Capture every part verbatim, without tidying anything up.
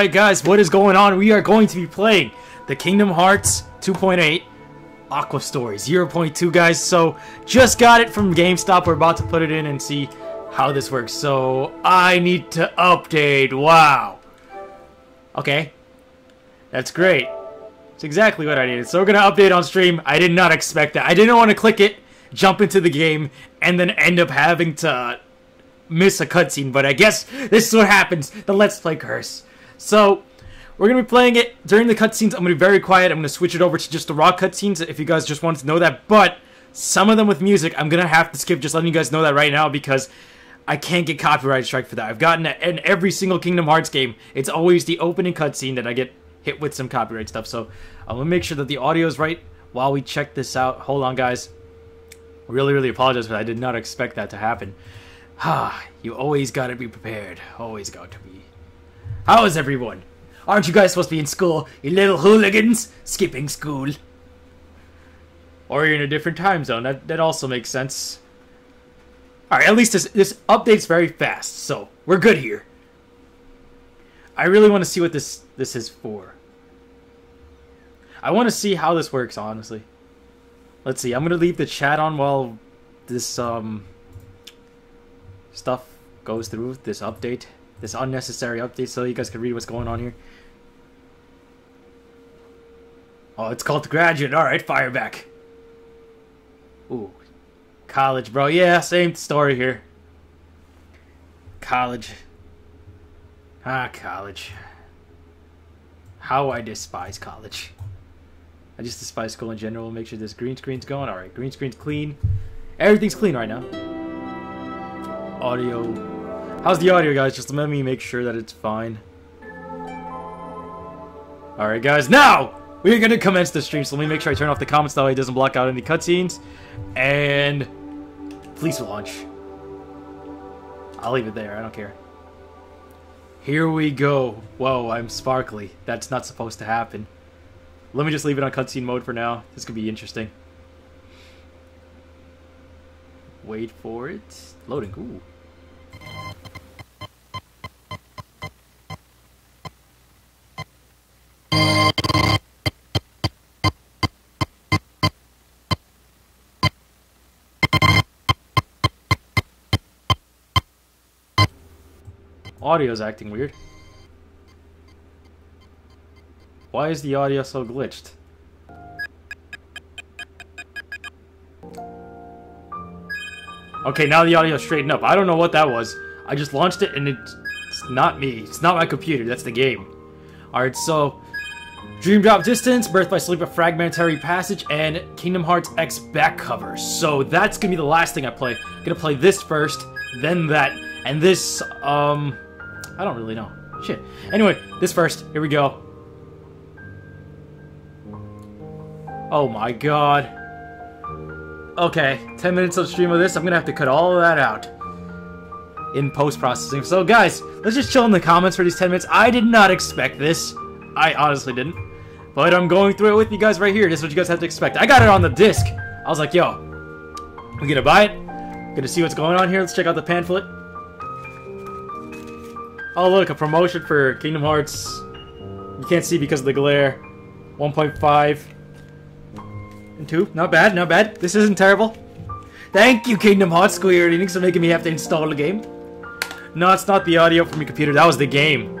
Alright guys, what is going on? We are going to be playing the Kingdom Hearts two point eight Aqua Story zero point two, guys. So, just got it from GameStop. We're about to put it in and see how this works. So, I need to update. Wow. Okay. That's great. That's exactly what I needed. So, we're going to update on stream. I did not expect that. I didn't want to click it, jump into the game, and then end up having to miss a cutscene. But I guess this is what happens. The Let's Play curse. So, we're going to be playing it during the cutscenes. I'm going to be very quiet. I'm going to switch it over to just the raw cutscenes if you guys just wanted to know that. But some of them with music, I'm going to have to skip, just letting you guys know that right now, because I can't get copyright strike for that. I've gotten that in every single Kingdom Hearts game. It's always the opening cutscene that I get hit with some copyright stuff. So, I'm going to make sure that the audio is right while we check this out. Hold on, guys. I really, really apologize, but I did not expect that to happen. Ah, you always got to be prepared. Always got to be. How is everyone? Aren't you guys supposed to be in school, you little hooligans? Skipping school. Or you're in a different time zone. That, that also makes sense. Alright, at least this, this updates very fast, so we're good here. I really want to see what this, this is for. I want to see how this works, honestly. Let's see, I'm going to leave the chat on while this um stuff goes through, this update. This unnecessary update, so you guys can read what's going on here. Oh, it's called Graduate. Alright, fire back. Ooh. College, bro. Yeah, same story here. College. Ah, college. How I despise college. I just despise school in general. Make sure this green screen's going. Alright, green screen's clean. Everything's clean right now. Audio. How's the audio, guys? Just let me make sure that it's fine. Alright, guys. Now! We're going to commence the stream, so let me make sure I turn off the comments. That way it doesn't block out any cutscenes. And please launch. I'll leave it there. I don't care. Here we go. Whoa, I'm sparkly. That's not supposed to happen. Let me just leave it on cutscene mode for now. This could be interesting. Wait for it. Loading. Ooh. Audio's acting weird. Why is the audio so glitched? Okay, now the audio straightened up. I don't know what that was. I just launched it and it's not me. It's not my computer. That's the game. Alright, so Dream Drop Distance, Birth by Sleep, A Fragmentary Passage, and Kingdom Hearts X back cover. So that's gonna be the last thing I play. I'm gonna play this first, then that, and this, um... I don't really know. Shit. Anyway, this first. Here we go. Oh my god. Okay. ten minutes of stream of this. I'm gonna have to cut all of that out in post-processing. So guys, let's just chill in the comments for these ten minutes. I did not expect this. I honestly didn't. But I'm going through it with you guys right here. This is what you guys have to expect. I got it on the disc. I was like, yo, I'm gonna buy it. I'm gonna see what's going on here. Let's check out the pamphlet. Oh look, a promotion for Kingdom Hearts. You can't see because of the glare. one point five and two. Not bad, not bad. This isn't terrible. Thank you, Kingdom Hearts Square Enix, for making me have to install the game. No, it's not the audio from your computer. That was the game.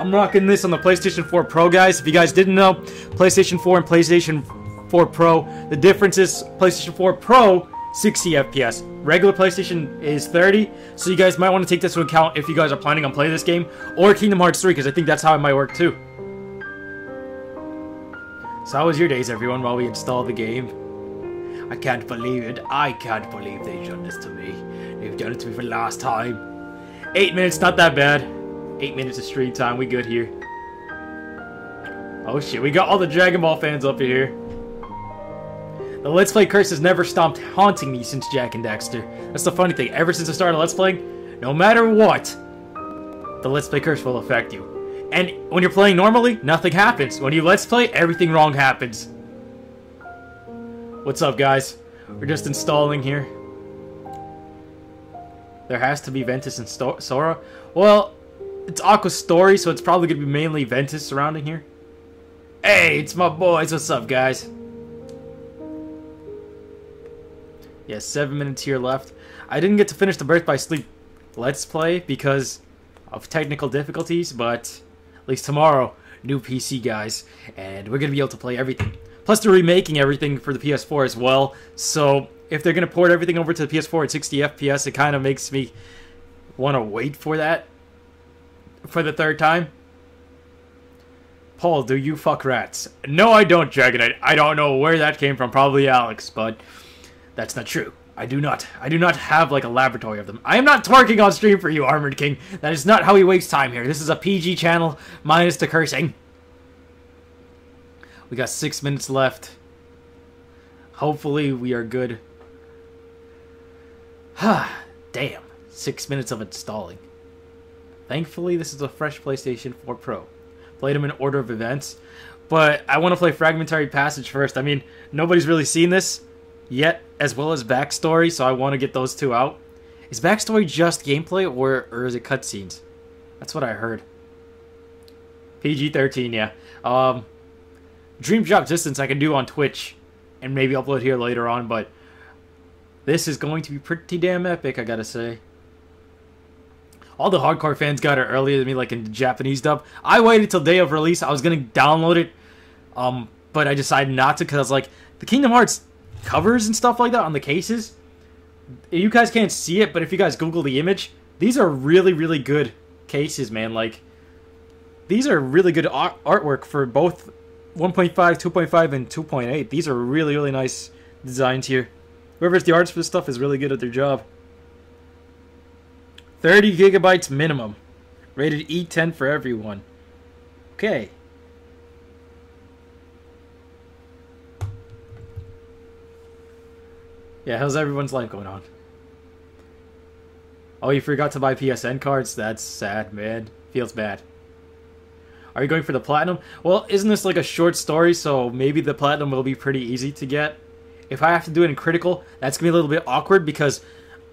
I'm rocking this on the PlayStation four Pro, guys. If you guys didn't know, PlayStation four and PlayStation four Pro. The difference is PlayStation four Pro. sixty F P S. Regular PlayStation is thirty, so you guys might want to take this into account if you guys are planning on playing this game or Kingdom Hearts three, because I think that's how it might work too. So how was your days, everyone, while we install the game? I can't believe it. I can't believe they've done this to me. They've done it to me for the last time. Eight minutes, not that bad. Eight minutes of stream time. We good here. Oh shit, we got all the Dragon Ball fans up here. The Let's Play curse has never stopped haunting me since Jack and Daxter. That's the funny thing. Ever since I started Let's Playing, no matter what, the Let's Play curse will affect you. And when you're playing normally, nothing happens. When you Let's Play, everything wrong happens. What's up, guys? We're just installing here. There has to be Ventus and Sora? Well, It's Aqua Story, so it's probably going to be mainly Ventus surrounding here. Hey, it's my boys. What's up, guys? Yeah, seven minutes here left. I didn't get to finish the Birth by Sleep Let's Play because of technical difficulties, but at least tomorrow, new P C, guys. And we're going to be able to play everything. Plus, they're remaking everything for the P S four as well. So, if they're going to port everything over to the P S four at sixty F P S, it kind of makes me want to wait for that for the third time. Paul, do you fuck rats? No, I don't, Dragonite. I don't know where that came from. Probably Alex, but that's not true. I do not. I do not have, like, a laboratory of them. I am not twerking on stream for you, Armored King. That is not how he wastes time here. This is a P G channel, minus the cursing. We got six minutes left. Hopefully, we are good. Damn. Six minutes of installing. Thankfully, this is a fresh PlayStation four Pro. Played them in order of events. But I want to play Fragmentary Passage first. I mean, nobody's really seen this yet, as well as Backstory, so I want to get those two out. Is Backstory just gameplay, or, or is it cutscenes? That's what I heard. P G thirteen, yeah. Um, Dream Drop Distance I can do on Twitch, and maybe upload here later on, but this is going to be pretty damn epic, I gotta say. All the hardcore fans got it earlier than me, like in the Japanese dub. I waited till day of release. I was gonna download it, um, but I decided not to because I was like, the Kingdom Hearts covers and stuff like that on the cases, you guys can't see it, but if you guys Google the image, these are really, really good cases, man. Like, these are really good art artwork for both one point five, two point five, and two point eight. These are really, really nice designs here. Whoever's the artist for this stuff is really good at their job. thirty gigabytes minimum. Rated E ten for everyone. Okay. Yeah, how's everyone's life going on? Oh, you forgot to buy P S N cards? That's sad, man. Feels bad. Are you going for the platinum? Well, isn't this like a short story, so maybe the platinum will be pretty easy to get. If I have to do it in critical, that's going to be a little bit awkward because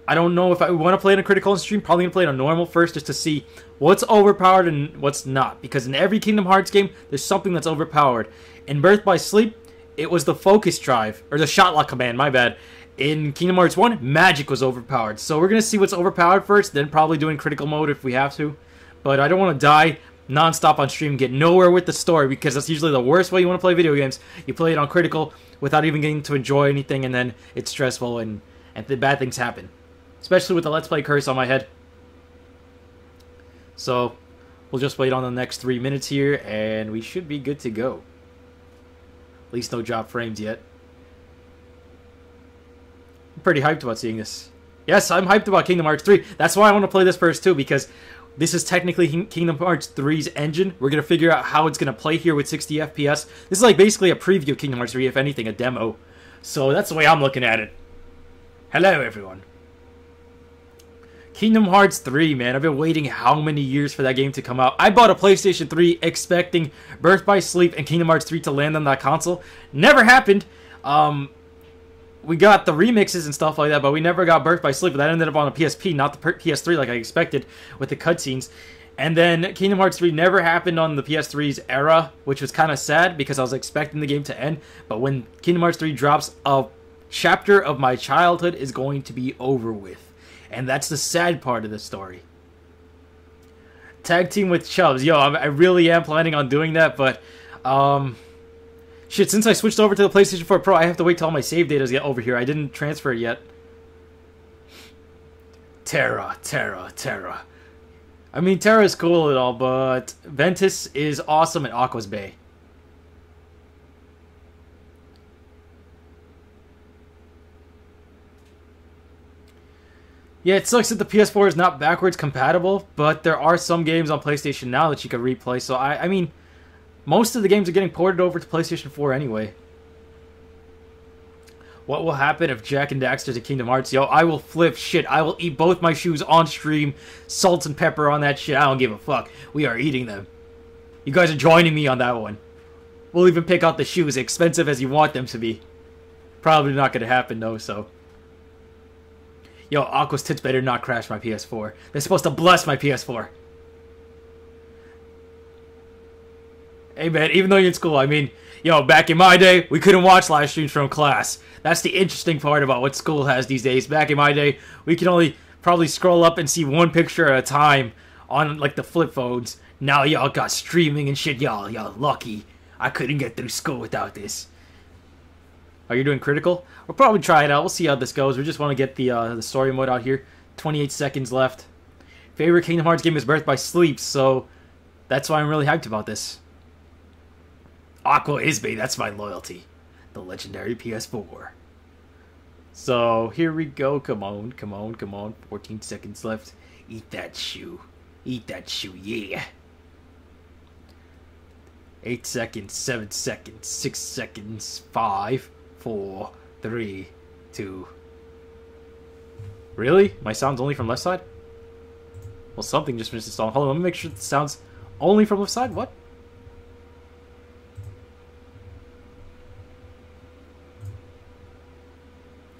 I don't know if I want to play it in critical and stream. Probably going to play it on normal first just to see what's overpowered and what's not. Because in every Kingdom Hearts game, there's something that's overpowered. In Birth by Sleep, it was the focus drive. Or the shot lock command, my bad. In Kingdom Hearts one, magic was overpowered. So we're going to see what's overpowered first, then probably doing critical mode if we have to. But I don't want to die non-stop on stream, get nowhere with the story, because that's usually the worst way you want to play video games. You play it on critical without even getting to enjoy anything, and then it's stressful and, and the bad things happen. Especially with the Let's Play curse on my head. So, we'll just wait on the next three minutes here, and we should be good to go. At least no drop frames yet. I'm pretty hyped about seeing this. Yes, I'm hyped about Kingdom Hearts three. That's why I want to play this first, too, because this is technically Kingdom Hearts three's engine. We're going to figure out how it's going to play here with sixty F P S. This is like basically a preview of Kingdom Hearts three, if anything, a demo. So that's the way I'm looking at it. Hello, everyone. Kingdom Hearts three, man. I've been waiting how many years for that game to come out. I bought a PlayStation three expecting Birth by Sleep and Kingdom Hearts three to land on that console. Never happened. Um, we got the remixes and stuff like that, but we never got Birth by Sleep. But that ended up on a P S P, not the P S three like I expected with the cutscenes. And then Kingdom Hearts three never happened on the P S three's era, which was kind of sad because I was expecting the game to end. But when Kingdom Hearts three drops, a chapter of my childhood is going to be over with. And that's the sad part of the story. Tag team with Chubbs. Yo, I really am planning on doing that, but... Um, shit, since I switched over to the PlayStation four Pro, I have to wait till all my save data's get over here. I didn't transfer it yet. Terra, Terra, Terra. I mean, Terra's cool and all, but Ventus is awesome at Aqua's Bay. Yeah, it sucks that the P S four is not backwards compatible, but there are some games on PlayStation now that you can replay, so I, I mean, most of the games are getting ported over to PlayStation four anyway. What will happen if Jack and Daxter's in Kingdom Hearts? Yo, I will flip shit. I will eat both my shoes on stream, salt and pepper on that shit. I don't give a fuck. We are eating them. You guys are joining me on that one. We'll even pick out the shoes, expensive as you want them to be. Probably not going to happen, though, so... Yo, Aqua's tits better not crash my P S four. They're supposed to bless my P S four. Hey man, even though you're in school, I mean, yo, back in my day, we couldn't watch live streams from class. That's the interesting part about what school has these days. Back in my day, we could only probably scroll up and see one picture at a time on, like, the flip phones. Now y'all got streaming and shit, y'all. Y'all lucky. I couldn't get through school without this. Are you doing critical? We'll probably try it out. We'll see how this goes. We just want to get the, uh, the story mode out here. twenty-eight seconds left. Favorite Kingdom Hearts game is Birth by Sleep, so that's why I'm really hyped about this. Aqua is me. That's my loyalty. The legendary P S four. So, here we go. Come on, come on, come on. fourteen seconds left. Eat that shoe. Eat that shoe, yeah. eight seconds, seven seconds, six seconds, five, four, three, two. Really? My sound's only from left side? Well, something just missed the song. Hold on, let me make sure the sound's only from left side. What?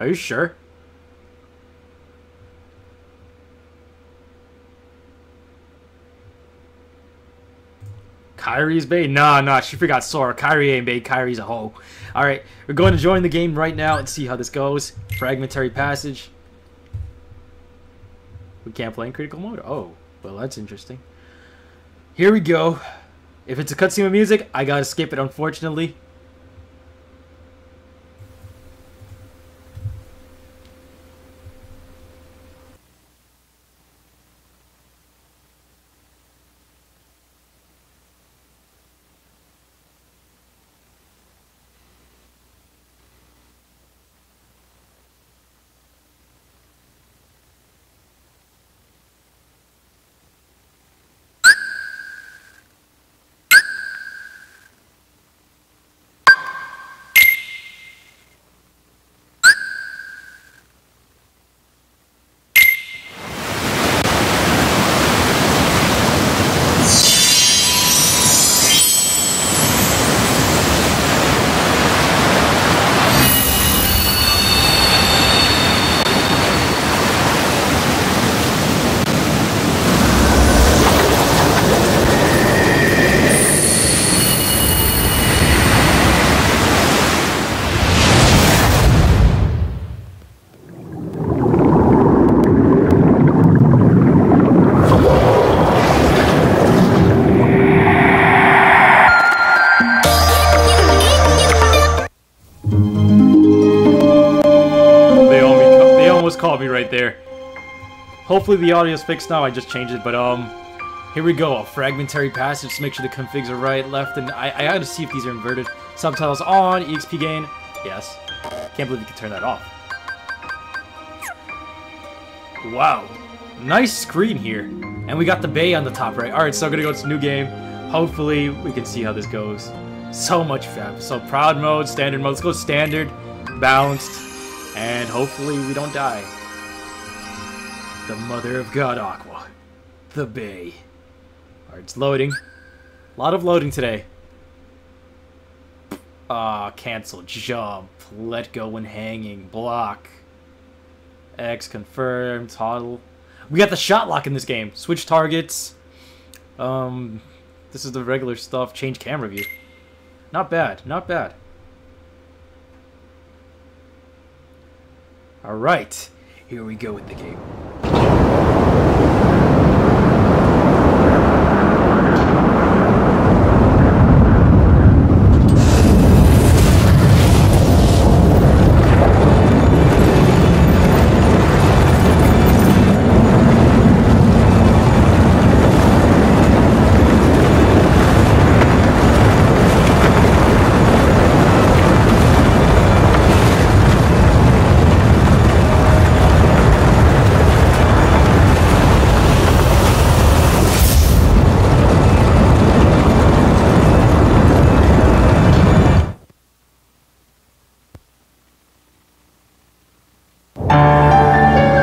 Are you sure? Kairi's bae? Nah, nah, she forgot Sora. Kairi ain't bae. Kairi's a hoe. Alright, we're going to join the game right now and see how this goes. Fragmentary passage. We can't play in critical mode? Oh, well, that's interesting. Here we go. If it's a cutscene with music, I gotta skip it, unfortunately. Hopefully the audio's fixed now, I just changed it, but um, here we go, a fragmentary passage to make sure the configs are right, left, and I, I gotta see if these are inverted. Subtitles on, E X P gain, yes. Can't believe you can turn that off. Wow, nice screen here. And we got the bay on the top right. Alright, so I'm gonna go to new game. Hopefully we can see how this goes. So much fab. So proud mode, standard mode, let's go standard, balanced, and hopefully we don't die. The mother of God, Aqua. The bay. Alright, it's loading. A lot of loading today. Ah, uh, cancel, jump, let go when hanging, block. X, confirm, toddle. We got the shot lock in this game. Switch targets. Um, this is the regular stuff. Change camera view. Not bad, not bad. Alright, here we go with the game.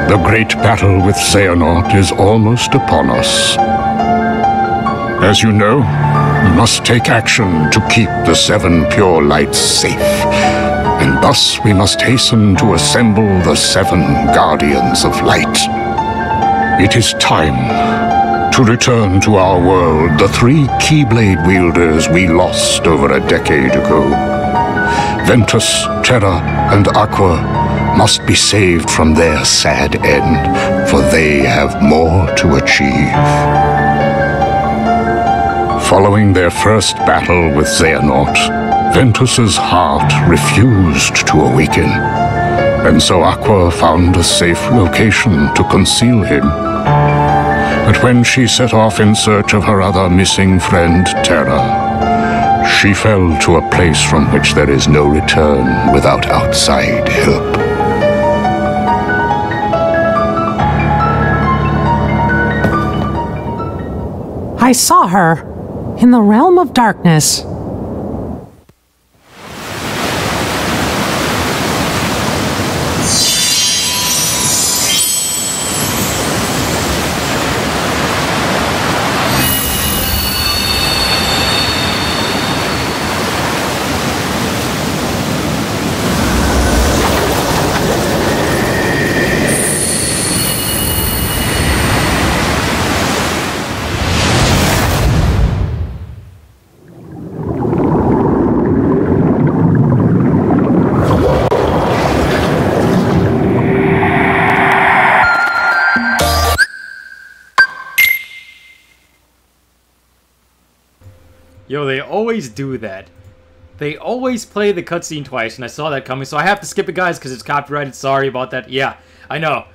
The great battle with Xehanort is almost upon us. As you know, we must take action to keep the seven pure lights safe, and thus we must hasten to assemble the seven guardians of light. It is time to return to our world the three Keyblade wielders we lost over a decade ago. Ventus, Terra, and Aqua must be saved from their sad end, for they have more to achieve. Following their first battle with Xehanort, Ventus's heart refused to awaken, and so Aqua found a safe location to conceal him. But when she set off in search of her other missing friend, Terra, she fell to a place from which there is no return without outside help. I saw her in the realm of darkness. Yo, they always do that. They always play the cutscene twice, and I saw that coming, so I have to skip it, guys, because it's copyrighted. Sorry about that. Yeah, I know.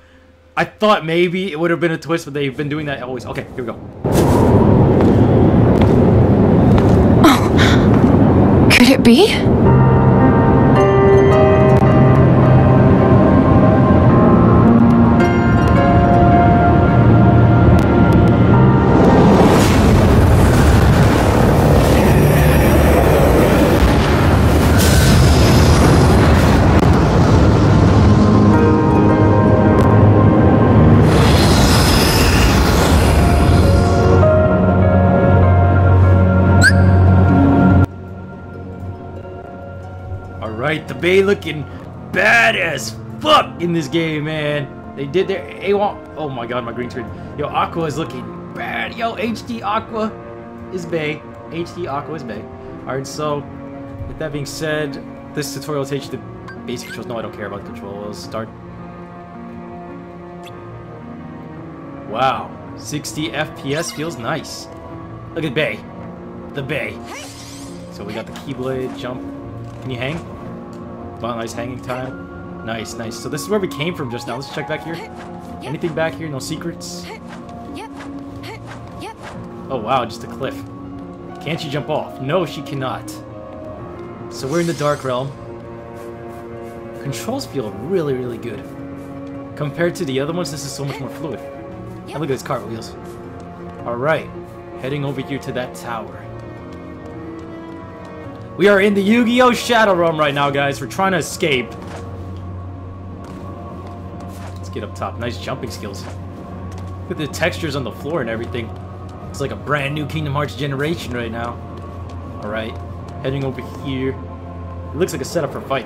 I thought maybe it would have been a twist, but they've been doing that always. Okay, here we go. Oh, could it be? The bay looking bad as fuck in this game, man. They did their AWOP. Oh my god, my green screen. Yo, Aqua is looking bad. Yo, H D Aqua is bay. H D Aqua is bay. Alright, so with that being said, this tutorial takes you to basic controls. No, I don't care about the controls. Start. Wow. sixty F P S feels nice. Look at bay. The bay. So we got the Keyblade jump. Can you hang? Wow, nice hanging time. Nice, nice. So this is where we came from just now. Let's check back here. Anything back here? No secrets? Oh, wow, just a cliff. Can't she jump off? No, she cannot. So we're in the Dark Realm. Controls feel really, really good. Compared to the other ones, this is so much more fluid. And look at these cartwheels. Alright, heading over here to that tower. We are in the Yu-Gi-Oh! Shadow Realm right now, guys. We're trying to escape. Let's get up top. Nice jumping skills. Look at the textures on the floor and everything. It's like a brand new Kingdom Hearts generation right now. Alright. Heading over here. It looks like a setup for a fight.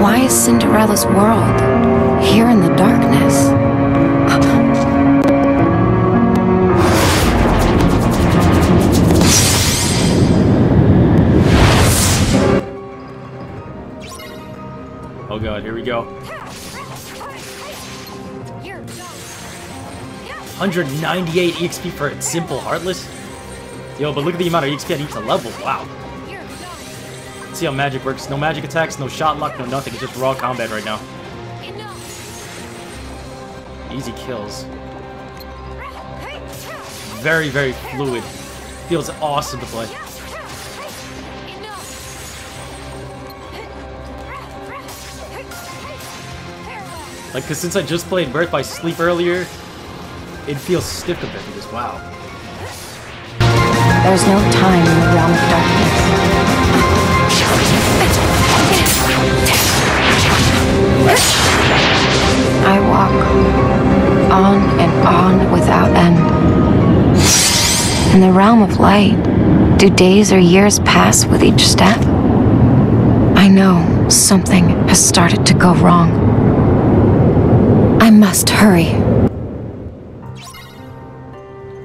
Why is Cinderella's world here in the darkness? Oh god, here we go. one hundred ninety-eight E X P for simple Heartless? Yo, but look at the amount of E X P at each level, wow. Let's see how magic works. No magic attacks, no shot luck, no nothing. It's just raw combat right now. Easy kills. Very, very fluid. Feels awesome to play. Like, cause since I just played Birth by Sleep earlier, it feels stiff compared to this. Wow. There's no time in the realm of darkness. I walk on and on without end. In the realm of light, do days or years pass with each step? I know. Something has started to go wrong. I must hurry.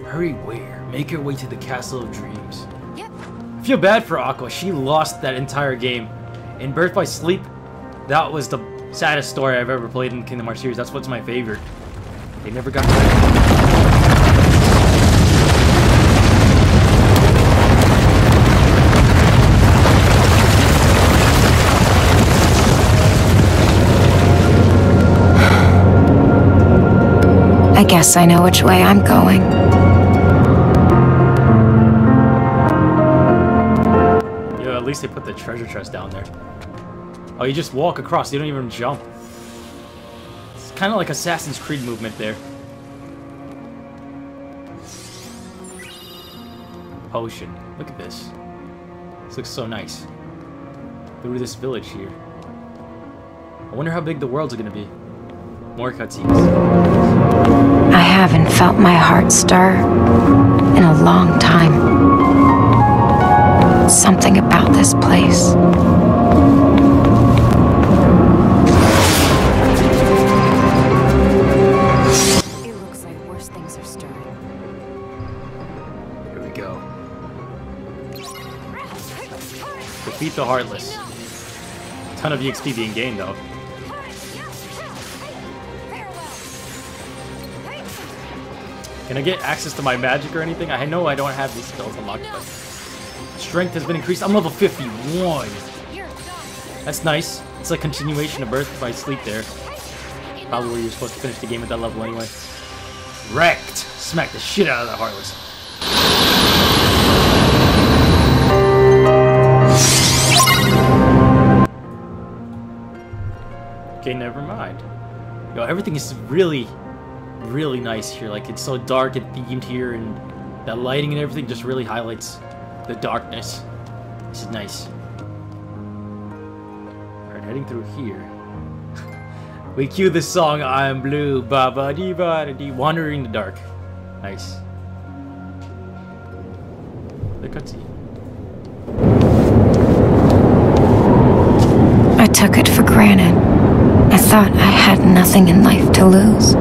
Hurry where? Make your way to the Castle of Dreams. Yep. I feel bad for Aqua. She lost that entire game. In Birth by Sleep, that was the saddest story I've ever played in the Kingdom Hearts series. That's what's my favorite. They never got back. I guess I know which way I'm going. Yeah, at least they put the treasure chest down there. Oh, you just walk across, you don't even jump. It's kind of like Assassin's Creed movement there. Potion. Look at this. This looks so nice. Through this village here. I wonder how big the world's gonna be. More cutscenes. I haven't felt my heart stir in a long time. Something about this place. It looks like worse things are stirring. Here we go. Defeat the Heartless. A ton of E X P being gained though. Can I get access to my magic or anything? I know I don't have these skills unlocked, but... Strength has been increased. I'm level fifty-one! That's nice. It's a continuation of Birth by Sleep there. Probably where you're supposed to finish the game at that level anyway. Wrecked! Smack the shit out of that Heartless. Okay, never mind. Yo, everything is really... really nice here. Like, it's so dark and themed here, and that lighting and everything just really highlights the darkness. This is nice. Alright, heading through here. We cue this song, I'm blue, ba ba dee ba da dee, wandering in the dark. Nice. The cutscene. I took it for granted. I thought I had nothing in life to lose.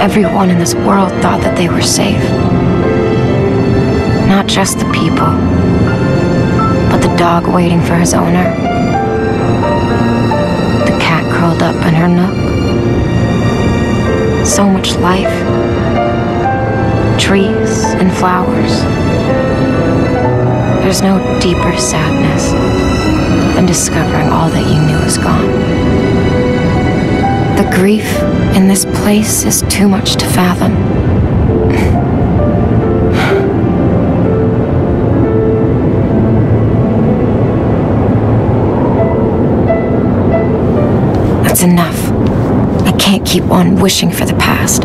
Everyone in this world thought that they were safe. Not just the people, but the dog waiting for his owner. The cat curled up in her nook. So much life. Trees and flowers. There's no deeper sadness than discovering all that you knew is gone. The grief in this place is too much to fathom. That's enough. I can't keep on wishing for the past.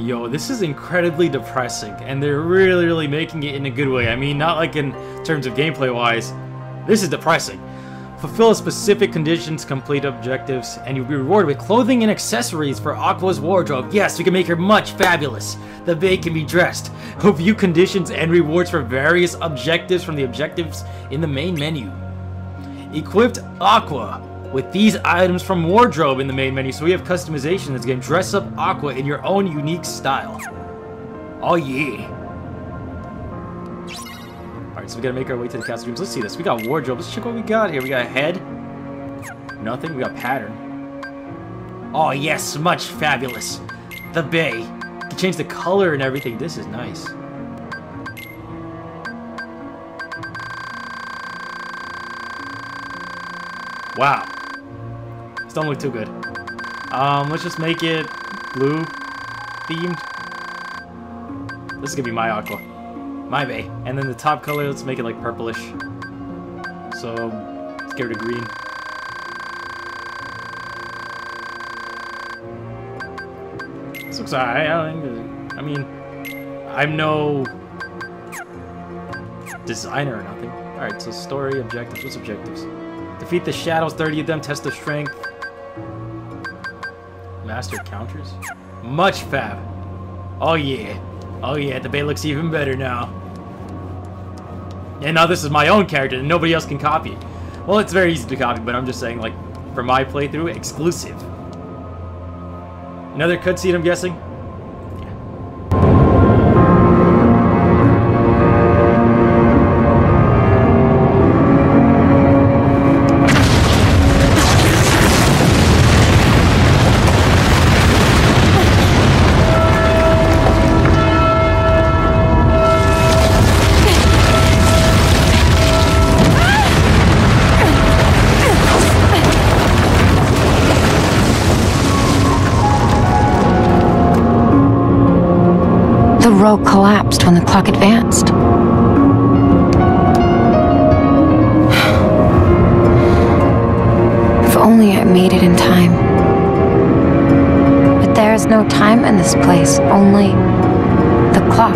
Yo, this is incredibly depressing, and they're really, really making it in a good way. I mean, not like in terms of gameplay-wise. This is depressing. Fulfill specific conditions, complete objectives, and you'll be rewarded with clothing and accessories for Aqua's wardrobe. Yes, we can make her much fabulous. The babe can be dressed. View conditions and rewards for various objectives from the objectives in the main menu. Equipped Aqua with these items from wardrobe in the main menu, so we have customization in this game. Dress up Aqua in your own unique style. Oh yeah. Alright, so we gotta make our way to the Castle Dreams. Let's see this. We got wardrobe. Let's check what we got here. We got a head. Nothing. We got pattern. Oh yes, much fabulous. The bay. You can change the color and everything. This is nice. Wow. This don't look too good. Um, let's just make it blue themed. This is gonna be my Aqua. My bay. And then the top color, let's make it like purplish. So, let's get rid of green. This looks alright. I mean, I'm no designer or nothing. Alright, so story, objectives. What's objectives? Defeat the shadows, thirty of them, test their strength. Master counters? Much fab. Oh yeah. Oh yeah, the bay looks even better now. And now this is my own character and nobody else can copy it. Well, it's very easy to copy, but I'm just saying, like, for my playthrough, exclusive. Another cutscene, I'm guessing? Collapsed when the clock advanced. If only I made it in time. But there is no time in this place, only the clock.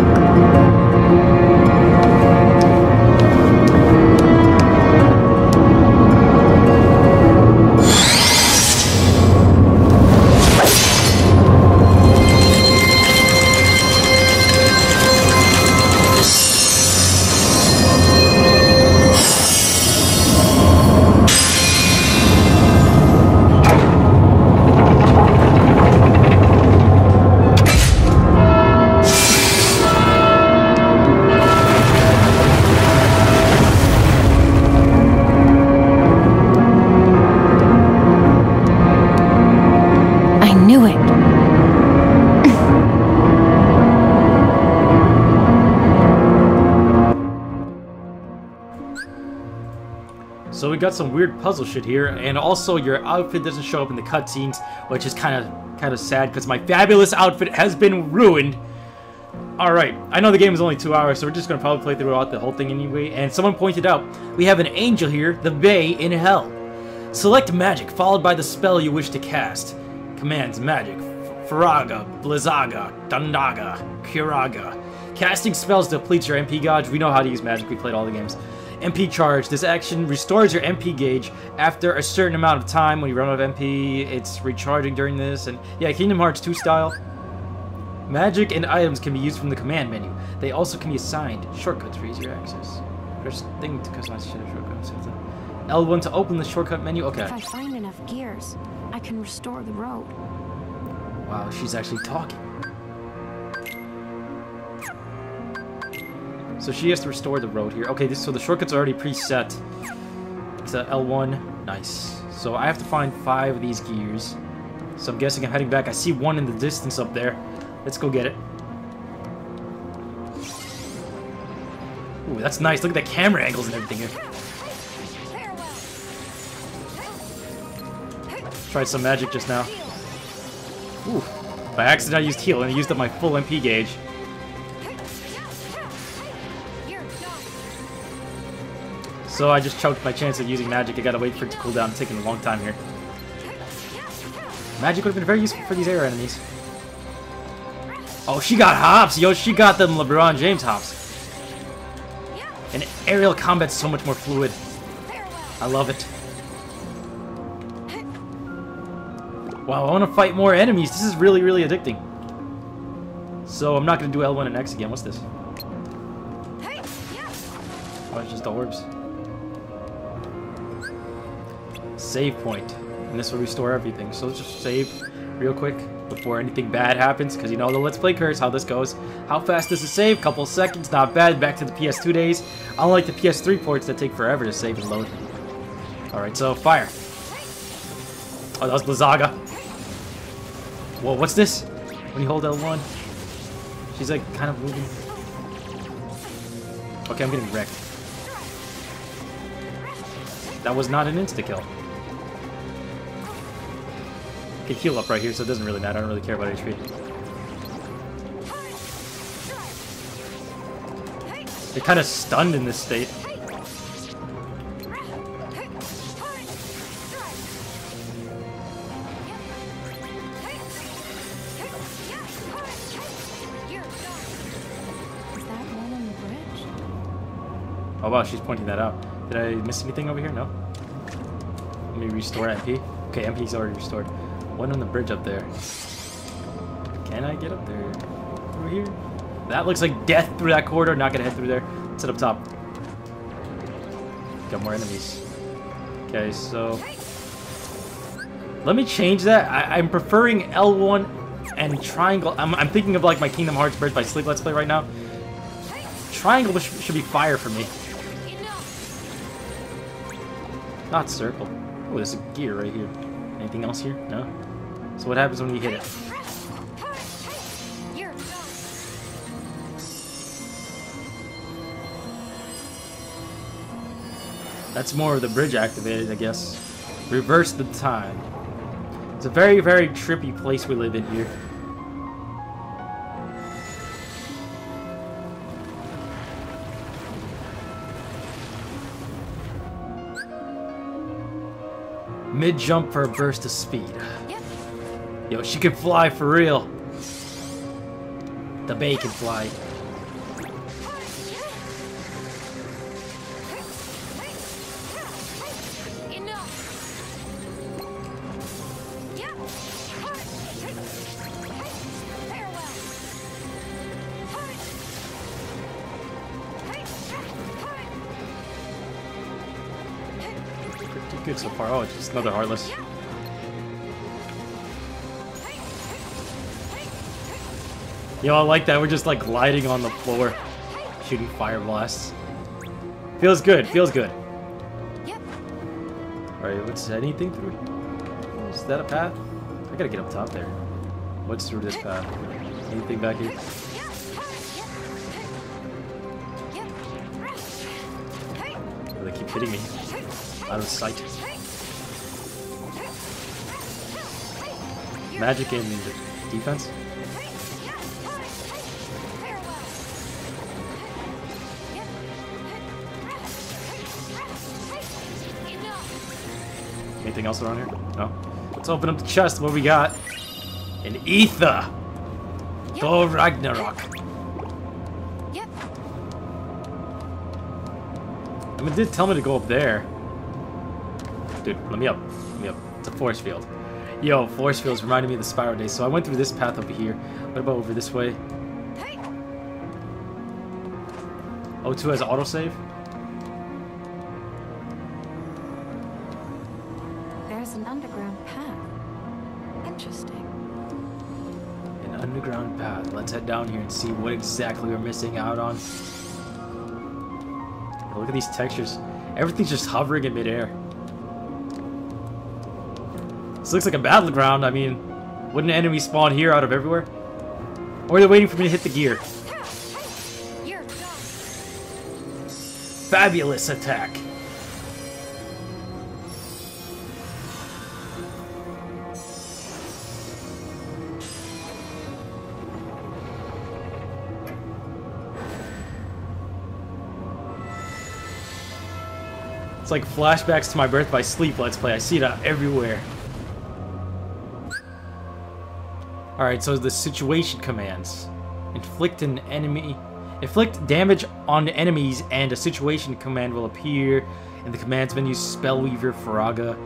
So we got some weird puzzle shit here, and also your outfit doesn't show up in the cutscenes, which is kind of kind of sad because my fabulous outfit has been ruined. All right, I know the game is only two hours, so we're just gonna probably play throughout the whole thing anyway. And someone pointed out we have an angel here, the bay in hell. Select magic followed by the spell you wish to cast. Commands: magic, Faraga, Blizzaga, Dundaga, Kiraga. Casting spells depletes your M P gauge. We know how to use magic; we played all the games. M P charge. This action restores your M P gauge after a certain amount of time. When you run out of M P, it's recharging during this. And yeah, Kingdom Hearts two style. Magic and items can be used from the command menu. They also can be assigned shortcuts for easier access. First thing to customize the shortcuts. L one to open the shortcut menu. Okay. If I find enough gears, I can restore the road. Wow, she's actually talking. So she has to restore the road here. Okay, this, so the shortcuts are already preset. It's a L one. Nice. So I have to find five of these gears. So I'm guessing I'm heading back. I see one in the distance up there. Let's go get it. Ooh, that's nice. Look at the camera angles and everything here. Tried some magic just now. Ooh, by accident I used heal and I used up my full M P gauge. So I just choked my chance of using magic. I gotta wait for it to cool down. It's taking a long time here. Magic would have been very useful for these air enemies. Oh, she got hops! Yo, she got them LeBron James hops. And aerial combat's so much more fluid. I love it. Wow, I want to fight more enemies. This is really, really addicting. So I'm not gonna do L one and X again. What's this? Oh, it's just the orbs. save point, and this will restore everything. So let's just save real quick before anything bad happens, because you know the Let's Play curse, how this goes. How fast does it save? Couple seconds, not bad. Back to the P S two days. Unlike the P S three ports that take forever to save and load. Alright, so fire. Oh, that was Blizzaga. Whoa, what's this? When you hold L one. She's like kind of moving. Okay, I'm getting wrecked. That was not an insta-kill. I can heal up right here, so it doesn't really matter. I don't really care about H P. They're kind of stunned in this state. Oh wow, she's pointing that out. Did I miss anything over here? No. Let me restore M P. Okay, M P's already restored. One on the bridge up there. Can I get up there? Through here? That looks like death through that corridor. Not gonna head through there. Let's head up top. Got more enemies. Okay, so... let me change that. I I'm preferring L one and triangle. I'm, I'm thinking of like my Kingdom Hearts Birth by Sleep Let's Play right now. Triangle sh should be fire for me. Not circle. Oh, there's a gear right here. Anything else here? No? So what happens when we hit it? That's more of the bridge activated, I guess. Reverse the time. It's a very, very trippy place we live in here. Mid-jump for a burst of speed. Yep. Yo, she can fly for real. The bay can fly. So far. Oh, it's just another Heartless. Yo, I like that. We're just like gliding on the floor, shooting fire blasts. Feels good. Feels good. Alright, what's anything through? Is that a path? I gotta get up top there. What's through this path? Anything back here? Oh, they keep hitting me. Out of sight. Magic in the defense. Anything else around here? No. Let's open up the chest. What we got? An ether. Thor Ragnarok. I mean, it did tell me to go up there. Dude, let me up. Let me up. It's a force field. Yo, force fields reminded me of the Spyro days. So I went through this path over here. What about over this way? O two has autosave. There's an underground path. Interesting. An underground path. Let's head down here and see what exactly we're missing out on. Look at these textures. Everything's just hovering in midair. This looks like a battleground. I mean, wouldn't an enemy spawn here out of everywhere? Or they're waiting for me to hit the gear. Fabulous attack. It's like flashbacks to my Birth by Sleep Let's Play. I see it out everywhere. Alright, so the situation commands. Inflict an enemy. Inflict damage on enemies, and a situation command will appear in the commands menu. Spellweaver, Faraga.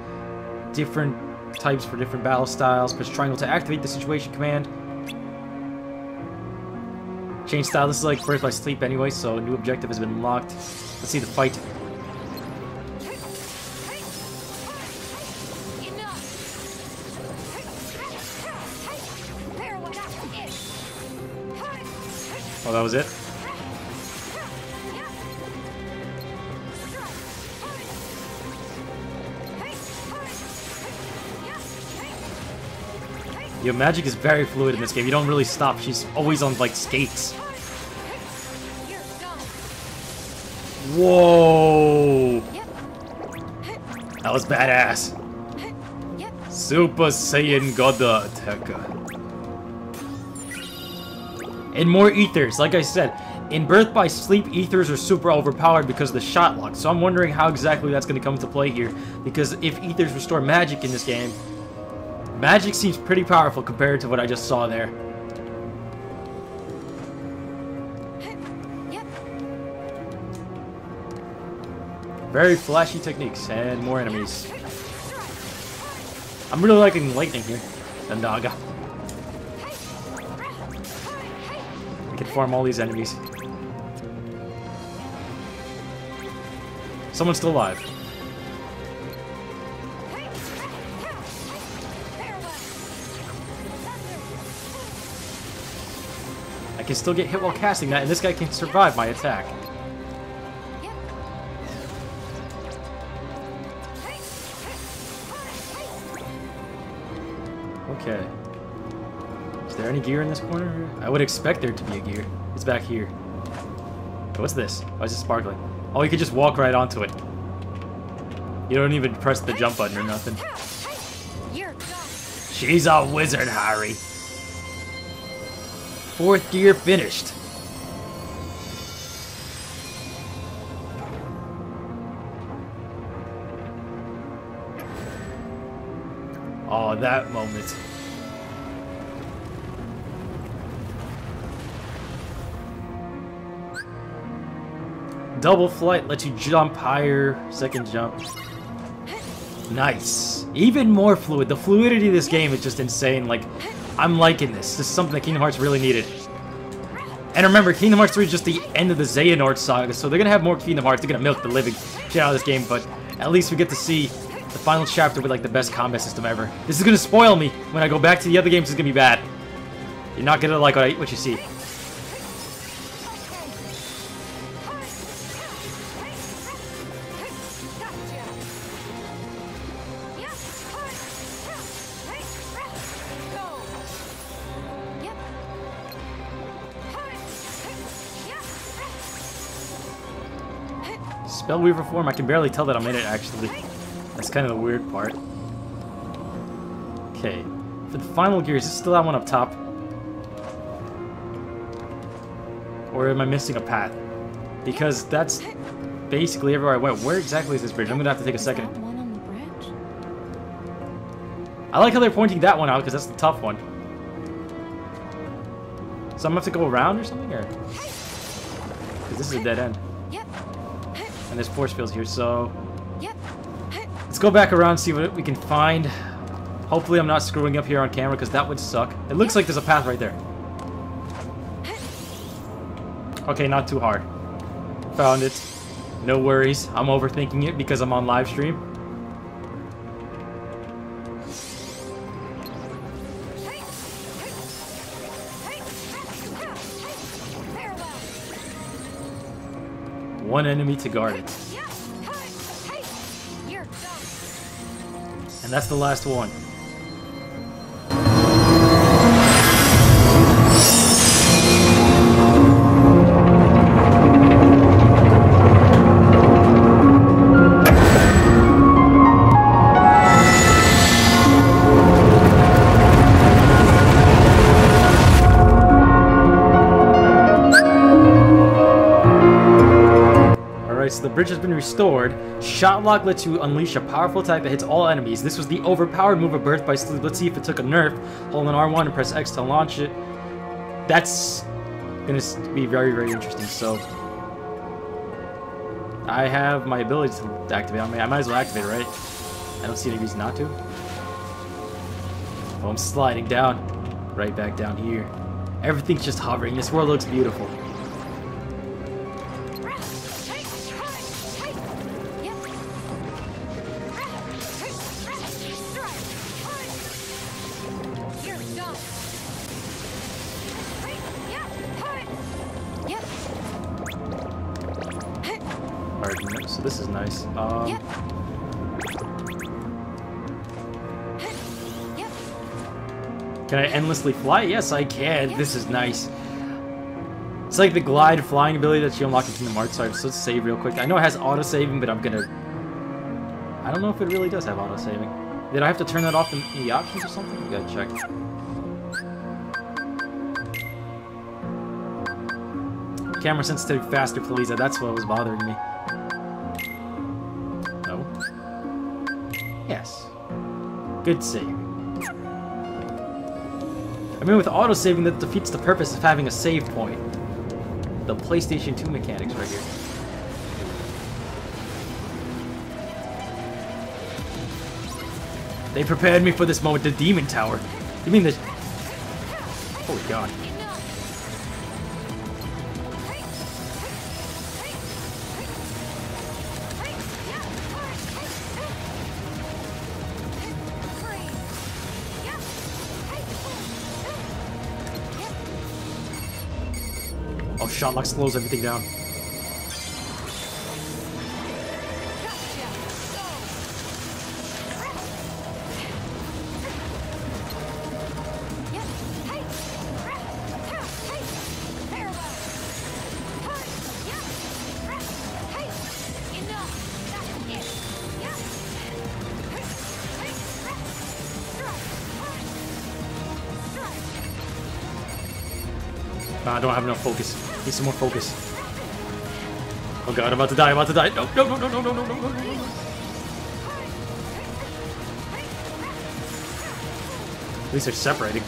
Different types for different battle styles. Press triangle to activate the situation command. Change style. This is like Birth by Sleep anyway, so a new objective has been unlocked. Let's see the fight. Oh, that was it? Your magic is very fluid in this game. You don't really stop. She's always on, like, skates. Whoa! That was badass. Super Saiyan Goda Attacker. And more ethers. Like I said, in Birth by Sleep, ethers are super overpowered because of the shot lock. So I'm wondering how exactly that's going to come into play here. Because if ethers restore magic in this game... Magic seems pretty powerful compared to what I just saw there. Very flashy techniques and more enemies. I'm really liking lightning here. The Naga. I can farm all these enemies. Someone's still alive. I can still get hit while casting that, and this guy can survive my attack. Okay. Is there any gear in this corner? I would expect there to be a gear. It's back here. What's this? Why is it sparkling? Oh, you could just walk right onto it. You don't even press the jump button or nothing. She's a wizard, Harry. Fourth gear finished. Oh, that moment. Double flight lets you jump higher, second jump. Nice. Even more fluid. The fluidity of this game is just insane. Like, I'm liking this. This is something that Kingdom Hearts really needed. And remember, Kingdom Hearts three is just the end of the Xehanort saga, so they're going to have more Kingdom Hearts. They're going to milk the living shit out of this game, but at least we get to see the final chapter with, like, the best combat system ever. This is going to spoil me. When I go back to the other games, it's going to be bad. You're not going to like what you see. Spellweaver form, I can barely tell that I'm in it, actually. That's kind of the weird part. Okay. For the final gear, is it still that one up top? Or am I missing a path? Because that's basically everywhere I went. Where exactly is this bridge? I'm going to have to take a second. I like how they're pointing that one out, because that's the tough one. So I'm going to have to go around or something? Because this is a dead end. And there's force fields here, so let's go back around and see what we can find. Hopefully I'm not screwing up here on camera, because that would suck. It looks like there's a path right there. Okay, not too hard. Found it. No worries. I'm overthinking it because I'm on live stream. One enemy to guard it. And that's the last one. The bridge has been restored. Shotlock lets you unleash a powerful attack that hits all enemies. This was the overpowered move of Birth by Sleep. Let's see if it took a nerf. Hold on R one and press X to launch it. That's going to be very, very interesting. So I have my ability to activate. I mean, I might as well activate it, right? I don't see any reason not to. Oh, I'm sliding down. Right back down here. Everything's just hovering. This world looks beautiful. Yep, so this is nice. Um, yep. Yep. Can I endlessly fly? Yes, I can. Yep. This is nice. It's like the glide flying ability that you unlock in Kingdom Hearts. So let's save real quick. I know it has auto-saving, but I'm gonna... I don't know if it really does have auto-saving. Did I have to turn that off in the options or something? We gotta check. Camera sensitive faster, please. That's what was bothering me. No. Yes. Good save. I mean, with auto-saving, that defeats the purpose of having a save point. The PlayStation two mechanics right here. They prepared me for this moment, the Demon Tower. You mean the... Holy God. Oh, Shotlock slows everything down. I don't have enough focus. Need some more focus. Oh god, I'm about to die, I'm about to die. No, no, no, no, no, no, no, no, no, no. At least they're separating.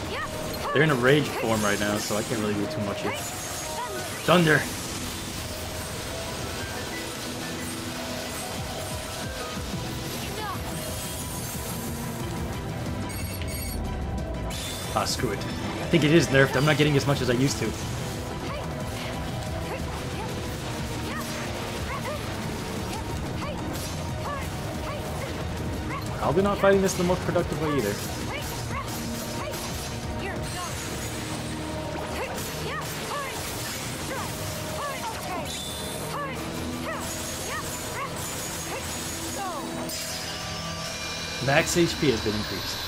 They're in a rage form right now, so I can't really do too much here. Thunder! Ah, screw it. I think it is nerfed. I'm not getting as much as I used to. Probably not fighting this the most productive way either. Max H P has been increased.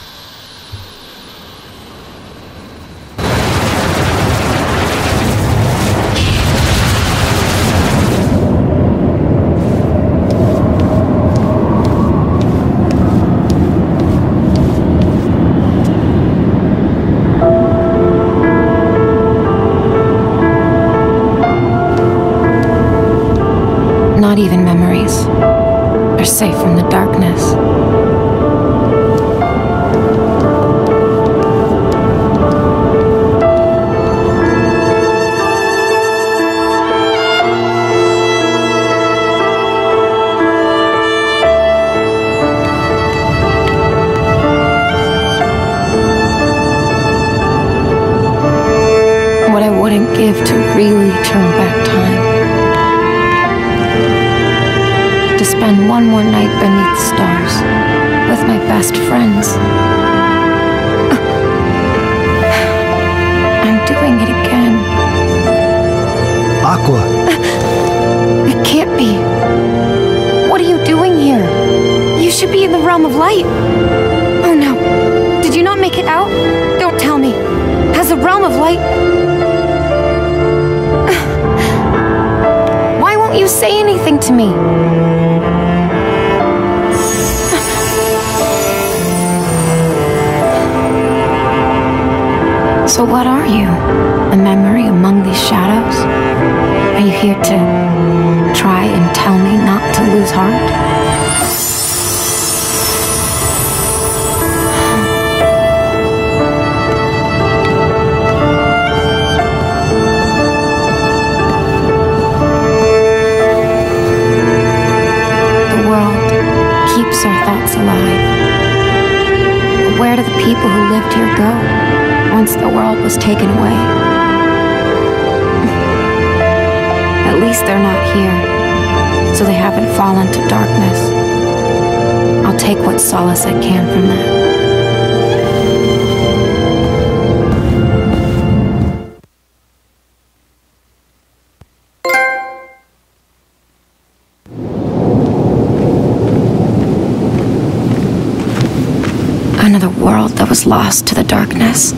another world that was lost to the darkness.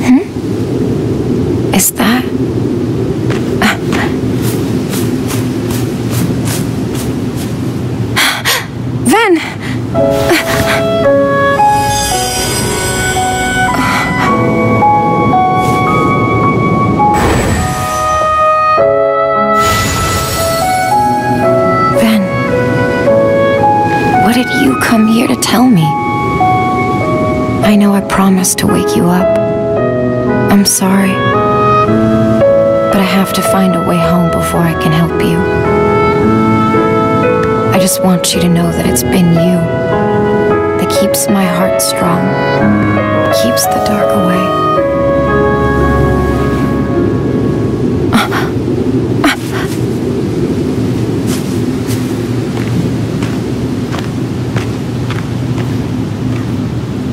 Hmm? Is that... Ven! Ven, what did you come here to tell me? I know I promised to wake you up. I'm sorry, but I have to find a way home before I can help you. I just want you to know that it's been you that keeps my heart strong, keeps the dark away. Uh, uh.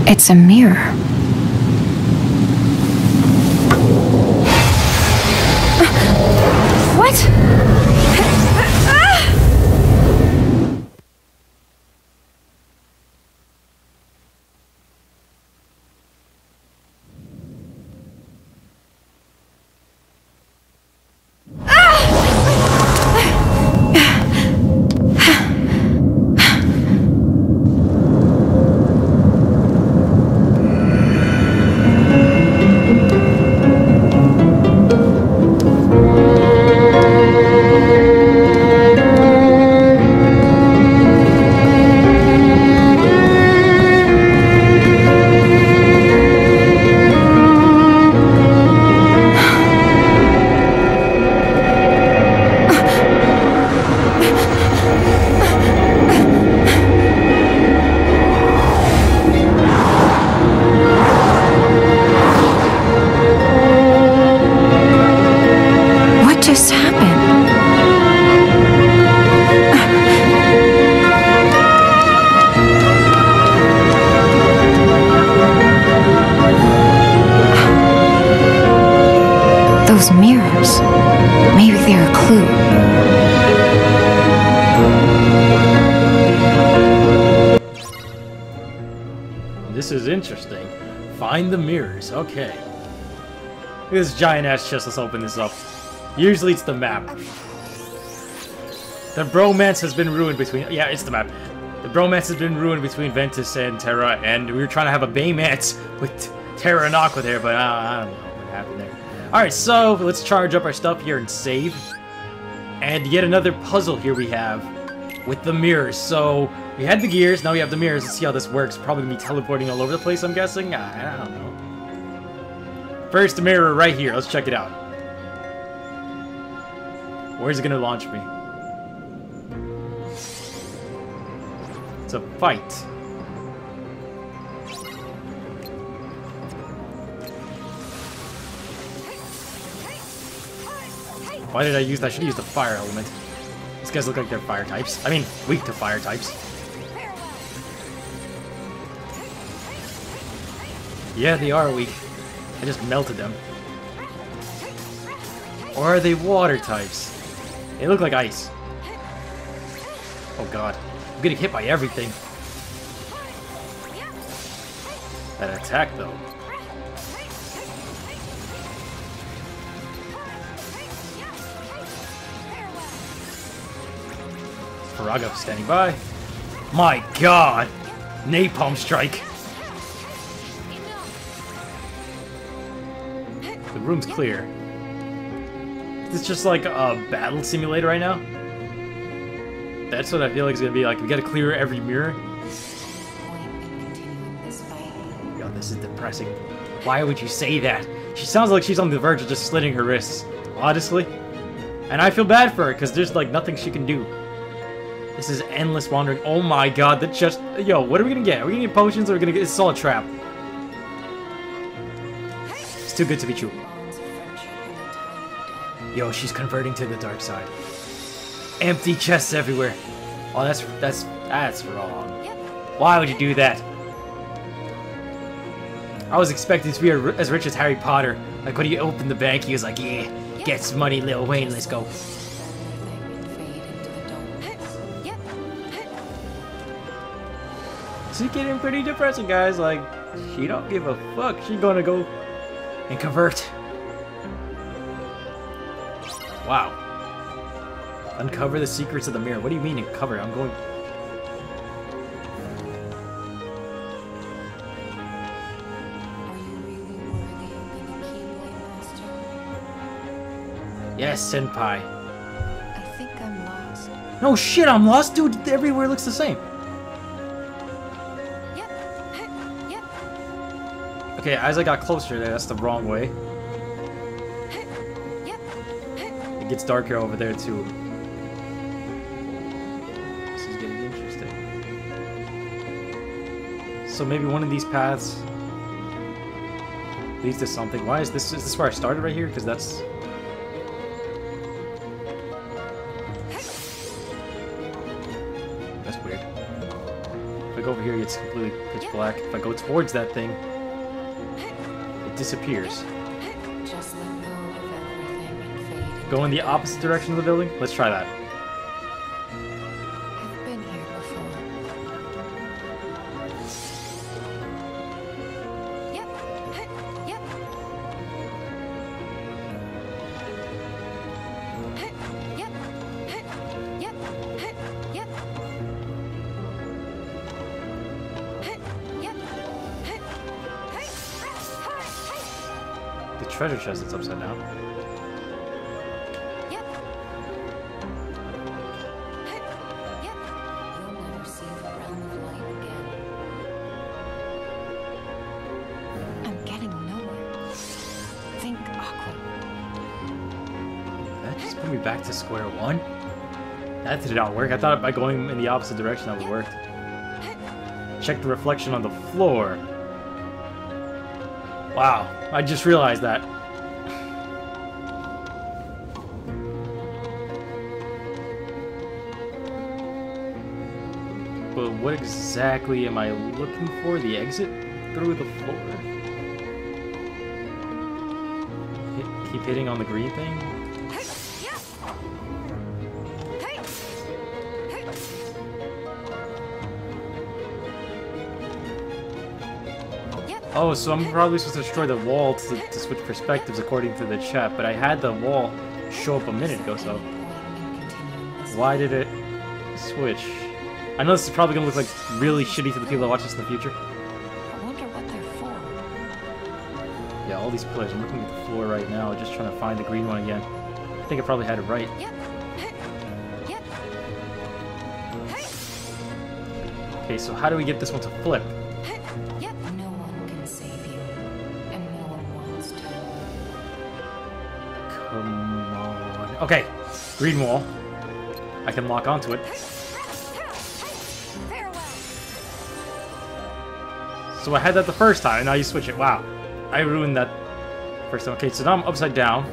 It's a mirror. Uh, what? Okay. Look at this giant ass chest. Let's open this up. Usually it's the map. The bromance has been ruined between... Yeah, it's the map. The bromance has been ruined between Ventus and Terra, and we were trying to have a Baymance with Terra and Aqua there, but uh, I don't know what happened there. Alright, so let's charge up our stuff here and save. And yet another puzzle here we have with the mirrors. So we had the gears, now we have the mirrors. Let's see how this works. Probably be teleporting all over the place, I'm guessing. I, I don't know. First mirror right here. Let's check it out. Where's it gonna launch me? It's a fight. Why did I use that? I should have used the fire element. These guys look like they're fire types. I mean, weak to fire types. Yeah, they are weak. I just melted them. Or are they water types? They look like ice. Oh god. I'm getting hit by everything. That attack though. Parago standing by. My god! Napalm strike! The room's clear. It's just like a battle simulator right now. That's what I feel like it's gonna be like. We gotta clear every mirror. Yo, this is depressing. Why would you say that? She sounds like she's on the verge of just slitting her wrists, honestly. And I feel bad for her because there's like nothing she can do. This is endless wandering. Oh my god, that just... Yo, what are we gonna get? Are we gonna get potions or are we gonna get... It's all a trap. It's too good to be true. Yo, she's converting to the dark side. Empty chests everywhere. Oh, that's that's that's wrong. Why would you do that? I was expecting to be a, as rich as Harry Potter. Like when he opened the bank, he was like, "Yeah, gets money, Lil Wayne, let's go." She's getting pretty depressing, guys. Like, she don't give a fuck. She's gonna go and convert. Wow. Uncover the secrets of the mirror. What do you mean uncover? I'm going... Yes, Senpai. I think I'm lost. No shit, I'm lost, dude. Everywhere looks the same. Yep. Yep. Okay, as I got closer, that's the wrong way. Yep. It gets darker over there too. This is getting interesting. So maybe one of these paths leads to something. Why is this? Is this where I started right here? Because that's. Here it's completely pitch black. If I go towards that thing, it disappears. Just let go of everything and fade. Go in the opposite direction of the building? Let's try that. I've been here before. Yep. Yep. Yep. Yep. Yep. Treasure chest that's upside down. Yep. Yep. You'll never see the realm of light again. I'm getting nowhere. Think Aqua. That just put me back to square one? That did not work. I thought by going in the opposite direction that would work. Check the reflection on the floor. Wow. I just realized that. But what exactly am I looking for? The exit through the floor? Hit, keep hitting on the green thing? Oh, so I'm probably supposed to destroy the wall to, to switch perspectives according to the chat, but I had the wall show up a minute ago, so... Why did it switch? I know this is probably gonna look like really shitty to the people that watch this in the future. I wonder what they're for. Yeah, all these pillars. I'm looking at the floor right now, just trying to find the green one again. I think I probably had it right. Okay, so how do we get this one to flip? Okay, green wall. I can lock onto it. So I had that the first time, and now you switch it. Wow. I ruined that first time. Okay, so now I'm upside down.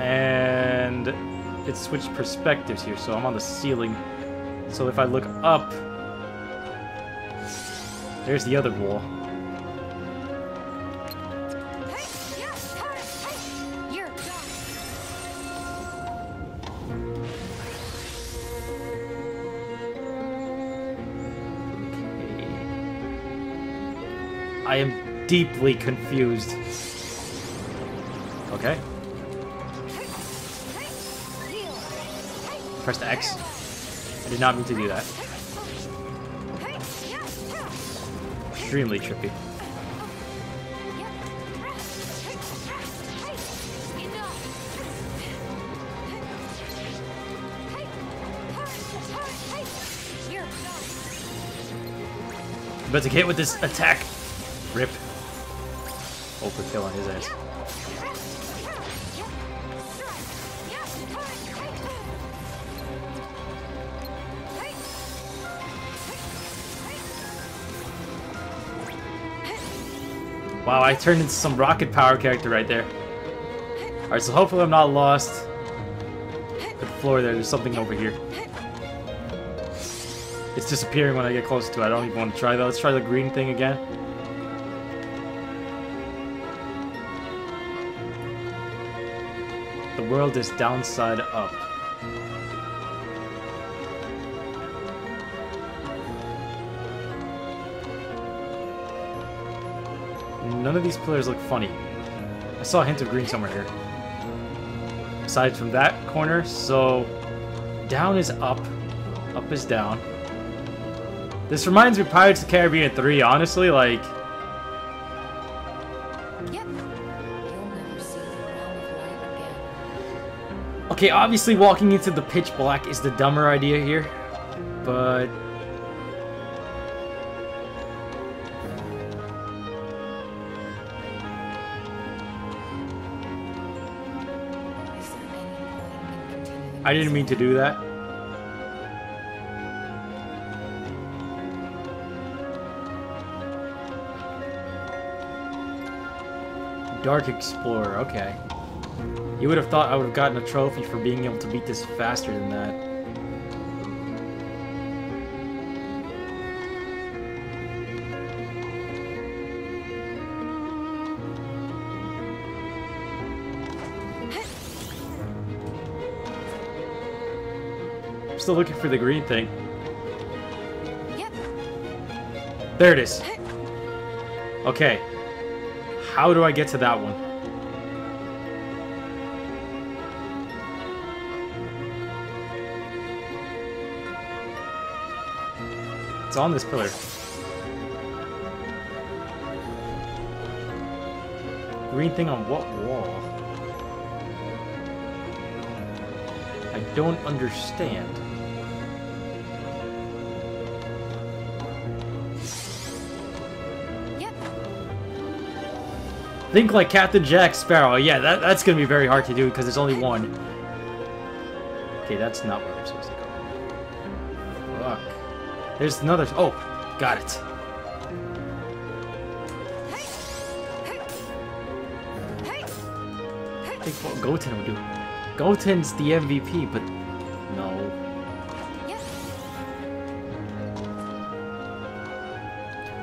And it switched perspectives here, so I'm on the ceiling. So if I look up, there's the other wall. I am deeply confused. Okay. Press the X. I did not mean to do that. Extremely trippy. I'm about to get with this attack. Rip. Overkill on his ass. Wow, I turned into some rocket power character right there. Alright, so hopefully I'm not lost. At the floor there, there's something over here. It's disappearing when I get close to it. I don't even want to try that. Let's try the green thing again. The world is downside up. None of these pillars look funny. I saw a hint of green somewhere here. Aside from that corner, so down is up, up is down. This reminds me of Pirates of the Caribbean three, honestly, like... Okay, obviously walking into the pitch black is the dumber idea here, but... I didn't mean to do that. Dark Explorer, okay. You would have thought I would have gotten a trophy for being able to beat this faster than that. I'm still looking for the green thing. There it is. Okay. How do I get to that one? It's on this pillar. Green thing on what wall? I don't understand. Yep. Think like Captain Jack Sparrow. Yeah, that, that's going to be very hard to do because there's only one. Okay, that's not where I'm supposed to go. There's another... Oh! Got it. I think what Goten would do. Goten's the M V P, but... No.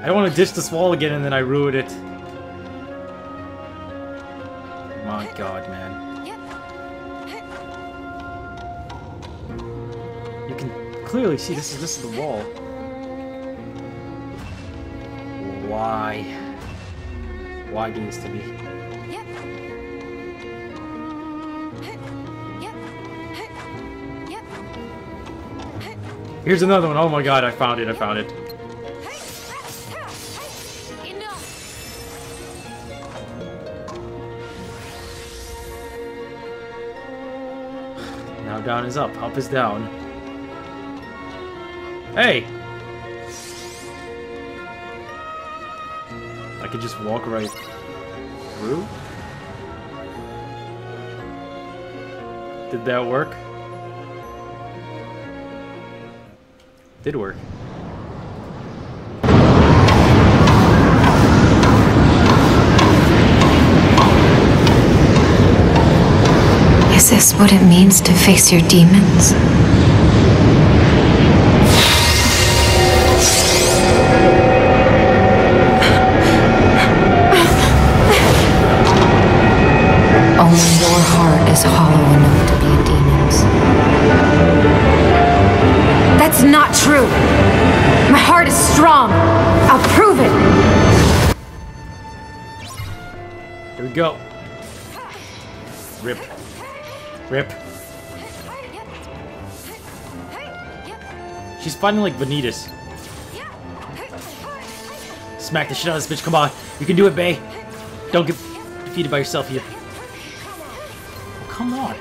I don't want to ditch this wall again and then I ruin it. My god, man. You can clearly see this is, this is the wall. Why? Why do this to me? Yep. Yep. Yep. Here's another one. Oh my god, I found it, I found it. Now down is up, up is down. Hey! I could just walk right through? Did that work? Did work. Is this what it means to face your demons? Go. Rip. Rip. She's fighting like Vanitas. Smack the shit out of this bitch. Come on. You can do it, bae. Don't get defeated by yourself here. Oh, come on.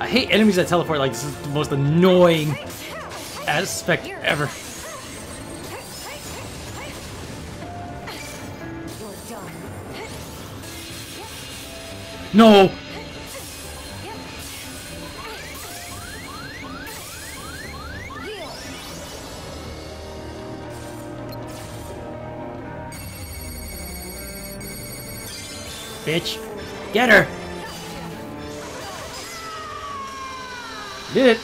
I hate enemies that teleport. Like, this is the most annoying aspect ever. No! Bitch! Get her! Did it!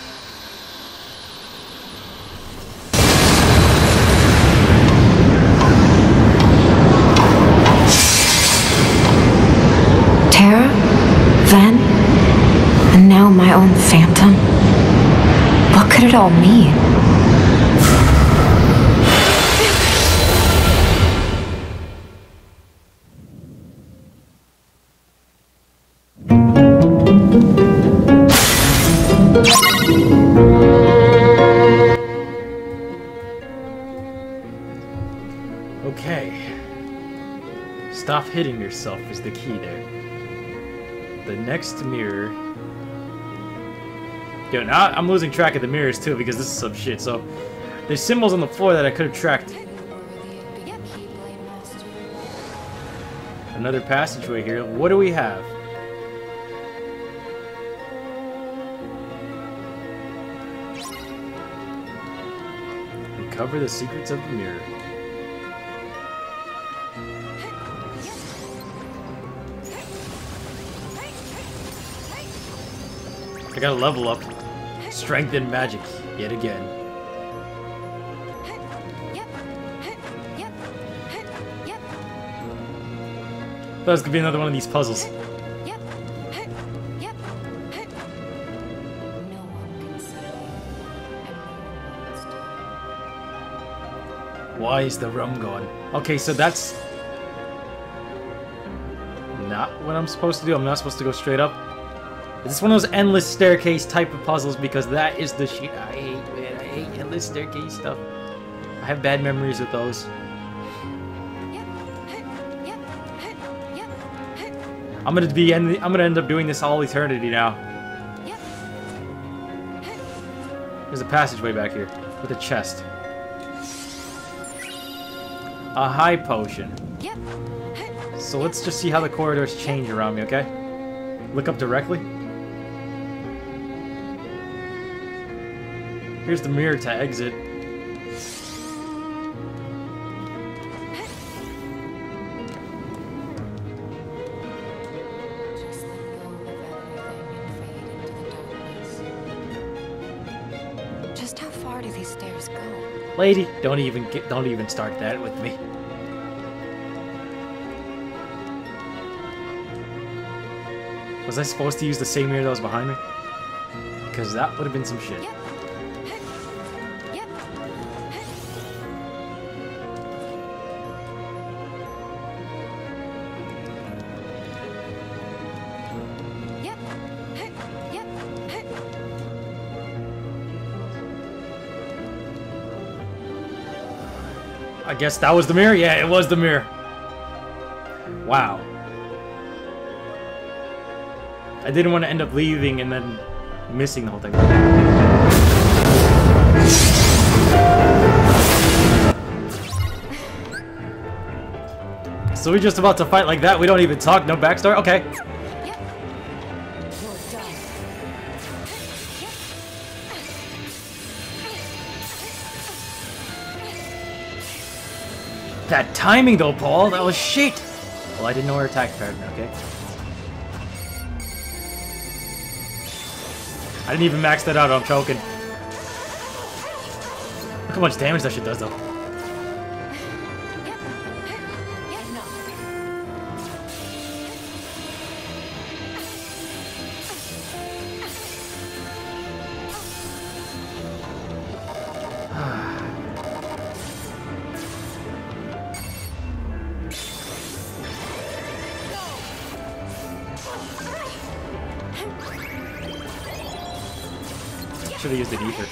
Phantom? What could it all mean? Stop hitting yourself is the key there. The next mirror... Yo, now I'm losing track of the mirrors too because this is some shit, so... There's symbols on the floor that I could have tracked. Another passageway here. What do we have? Recover the secrets of the mirror. I gotta level up. Strength and magic yet again. That was gonna be another one of these puzzles. Why is the rum gone? Okay, so that's not what I'm supposed to do. I'm not supposed to go straight up. Is this one of those endless staircase type of puzzles? Because that is the shit I hate, man. I hate endless staircase stuff. I have bad memories of those. I'm gonna be. I'm gonna end up doing this all eternity now. There's a passageway back here with a chest. A high potion. So let's just see how the corridors change around me, okay? Look up directly. Here's the mirror to exit. Lady, don't even get, don't even start that with me. Was I supposed to use the same mirror that was behind me? Because that would have been some shit. I guess that was the mirror? Yeah, it was the mirror. Wow. I didn't want to end up leaving and then missing the whole thing. So we're just about to fight like that? We don't even talk? No backstory? Okay. That timing though, Paul, that was shit! Well, I didn't know her attack pattern, okay? I didn't even max that out, I'm choking. Look how much damage that shit does though. Should have used an ether.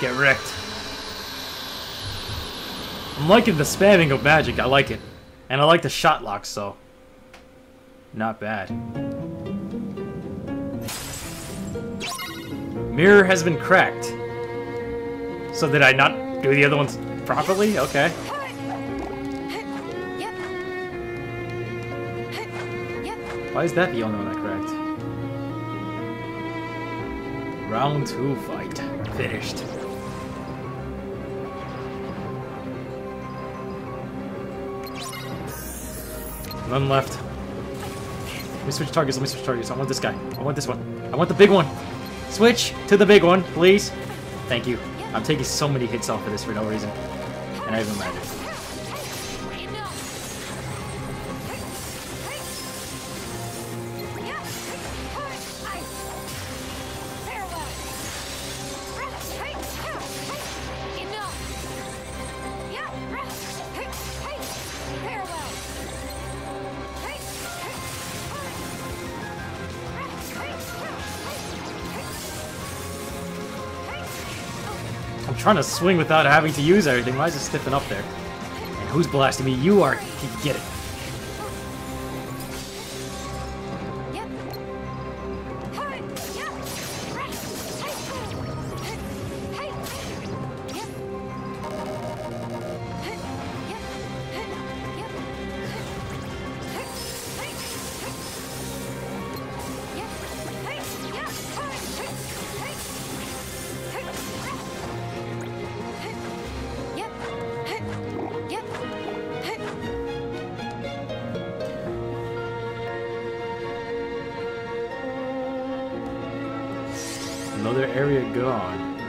Get wrecked. I'm liking the spamming of magic, I like it. And I like the shot lock, so. Not bad. Mirror has been cracked. So did I not do the other ones? Properly? Okay. Why is that the only one I cracked? Round two fight. Finished. None left. Let me switch targets, let me switch targets. I want this guy. I want this one. I want the big one. Switch to the big one, please. Thank you. I'm taking so many hits off of this for no reason. And I haven't landed. I'm trying to swing without having to use everything. Why is it stiffen up there? And who's blasting me? You are. Get it.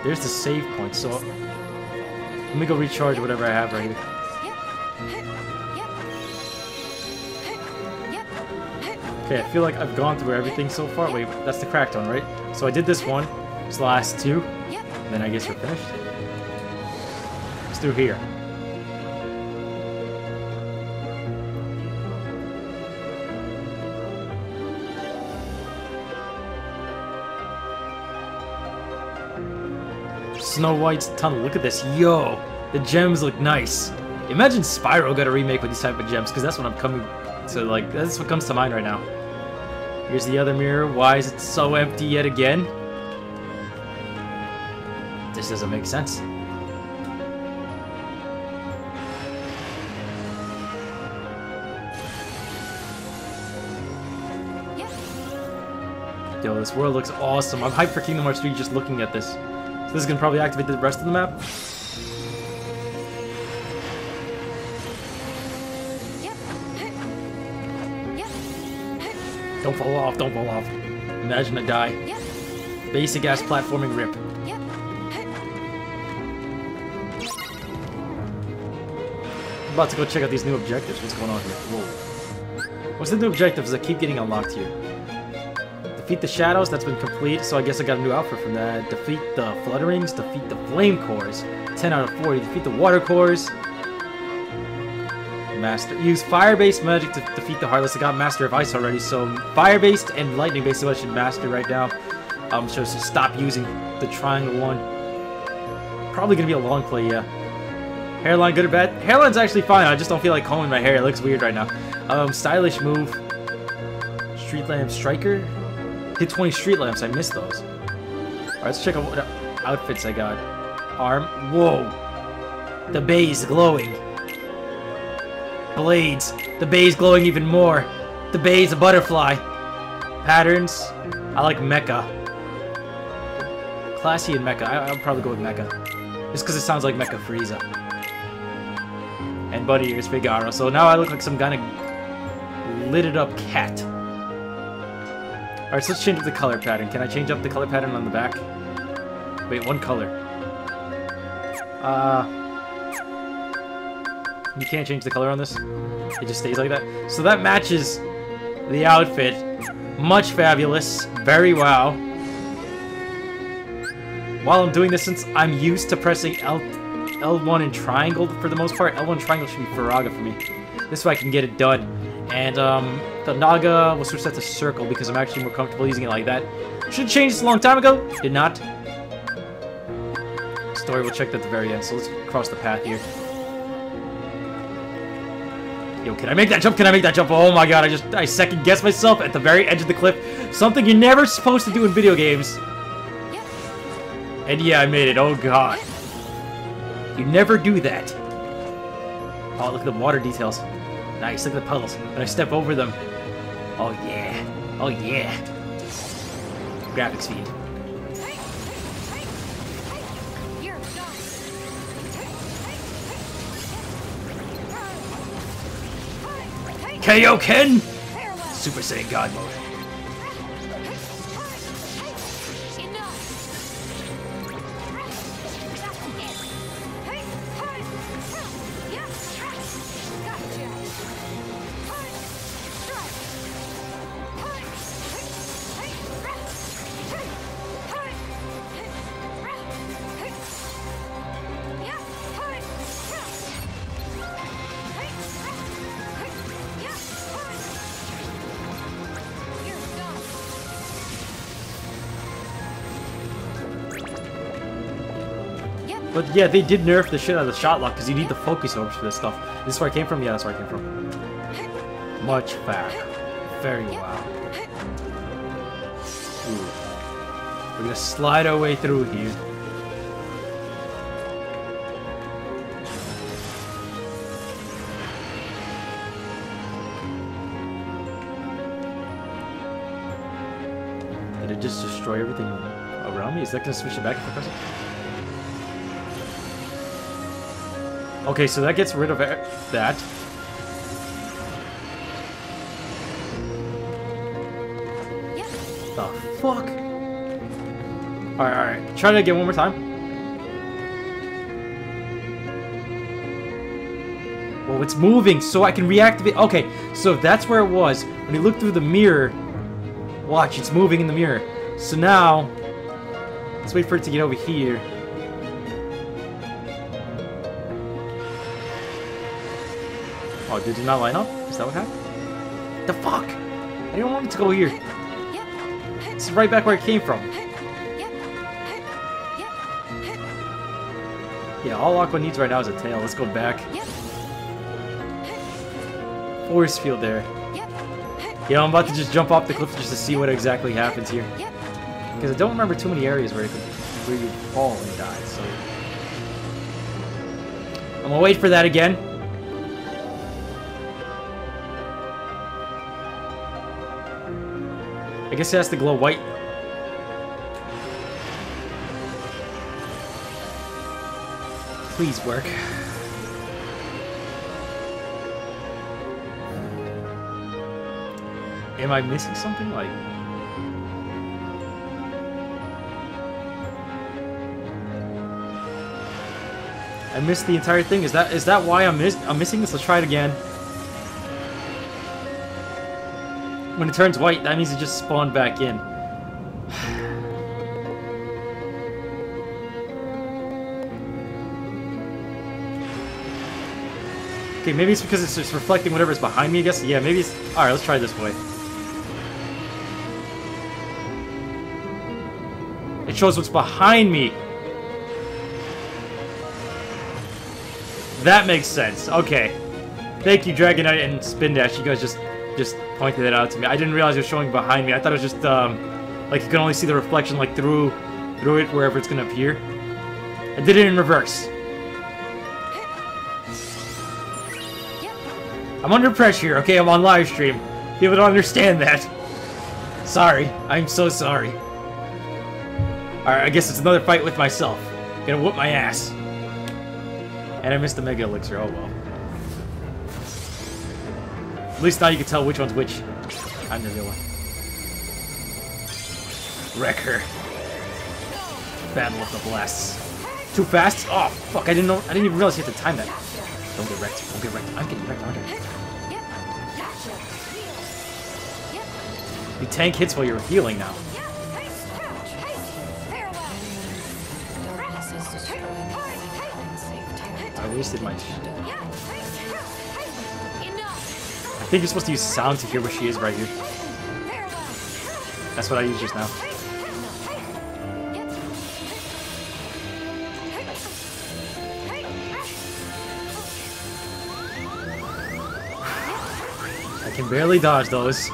There's the save point, so let me go recharge whatever I have right here. Okay, I feel like I've gone through everything so far. Wait, that's the cracked one, right? So I did this one, it's the last two, and then I guess we're finished. It's through here. Snow White's tunnel. Look at this. Yo! The gems look nice. Imagine Spyro got a remake with these type of gems, because that's what I'm coming to, like, that's what comes to mind right now. Here's the other mirror. Why is it so empty yet again? This doesn't make sense. Yo, this world looks awesome. I'm hyped for Kingdom Hearts three just looking at this. This is going to probably activate the rest of the map. Don't fall off, don't fall off. Imagine I die. Basic ass platforming rip. I'm about to go check out these new objectives. What's going on here? Whoa. What's the new objectives that keep getting unlocked here? Defeat the shadows, that's been complete, so I guess I got a new outfit from that. Defeat the flutterings, defeat the flame cores, ten out of forty, defeat the water cores. Master, use fire-based magic to defeat the heartless. I got master of ice already, so fire-based and lightning-based is what I should master right now. Um, so I should stop using the triangle one. Probably gonna be a long play, yeah. Hairline, good or bad? Hairline's actually fine, I just don't feel like combing my hair, it looks weird right now. Um, stylish move, street lamp striker. Hit twenty street lamps. I missed those. Alright, let's check out what outfits I got. Arm. Whoa. The bay's glowing. Blades. The bay's glowing even more. The bay's a butterfly. Patterns. I like mecha. Classy and mecha. I I'll probably go with mecha. Just because it sounds like Mecha Frieza. And Buddy ears Figaro. So now I look like some kind of lit up cat. Alright, so let's change up the color pattern. Can I change up the color pattern on the back? Wait, one color. Uh, you can't change the color on this? It just stays like that? So that matches the outfit. Much fabulous. Very wow. While I'm doing this, since I'm used to pressing L L1 and triangle for the most part, L one and triangle should be Faraga for me. This way I can get it done. And, um... the Naga will switch that to circle because I'm actually more comfortable using it like that. Should have changed this a long time ago. Did not. Story, we'll check that at the very end, so let's cross the path here. Yo, can I make that jump? Can I make that jump? Oh my god, I just, I second guessed myself at the very edge of the cliff. Something you're never supposed to do in video games. And yeah, I made it. Oh god. You never do that. Oh, look at the water details. Nice, look at the puddles. When I step over them. Oh yeah. Oh yeah. Graphics feed. K O Ken! Super Saiyan God mode. But yeah, they did nerf the shit out of the shot lock because you need the focus in order for this stuff. This is where I came from? Yeah, that's where I came from. Much fact. Very wow. Ooh. We're gonna slide our way through here. Did it just destroy everything around me? Is that gonna switch it back to the present? Okay, so that gets rid of er that. Yeah. The fuck? Alright, alright. Try that again one more time. Well, it's moving, so I can reactivate. Okay, so that's where it was. When you look through the mirror, watch, it's moving in the mirror. So now, let's wait for it to get over here. Oh, did it not line up? Is that what happened? The fuck? I didn't want it to go here. It's right back where it came from. Yeah, all Aqua needs right now is a tail. Let's go back. Force field there. Yeah, I'm about to just jump off the cliff just to see what exactly happens here. Because I don't remember too many areas where, it could, where you fall and die, so... I'm gonna wait for that again. I guess it has to glow white. Please work. Am I missing something? Like, I missed the entire thing. Is that is that why I'm miss I'm missing this? Let's try it again. When it turns white, that means it just spawned back in. Okay, maybe it's because it's just reflecting whatever's behind me, I guess. Yeah, maybe it's... Alright, let's try it this way. It shows what's behind me. That makes sense. Okay. Thank you, Dragonite and Spin Dash. You guys just... just pointed that out to me. I didn't realize it was showing behind me. I thought it was just, um, like you can only see the reflection, like, through through it, wherever it's gonna appear. I did it in reverse. I'm under pressure, okay? I'm on live stream. People don't understand that. Sorry. I'm so sorry. Alright, I guess it's another fight with myself. Gonna whoop my ass. And I missed the Mega Elixir. Oh, well. At least now you can tell which one's which. I'm the real one. Wreck her. Battle of the blasts. Too fast? Oh fuck! I didn't know. I didn't even realize you had to time that. Don't get wrecked. Don't get wrecked. I'm getting wrecked, aren't I? You tank hits while you're healing now. I wasted my. I think you're supposed to use sound to hear where she is right here. That's what I used just now. I can barely dodge those.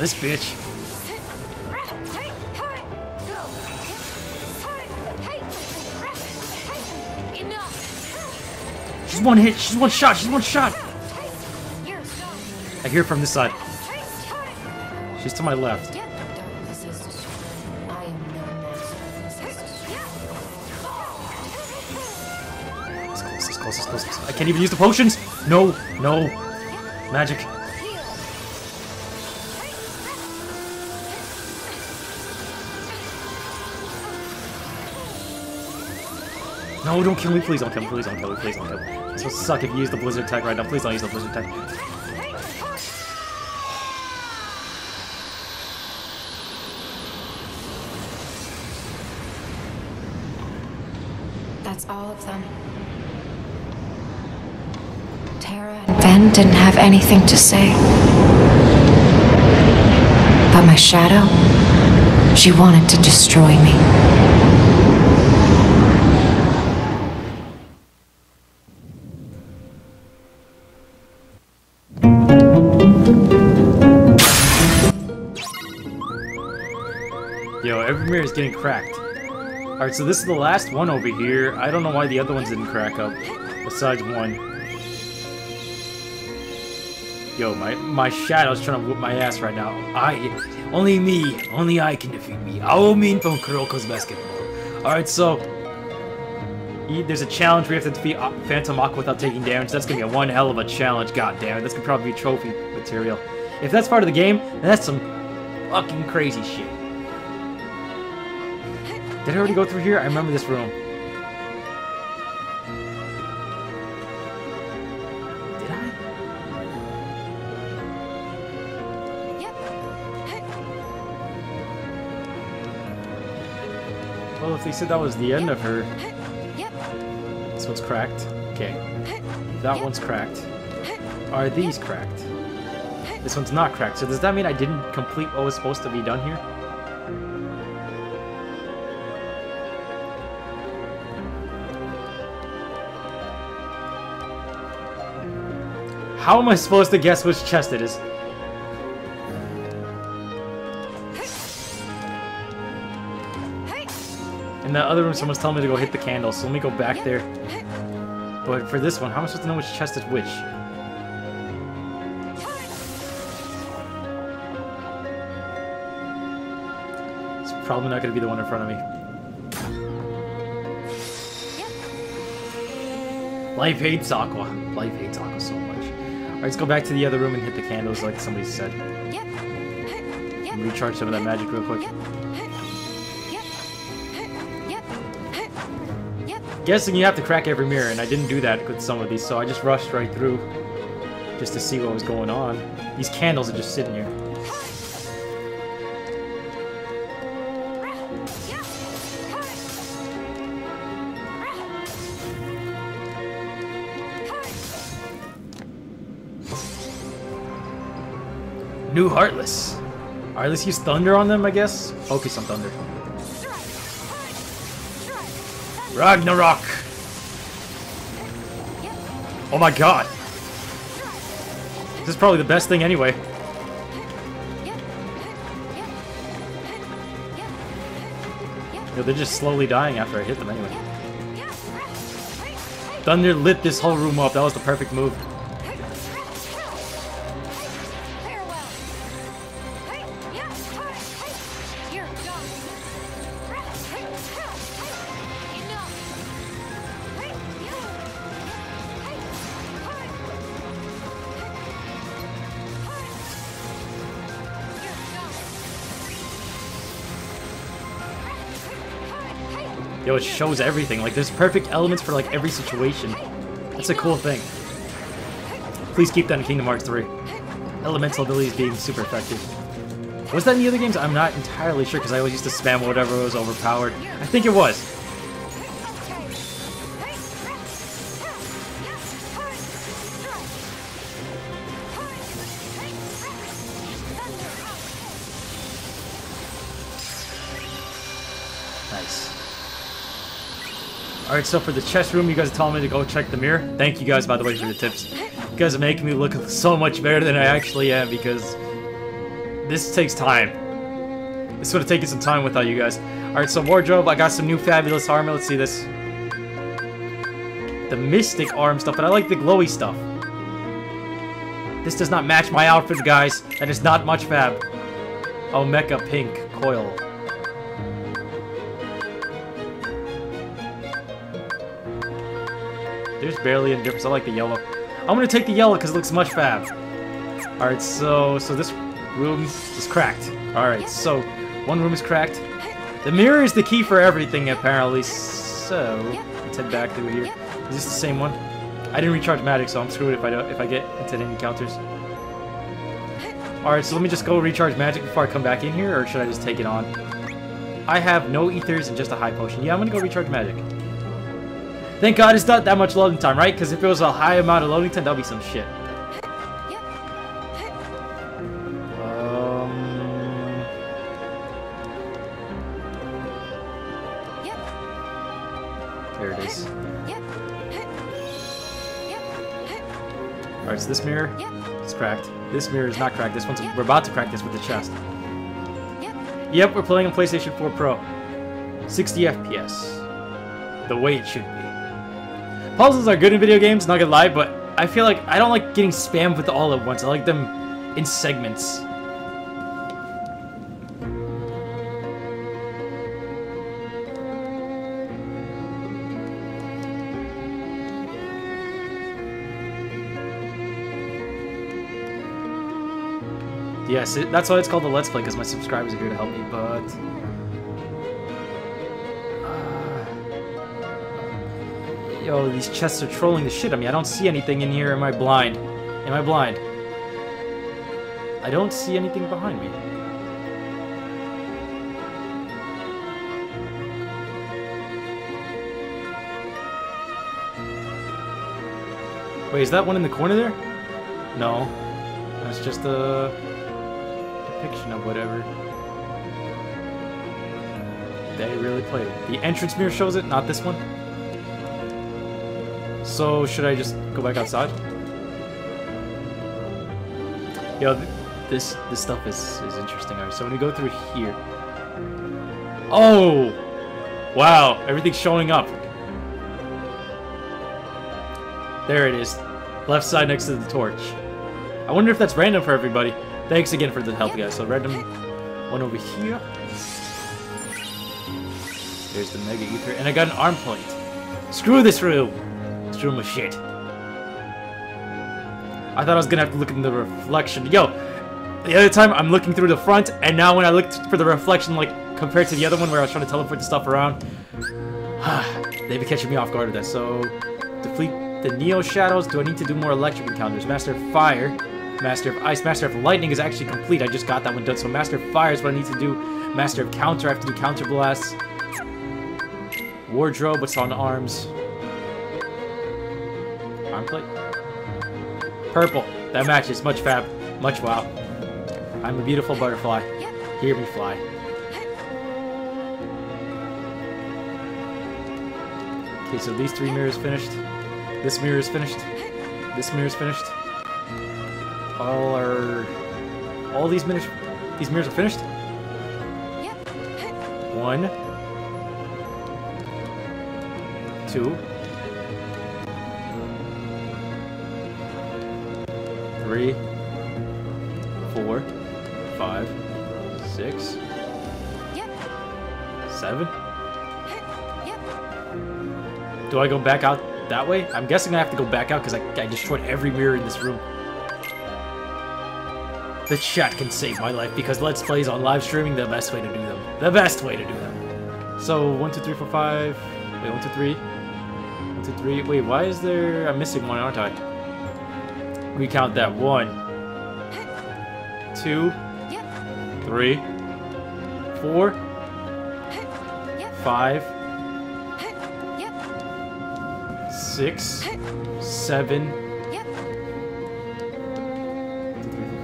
This bitch. She's one hit. She's one shot. She's one shot. I hear it from this side. She's to my left. close, close, close. I can't even use the potions! No, no. Magic. No, don't kill me, please don't kill me, please don't kill me, please don't kill me. This will suck if you use the blizzard attack right now. Please don't use the blizzard attack. That's all of them. Terra and Ben didn't have anything to say. But my shadow, she wanted to destroy me. Is getting cracked. Alright, so this is the last one over here. I don't know why the other ones didn't crack up, besides one. Yo, my my shadow's trying to whoop my ass right now. I only me, only I can defeat me. Aomin from Kuroko's Basketball. Alright, so there's a challenge where you have to defeat Phantom Aqua without taking damage. That's gonna be one hell of a challenge, god damn it. This could probably be trophy material. If that's part of the game, then that's some fucking crazy shit. Did I already go through here? I remember this room. Did I? Yep. Well, if they said that was the end of her... Yep. This one's cracked. Okay. That one's cracked. Are these cracked? This one's not cracked. So does that mean I didn't complete what was supposed to be done here? How am I supposed to guess which chest it is? In the other room, someone's telling me to go hit the candle, so let me go back there. But for this one, how am I supposed to know which chest is which? It's probably not going to be the one in front of me. Life hates Aqua. Life hates Aqua so much. Alright, let's go back to the other room and hit the candles like somebody said. And recharge some of that magic real quick. Guessing you have to crack every mirror, and I didn't do that with some of these, so I just rushed right through just to see what was going on. These candles are just sitting here. New Heartless. Alright, let's use Thunder on them, I guess. Focus on Thunder. Ragnarok! Oh my god! This is probably the best thing anyway. Yo, they're just slowly dying after I hit them anyway. Thunder lit this whole room up. That was the perfect move. Yo, it shows everything. Like, there's perfect elements for, like, every situation. That's a cool thing. Please keep that in Kingdom Hearts three. Elemental abilities being super effective. Was that in the other games? I'm not entirely sure, because I always used to spam whatever was overpowered. I think it was. Alright, so for the chest room, you guys are telling me to go check the mirror. Thank you guys, by the way, for the tips. You guys are making me look so much better than I actually am, because this takes time. This would have taken some time without you guys. Alright, so wardrobe, I got some new fabulous armor. Let's see this. The mystic arm stuff, but I like the glowy stuff. This does not match my outfit, guys. That is not much fab. Oh, Mecha Pink Coil. There's barely any difference. I like the yellow. I'm gonna take the yellow because it looks much fab. Alright, so so this room is cracked. Alright, so one room is cracked. The mirror is the key for everything, apparently. So let's head back through here. Is this the same one? I didn't recharge magic, so I'm screwed if I don't if I get into any encounters. Alright, so let me just go recharge magic before I come back in here, or should I just take it on? I have no ethers and just a high potion. Yeah, I'm gonna go recharge magic. Thank God it's not that much loading time, right? Because if it was a high amount of loading time, that would be some shit. Um... There it is. Alright, so this mirror is cracked. This mirror is not cracked. This one's... We're about to crack this with the chest. Yep, we're playing on PlayStation four Pro. sixty F P S. The way it should be. Puzzles are good in video games, not gonna lie, but I feel like I don't like getting spammed with all at once. I like them in segments. Yes, it, that's why it's called the Let's Play, because my subscribers are here to help me, but... Yo, these chests are trolling the shit out of me. I don't see anything in here. Am I blind? Am I blind? I don't see anything behind me. Wait, is that one in the corner there? No. That's just a depiction of whatever. They really played it. The entrance mirror shows it, not this one. So, should I just go back outside? Yo, th this this stuff is, is interesting. Alright, so when we go through here... Oh! Wow, everything's showing up. There it is. Left side next to the torch. I wonder if that's random for everybody. Thanks again for the help, guys. So, random one over here. There's the Mega Ether. And I got an arm plate. Screw this room! Room of shit. I thought I was gonna have to look in the reflection. Yo, the other time I'm looking through the front, and now when I looked for the reflection, like compared to the other one where I was trying to teleport the stuff around, they'd be catching me off guard with that. So, defeat the Neo Shadows. Do I need to do more electric encounters? Master of Fire, Master of Ice, Master of Lightning is actually complete. I just got that one done. So, Master of Fire is what I need to do. Master of Counter, I have to do Counter Blasts. Wardrobe, what's on arms? Plate. Purple. That matches. Much fab. Much wow. I'm a beautiful butterfly. Hear me fly. Okay, so these three mirrors finished. This mirror is finished. This mirror is finished. All are... All these mirrors... These mirrors are finished? One. Two. Three, four, five, six, yep. seven. Yep. Do I go back out that way? I'm guessing I have to go back out because I, I destroyed every mirror in this room. The chat can save my life because Let's Plays on live streaming, the best way to do them. The best way to do them. So, one, two, three, four, five. Wait, one, two, three. One, two, three. Wait, why is there... I'm missing one, aren't I? Recount that. One, two, three, four, five, six, seven,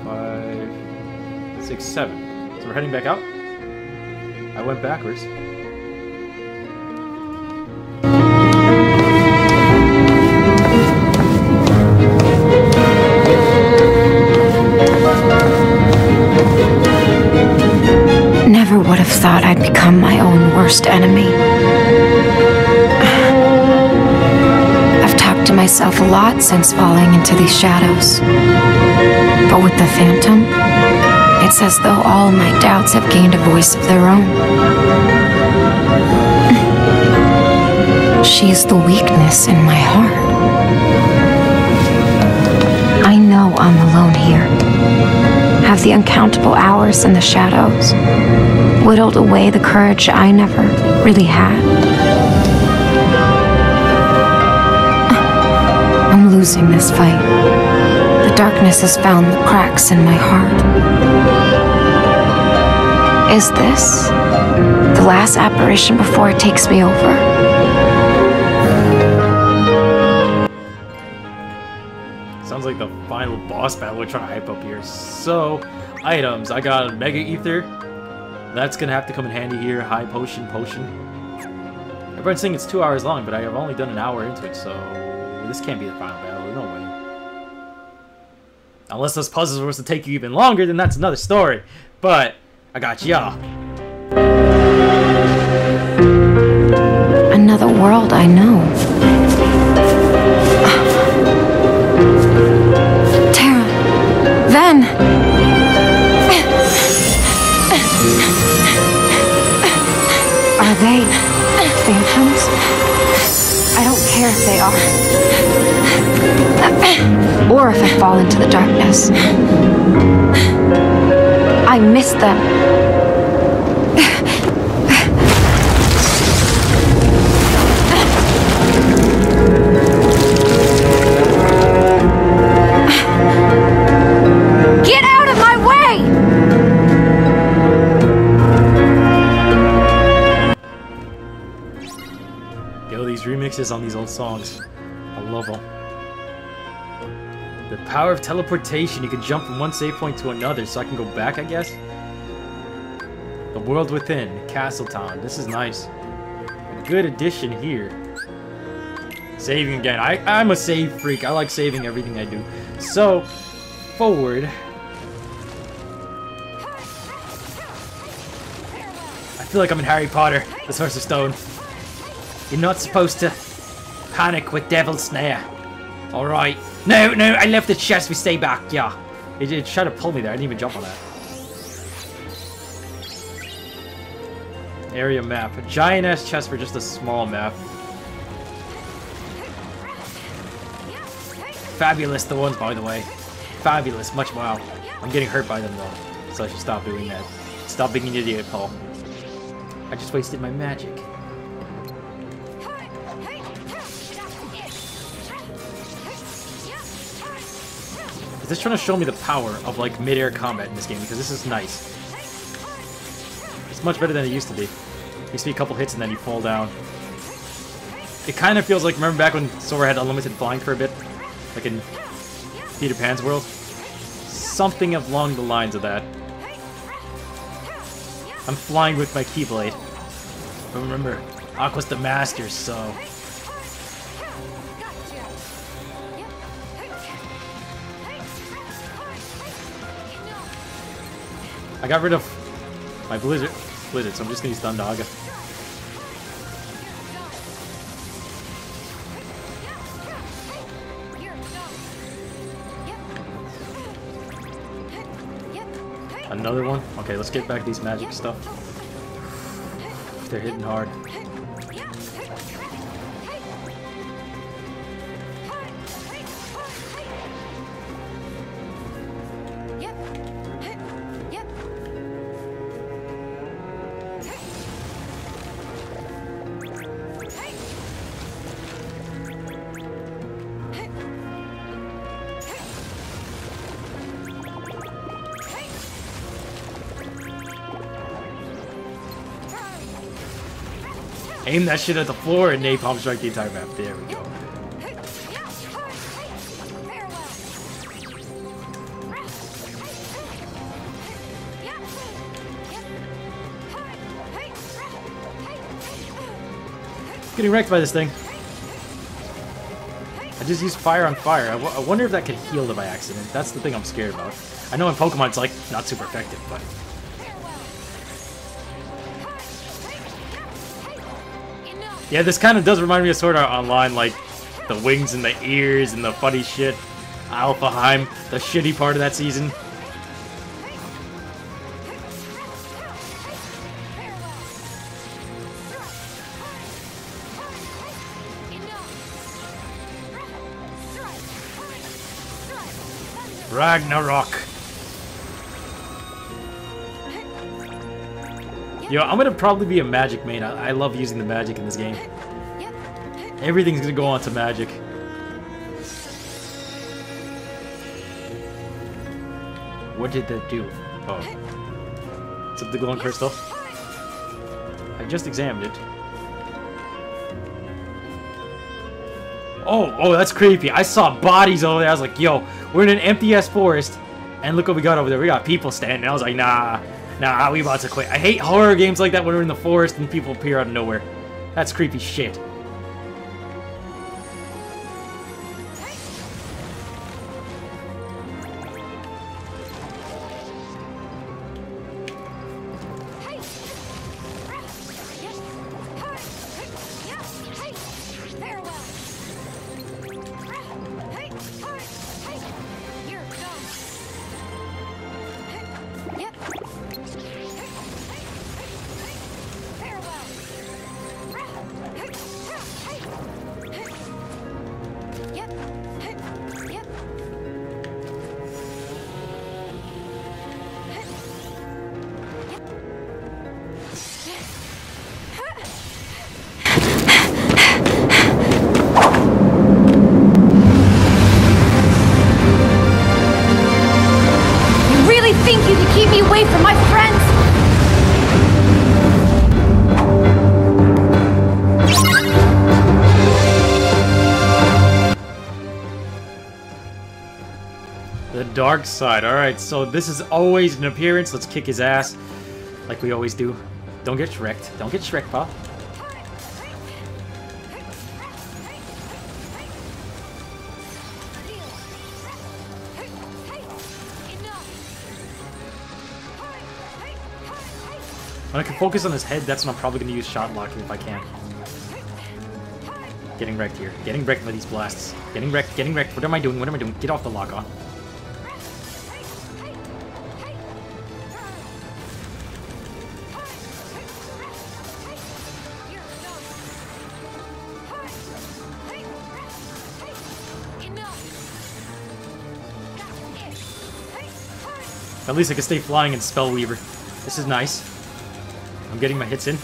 five, six, seven. So we're heading back out. I went backwards. Thought I'd become my own worst enemy. I've talked to myself a lot since falling into these shadows. But with the Phantom, it's as though all my doubts have gained a voice of their own. She is the weakness in my heart. I know I'm alone here. Have the uncountable hours in the shadows whittled away the courage I never really had. I'm losing this fight. The darkness has found the cracks in my heart. Is this the last apparition before it takes me over? Sounds like the final boss battle we're trying to hype up here. So, items. I got a Mega Ether. That's gonna have to come in handy here. High Potion, Potion. Everyone's saying it's two hours long, but I have only done an hour into it, so this can't be the final battle. No way. Unless those puzzles were to take you even longer, then that's another story. But I got y'all. Another world I know. Terra, then. Are they phantoms? I don't care if they are. Or if I fall into the darkness. I miss them. Get out of my way! Remixes on these old songs. I love them. The power of teleportation. You can jump from one save point to another, so I can go back, I guess. The World Within, Castletown. This is nice. A good addition here. Saving again. I, I'm a save freak. I like saving everything I do. So, forward. I feel like I'm in Harry Potter, the Sorcerer's Stone. You're not supposed to panic with Devil's Snare. Alright. No, no, I left the chest. We stay back, yeah. It, it tried to pull me there. I didn't even jump on that. Area map. A giant-ass chest for just a small map. Fabulous, the ones, by the way. Fabulous. Much wow. I'm getting hurt by them, though. So I should stop doing that. Stop being an idiot, Paul. I just wasted my magic. This is trying to show me the power of like mid-air combat in this game, because this is nice. It's much better than it used to be. You see a couple hits and then you fall down. It kind of feels like, remember back when Sora had unlimited flying for a bit? Like in Peter Pan's world? Something along the lines of that. I'm flying with my Keyblade. But remember, Aqua's the master, so... I got rid of my blizzard, blizzard, so I'm just gonna use Thundaga. Another one? Okay, let's get back these magic stuff. They're hitting hard. Aim that shit at the floor and napalm strike the entire map. There we go. Getting wrecked by this thing. I just used fire on fire. I, w I wonder if that could heal them by accident. That's the thing I'm scared about. I know in Pokemon it's like not super effective, but... Yeah, this kind of does remind me of Sword Art Online, like the wings and the ears and the funny shit. Alphaheim, the shitty part of that season. Ragnarok. Yo, I'm gonna probably be a magic main. I, I love using the magic in this game. Everything's gonna go on to magic. What did that do? Oh. What's up, the glowing crystal? I just examined it. Oh, oh, that's creepy. I saw bodies over there. I was like, yo, we're in an empty ass forest. And look what we got over there. We got people standing. I was like, nah, nah, we about to quit. I hate horror games like that when we're in the forest and people appear out of nowhere. That's creepy shit. Dark side. Alright, so this is always an appearance. Let's kick his ass like we always do. Don't get Shrek'd. Don't get Shrek, Pop. When I can focus on his head, that's when I'm probably going to use shot locking if I can. Getting wrecked here. Getting wrecked by these blasts. Getting wrecked. Getting wrecked. What am I doing? What am I doing? Get off the lock on. At least I can stay flying and spell weaver. This is nice. I'm getting my hits in.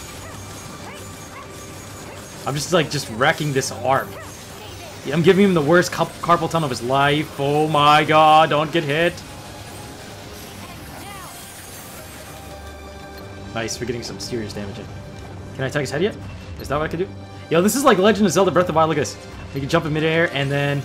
I'm just like just wrecking this arm. Yeah, I'm giving him the worst carp carpal tunnel of his life. Oh my god, don't get hit. Nice, we're getting some serious damage in. Can I attack his head yet? Is that what I can do? Yo, this is like Legend of Zelda Breath of the Wild. Look at this. We can jump in midair and then...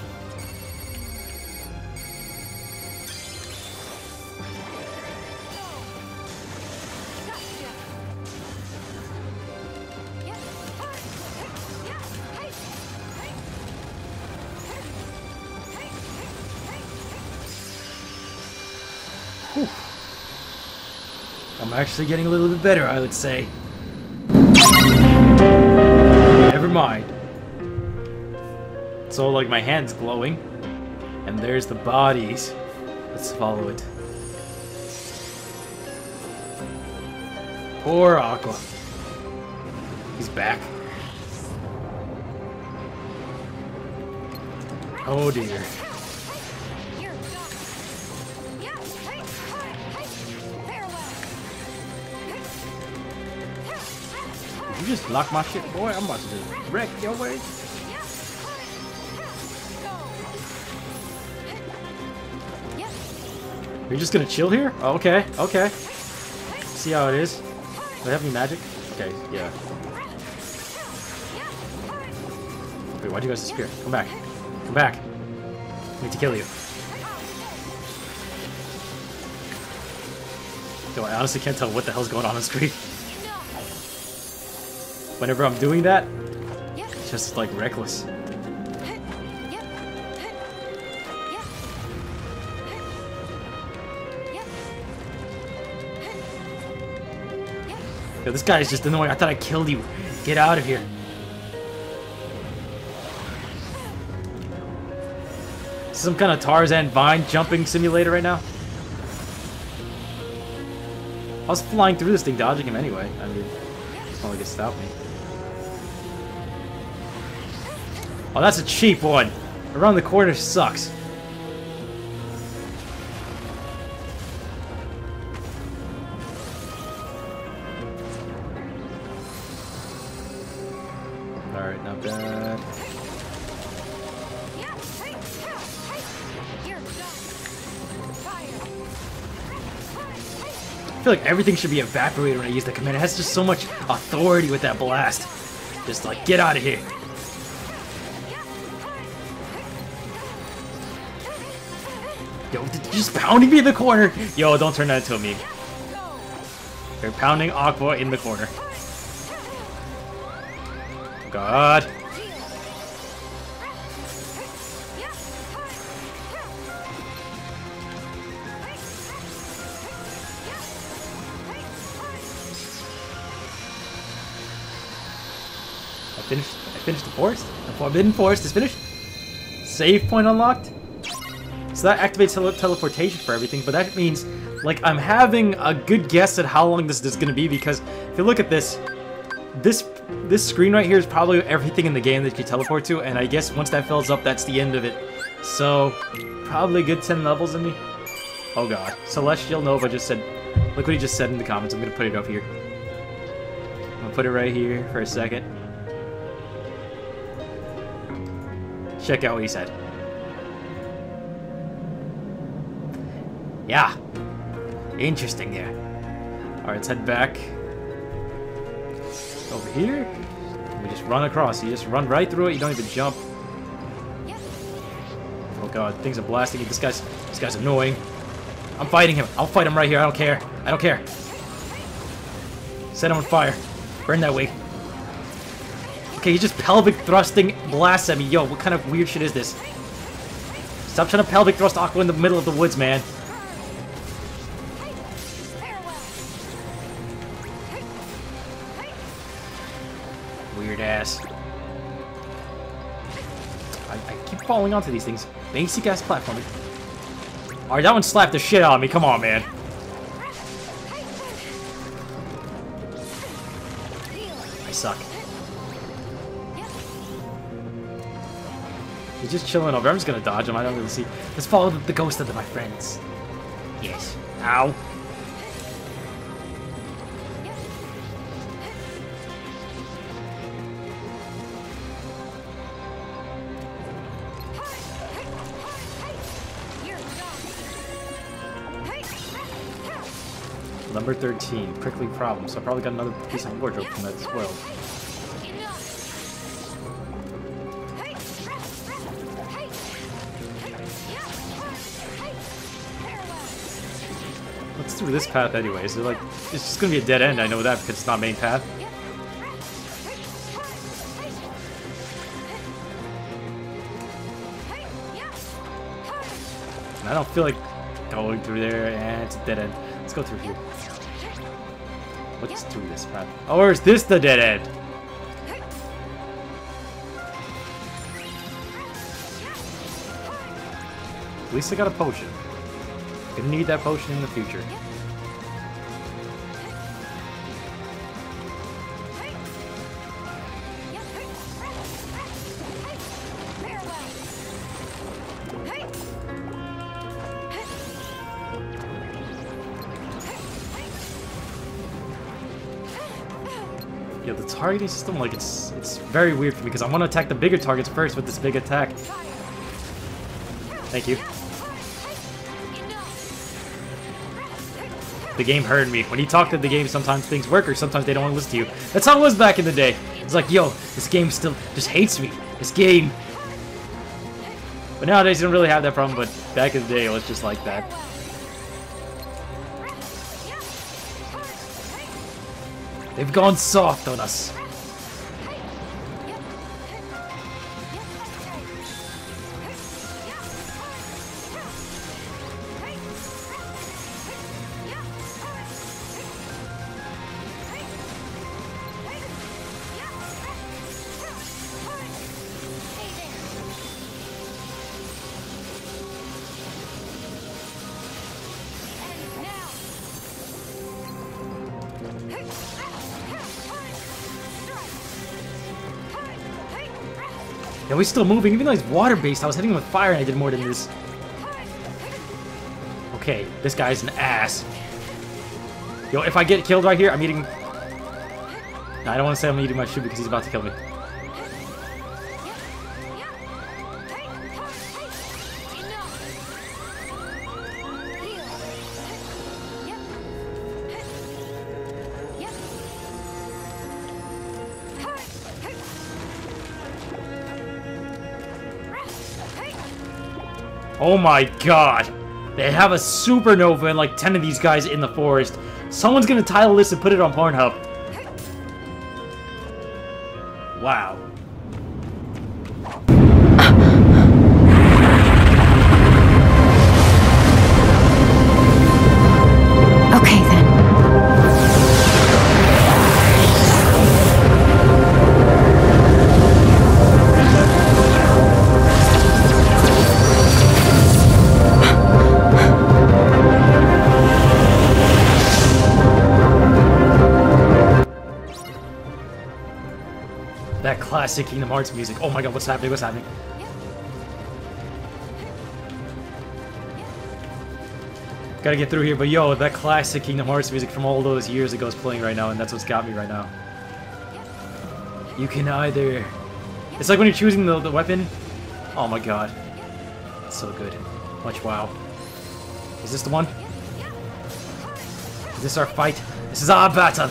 actually getting a little bit better, I would say. Never mind. So, like, my hand's glowing. And there's the bodies. Let's follow it. Poor Aqua. He's back. Oh dear. You just lock my shit, boy. I'm about to just wreck your way. You're just gonna chill here? Oh, okay, okay. See how it is. Do they have any magic? Okay, yeah. Wait, why'd you guys disappear? Come back. Come back. I need to kill you. Yo, I honestly can't tell what the hell's going on on screen. Whenever I'm doing that, it's just like reckless. Yo, this guy is just annoying. I thought I killed you. Get out of here. Some kind of Tarzan vine jumping simulator right now. I was flying through this thing, dodging him anyway. I mean, it's not like it stopped me. Oh, that's a cheap one. Around the corner sucks. Alright, not bad. I feel like everything should be evaporated when I use the command. It has just so much authority with that blast. Just like, get out of here. Yo, they're just pounding me in the corner. Yo, don't turn that into a meme. They're pounding Aqua in the corner. God. I finished the forest. The Forbidden Forest is finished. Save point unlocked. So that activates tele teleportation for everything, but that means, like, I'm having a good guess at how long this is going to be, because if you look at this, this this screen right here is probably everything in the game that you teleport to, and I guess once that fills up, that's the end of it. So, probably a good ten levels in me. Oh god. Celestial Nova just said, look what he just said in the comments. I'm going to put it up here. I'm going to put it right here for a second. Check out what he said. Yeah. Interesting there. Alright, let's head back. Over here. We just run across. You just run right through it. You don't even jump. Oh god, things are blasting you. This guy's, this guy's annoying. I'm fighting him. I'll fight him right here. I don't care. I don't care. Set him on fire. Burn that wig. Okay, he's just pelvic thrusting blasts at me. Yo, what kind of weird shit is this? Stop trying to pelvic thrust Aqua in the middle of the woods, man. Weird ass. I, I keep falling onto these things. Basic ass platforming. Alright, that one slapped the shit out of me. Come on, man. I suck. He's just chilling over. I'm just gonna dodge him. I don't really see. Let's follow the ghost of my friends. Yes. Ow. Number thirteen. Prickly problem. So I probably got another piece of wardrobe from that as well. Through this path anyway, so like it's just gonna be a dead end. I know that because it's not main path. And I don't feel like going through there, and it's a dead end. Let's go through here. What's through this path? Or is this the dead end? At least I got a potion. Gonna need that potion in the future. Yeah, the targeting system, like, it's it's very weird for me because I want to attack the bigger targets first with this big attack. Thank you. The game heard me. When you talk to the game, sometimes things work, or sometimes they don't want to listen to you. That's how it was back in the day. It's like, yo, this game still just hates me. This game. But nowadays, you don't really have that problem, but back in the day, it was just like that. They've gone soft on us. Yeah, we're still moving. Even though he's water-based, I was hitting him with fire and I did more than this. Okay, this guy's an ass. Yo, if I get killed right here, I'm eating... No, I don't want to say I'm eating my shoe because he's about to kill me. Oh my god. They have a supernova and like ten of these guys in the forest. Someone's gonna title this and put it on Pornhub. Wow. Classic Kingdom Hearts music. Oh my god, what's happening? What's happening? Gotta get through here, but yo, that classic Kingdom Hearts music from all those years ago is playing right now, and that's what's got me right now. You can either... It's like when you're choosing the, the weapon. Oh my god. It's so good. Much wow. Is this the one? Is this our fight? This is our battle!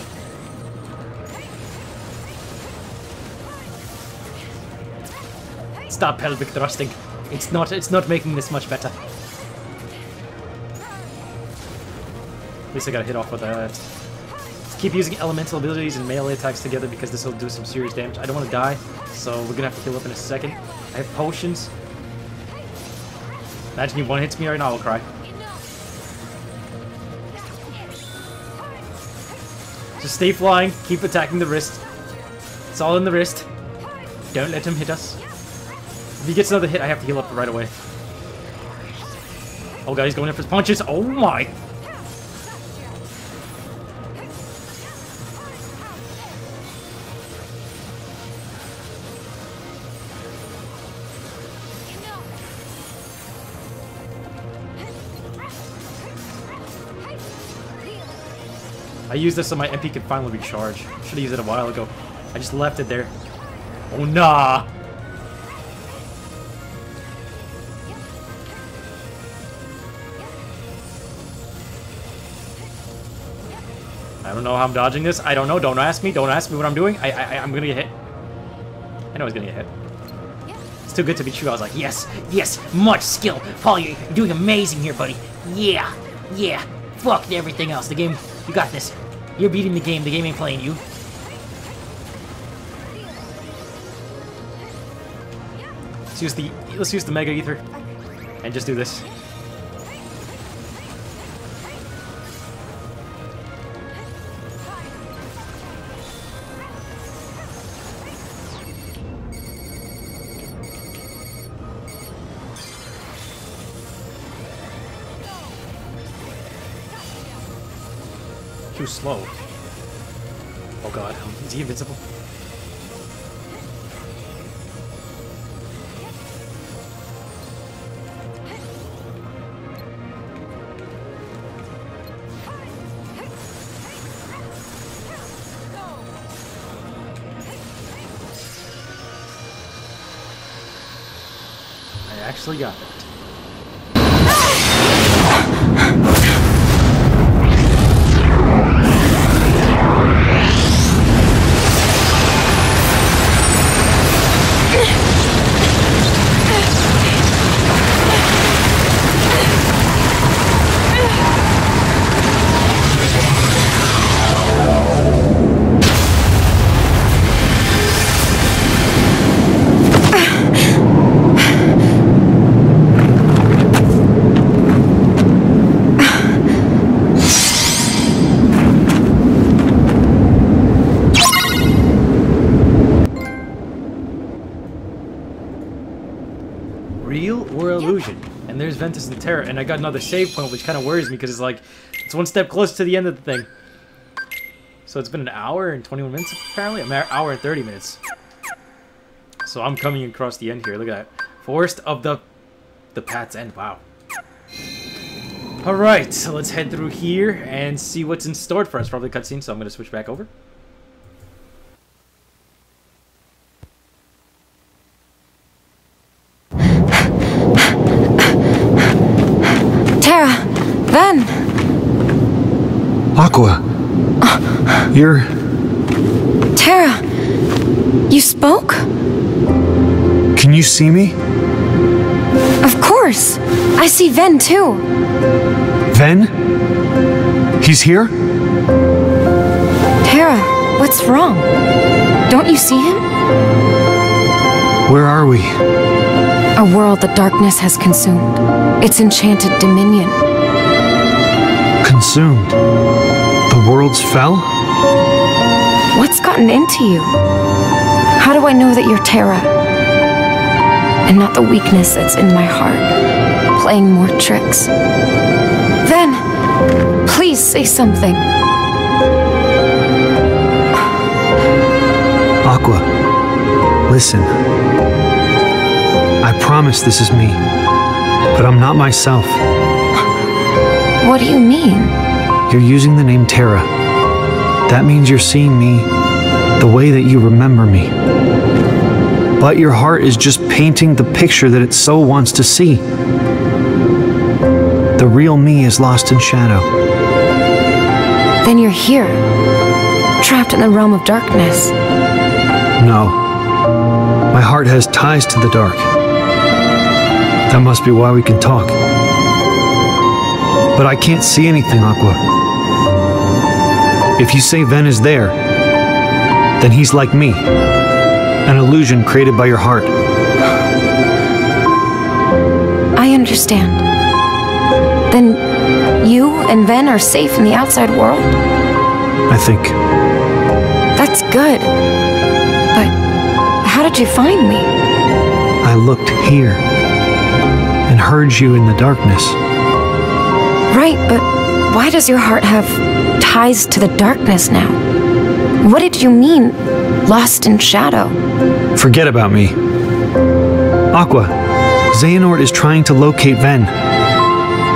Stop pelvic thrusting. It's not it's not making this much better. At least I got a hit off with that. Let's keep using elemental abilities and melee attacks together because this will do some serious damage. I don't want to die, so we're gonna have to heal up in a second. I have potions. Imagine if one hits me right now, I'll cry. Just stay flying, keep attacking the wrist. It's all in the wrist. Don't let him hit us. If he gets another hit, I have to heal up right away. Oh god, he's going in for his punches. Oh my! I used this so my M P could finally recharge. Should've used it a while ago. I just left it there. Oh nah! I don't know how I'm dodging this. I don't know. Don't ask me. Don't ask me what I'm doing. I, I, I'm gonna get hit. I know I was gonna get hit. It's too good to be true. I was like, yes, yes, much skill. Paul, you're doing amazing here, buddy. Yeah, yeah. Fuck everything else. The game, you got this. You're beating the game. The game ain't playing you. Let's use the, let's use the Mega Ether and just do this. Too slow. Oh god, is he invincible? I actually got it. Ventus and Terra, and I got another save point, which kind of worries me because it's like it's one step closer to the end of the thing. So it's been an hour and twenty-one minutes apparently, an hour and thirty minutes. So I'm coming across the end here. Look at that, Forest of the the Path's End. Wow. All right, so let's head through here and see what's in store for us. Probably a cutscene, so I'm gonna switch back over. Then Aqua, uh, you're Terra. You spoke? Can you see me? Of course. I see Ven too. Ven? He's here? Terra, what's wrong? Don't you see him? Where are we? A world that darkness has consumed. Its enchanted dominion. Consumed? The worlds fell? What's gotten into you? How do I know that you're Terra? And not the weakness that's in my heart, playing more tricks. Then, please say something. Aqua, listen. I promise this is me, but I'm not myself. What do you mean? You're using the name Terra. That means you're seeing me the way that you remember me. But your heart is just painting the picture that it so wants to see. The real me is lost in shadow. Then you're here, trapped in the realm of darkness. No. My heart has ties to the dark. That must be why we can talk. But I can't see anything, Aqua. If you say Ven is there, then he's like me. An illusion created by your heart. I understand. Then you and Ven are safe in the outside world? I think. That's good. But how did you find me? I looked here and heard you in the darkness. Right, but why does your heart have ties to the darkness now? What did you mean? Lost in shadow. Forget about me. Aqua, Xehanort is trying to locate Ven.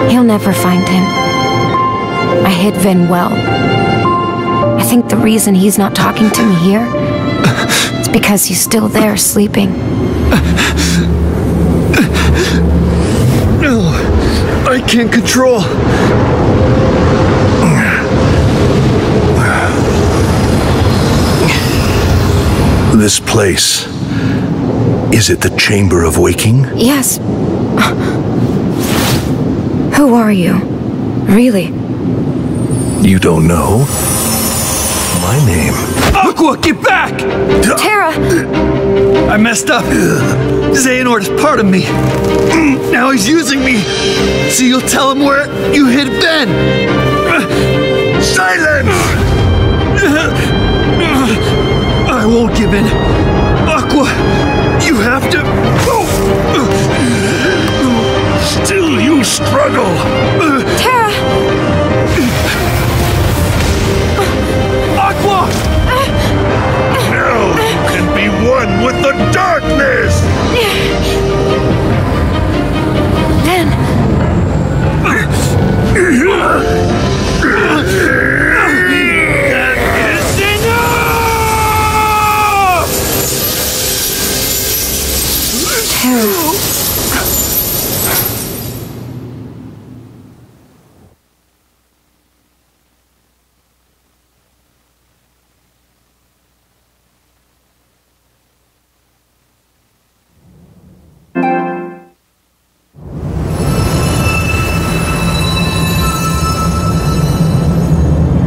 He'll never find him. I hid Ven well. I think the reason he's not talking to me here is because he's still there sleeping. No, I can't control. This place, is it the Chamber of Waking? Yes. Who are you? Really? You don't know? My name. Aqua, get back! Terra! I messed up. Xehanort is part of me. Now he's using me. So you'll tell him where you hid Ben. Silence! I won't give in. Aqua, you have to... Still you struggle. Terra! Aqua! Now you can be one with the darkness! Then...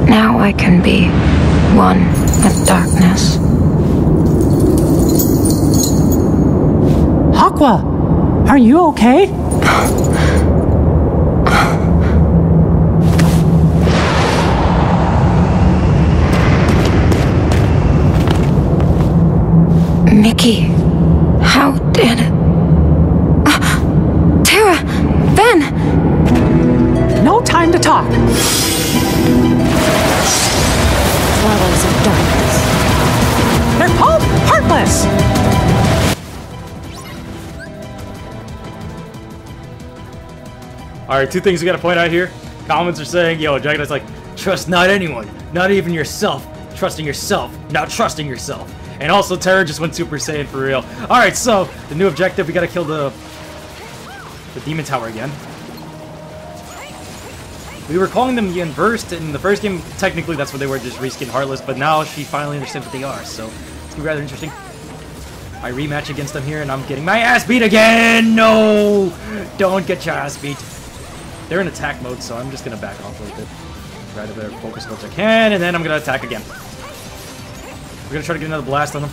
Now I can be one with darkness. Aqua, are you okay? Mickey, how did it? Uh, Terra, Ben! No time to talk. Swallows of darkness. They're called heartless. Alright, two things we gotta point out here. Comments are saying, yo, Dragonite's like, trust not anyone, not even yourself. Trusting yourself, not trusting yourself. And also, Terra just went Super Saiyan for real. Alright, so, the new objective, we gotta kill the... the Demon Tower again. We were calling them the Inversed, and in the first game, technically that's what they were, just reskin Heartless, but now she finally understands what they are, so it's gonna be rather interesting. my rematch against him here, and I'm getting my ass beat again! No! Don't get your ass beat! They're in attack mode, so I'm just gonna back off a little bit. Try to their focus as much as I can, and then I'm gonna attack again. We're gonna try to get another blast on him.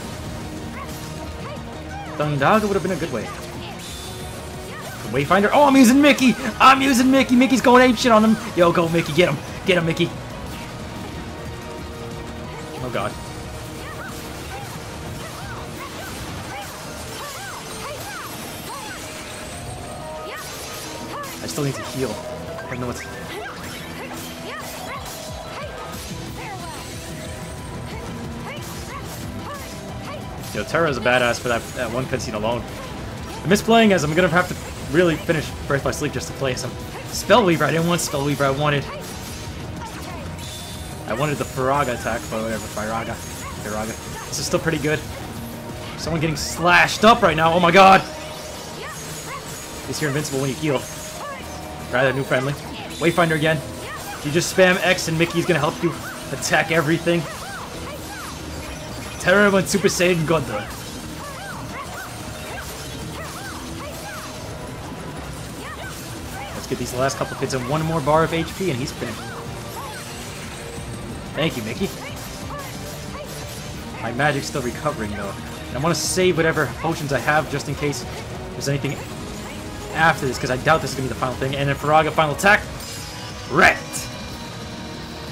Thundaga would have been a good way. The Wayfinder. Oh, I'm using Mickey! I'm using Mickey! Mickey's going apeshit on him! Yo, go Mickey, get him! Get him, Mickey! Oh god. I still need to heal. I don't know what's... Yo, Terra's a badass for that, that one cutscene alone. I miss playing as him. I'm gonna have to really finish Birth by Sleep just to play as him. Spellweaver, I didn't want Spellweaver, I wanted... I wanted the Firaga attack, but whatever, Firaga. Firaga. This is still pretty good. Someone getting slashed up right now, oh my god! At least you're invincible when you heal. Rather new friendly. Wayfinder again. You just spam X and Mickey's gonna help you attack everything. Terra went Super Saiyan God. Let's get these last couple hits and one more bar of H P and he's finished. Thank you, Mickey. My magic's still recovering though. And I want to save whatever potions I have just in case there's anything after this, because I doubt this is going to be the final thing. And then Firaga final attack. Wrecked!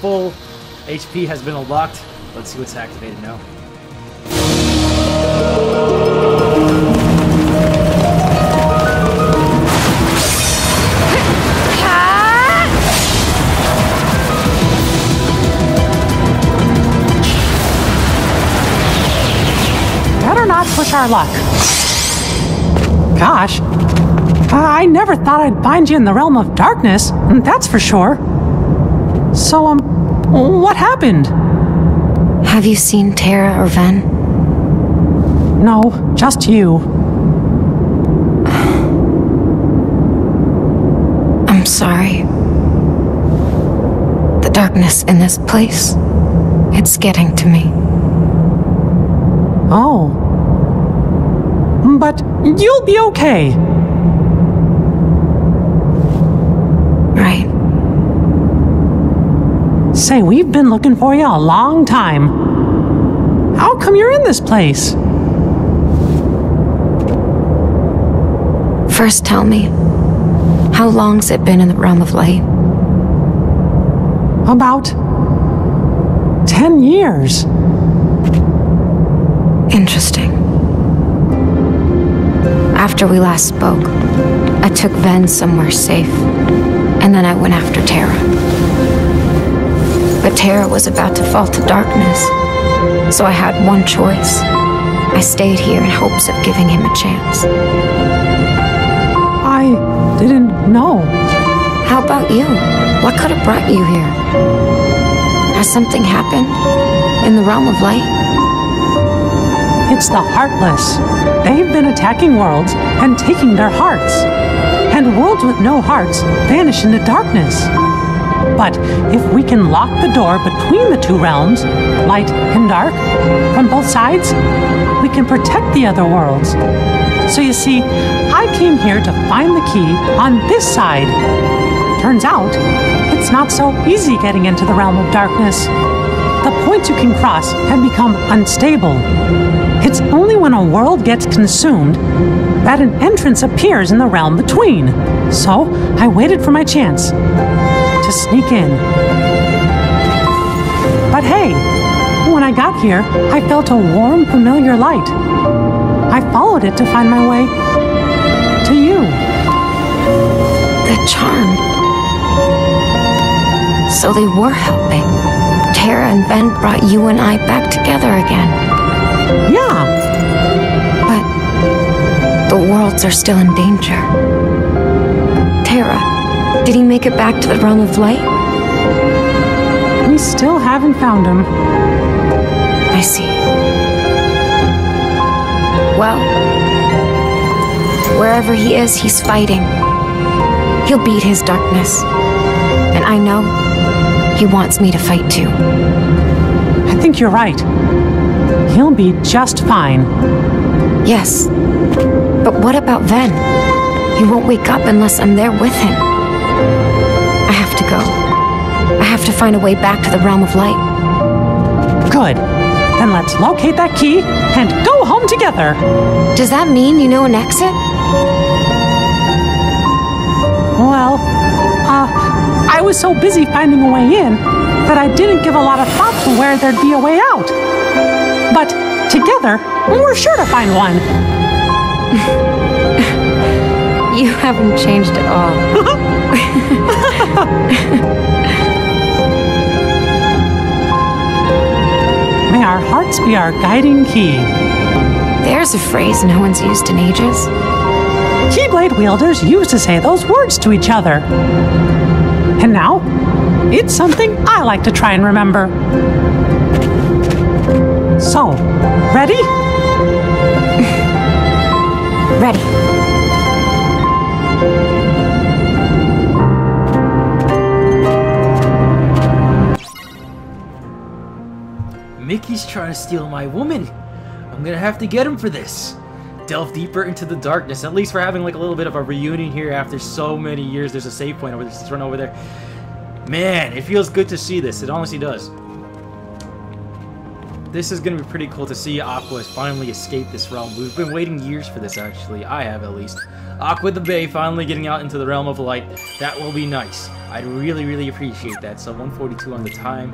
Full H P has been unlocked. Let's see what's activated now. Better not push our luck. Gosh. I never thought I'd find you in the realm of darkness, that's for sure. So, um, what happened? Have you seen Terra or Ven? No, just you. I'm sorry. The darkness in this place, it's getting to me. Oh. But you'll be okay. Say, we've been looking for you a long time. How come you're in this place? First tell me, how long's it been in the realm of light? About ten years. Interesting. After we last spoke, I took Ven somewhere safe, and then I went after Terra. But Terra was about to fall to darkness, so I had one choice. I stayed here in hopes of giving him a chance. I didn't know. How about you? What could have brought you here? Has something happened in the realm of light? It's the Heartless. They've been attacking worlds and taking their hearts. And worlds with no hearts vanish into darkness. But if we can lock the door between the two realms, light and dark, from both sides, we can protect the other worlds. So you see, I came here to find the key on this side. Turns out, it's not so easy getting into the realm of darkness. The points you can cross have become unstable. It's only when a world gets consumed that an entrance appears in the realm between. So I waited for my chance to sneak in. But hey, when I got here, I felt a warm, familiar light. I followed it to find my way to you. The charm. So they were helping. Terra and Ven brought you and I back together again. Yeah. But the worlds are still in danger. Terra. Did he make it back to the realm of light? We still haven't found him. I see. Well, wherever he is, he's fighting. He'll beat his darkness. And I know he wants me to fight too. I think you're right. He'll be just fine. Yes, but what about then? He won't wake up unless I'm there with him. I have to go. I have to find a way back to the realm of light. Good. Then let's locate that key and go home together. Does that mean you know an exit? Well, uh, I was so busy finding a way in that I didn't give a lot of thought to where there'd be a way out. But together, we're sure to find one. You haven't changed at all. May our hearts be our guiding key. There's a phrase no one's used in ages. Keyblade wielders used to say those words to each other. And now, it's something I like to try and remember. So, ready? Ready. Mickey's trying to steal my woman. I'm gonna have to get him for this. Delve deeper into the darkness. At least we're having like a little bit of a reunion here after so many years. There's a save point over there. Let's run over there. Man, it feels good to see this. It honestly does. This is going to be pretty cool to see Aqua has finally escaped this realm. We've been waiting years for this, actually. I have, at least. Aqua the Bay finally getting out into the realm of light. That will be nice. I'd really, really appreciate that. So, one forty-two on the time.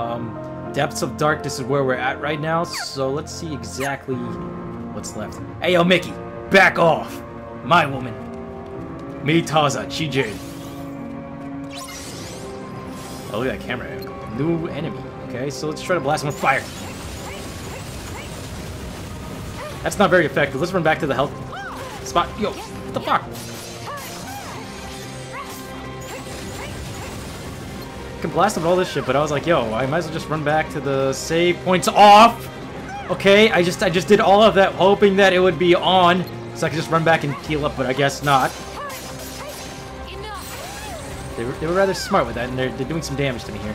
Um, Depths of Darkness is where we're at right now. So, let's see exactly what's left. Hey, yo, Mickey! Back off! My woman. Me, Taza. She, Jade. Oh, look at that camera. New enemy. Okay, so let's try to blast him with fire. That's not very effective. Let's run back to the health spot. Yo, what the fuck? I can blast him with all this shit, but I was like, yo, I might as well just run back to the save points off. Okay, I just I just did all of that hoping that it would be on, so I could just run back and heal up, but I guess not. They were, they were rather smart with that, and they're, they're doing some damage to me here.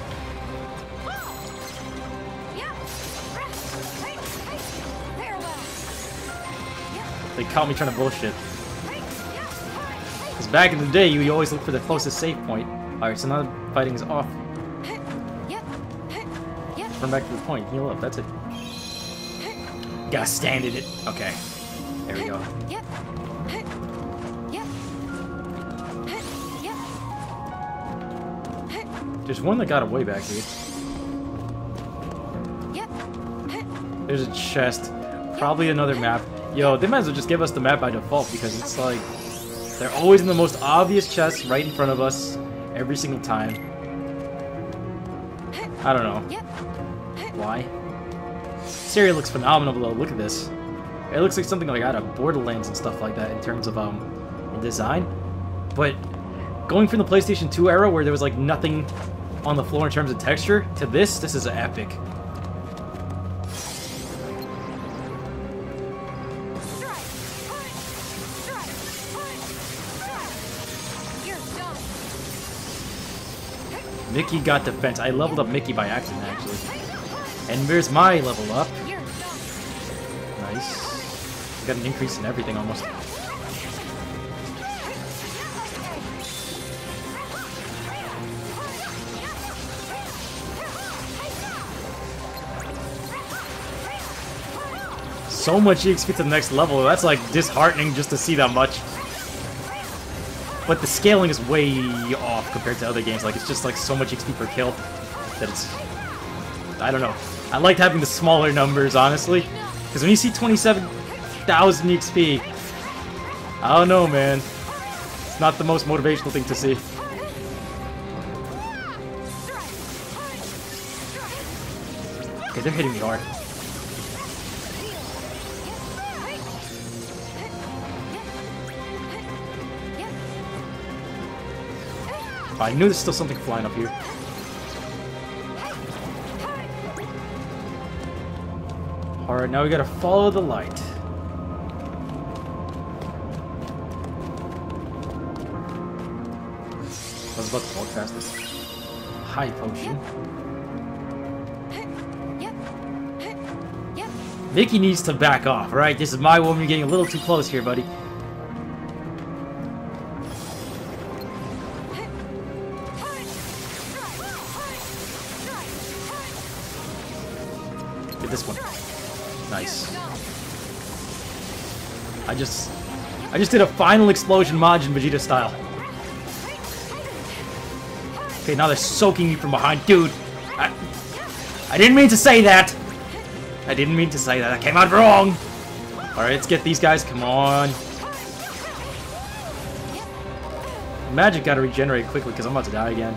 They caught me trying to bullshit. Because back in the day, you always look for the closest save point. Alright, so now the fighting is off. Run back to the point, heal up, that's it. Gotta stand in it. Okay. There we go. There's one that got away back here. There's a chest. Probably another map. Yo, they might as well just give us the map by default, because it's like... they're always in the most obvious chests right in front of us. Every single time. I don't know. Why? Syria looks phenomenal though, look at this. It looks like something like out of Borderlands and stuff like that in terms of um design. But going from the PlayStation two era where there was like nothing on the floor in terms of texture to this, this is epic. Mickey got defense. I leveled up Mickey by accident actually. And there's my level up. Nice. Got an increase in everything almost. So much E X P to the next level. That's like disheartening just to see that much. But the scaling is way off compared to other games. Like it's just like so much X P per kill that it's... I don't know. I liked having the smaller numbers, honestly. Because when you see twenty-seven thousand X P, I don't know, man. It's not the most motivational thing to see. Okay, they're hitting me hard. Oh, I knew there's still something flying up here. Alright, now we gotta follow the light. I was about to walk past this high potion. Vicky needs to back off, alright? This is my woman. You're getting a little too close here, buddy. Get this one. Nice. I just... I just did a final explosion Majin Vegeta style. Okay, now they're soaking you from behind. Dude! I, I didn't mean to say that! I didn't mean to say that. I came out wrong! Alright, let's get these guys. Come on. Magic gotta regenerate quickly because I'm about to die again.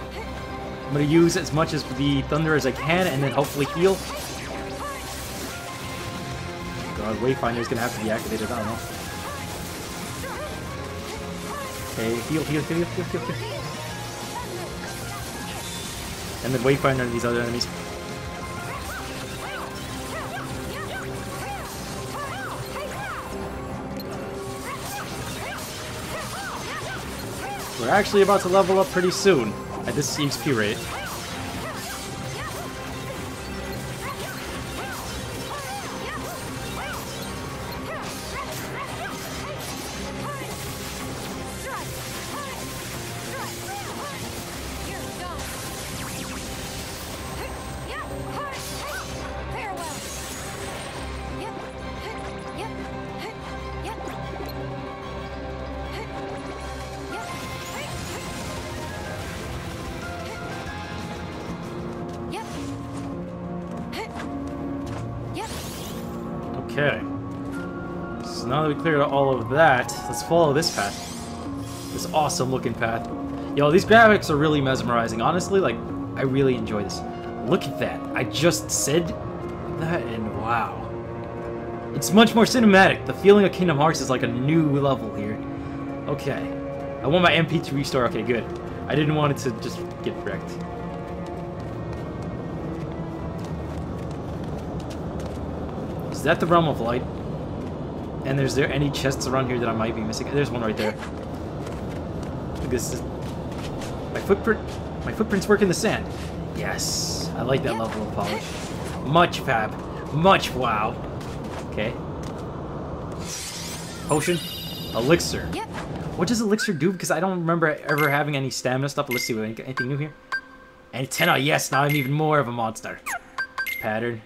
I'm gonna use as much of the thunder as I can and then hopefully heal. God, Wayfinder's gonna have to be activated. I don't know. Okay, heal, heal, heal, heal, heal, heal. And then Wayfinder and these other enemies. We're actually about to level up pretty soon at this X P rate. Clear all of that. Let's follow this path. This awesome looking path. Yo, these graphics are really mesmerizing. Honestly, like, I really enjoy this. Look at that. I just said that and wow. It's much more cinematic. The feeling of Kingdom Hearts is like a new level here. Okay. I want my M P to restore. Okay, good. I didn't want it to just get wrecked. Is that the Realm of Light? And is there any chests around here that I might be missing? There's one right there. Look, this is... My footprint... My footprints work in the sand. Yes. I like that level of polish. Much fab. Much wow. Okay. Potion. Elixir. What does elixir do? Because I don't remember ever having any stamina stuff. Let's see. Anything new here? Antenna. Yes. Now I'm even more of a monster. Pattern.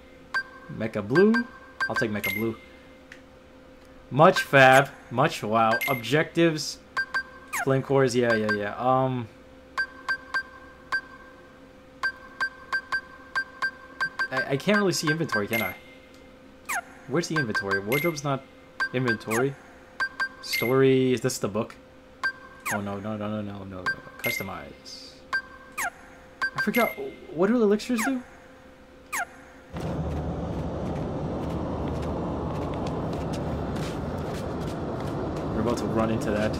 Mecha blue. I'll take mecha blue. Much fab, much wow. Objectives, flame cores, yeah, yeah, yeah. Um, I, I can't really see inventory, can I? Where's the inventory? Wardrobe's not inventory. Story, is this the book? Oh no, no, no, no, no, no. Customize. I forgot. What do elixirs do? We're about to run into that.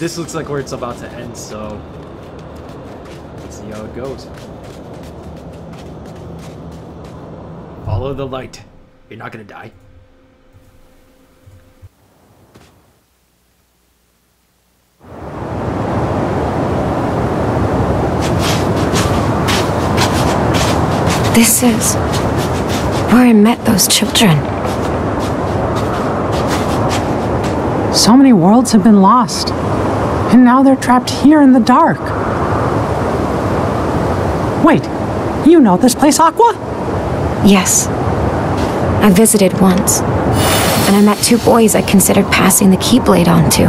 This looks like where it's about to end, so let's see how it goes. Follow the light. You're not gonna die. This is where I met those children. So many worlds have been lost, and now they're trapped here in the dark. Wait, you know this place, Aqua? Yes. I visited once, and I met two boys I considered passing the Keyblade on to.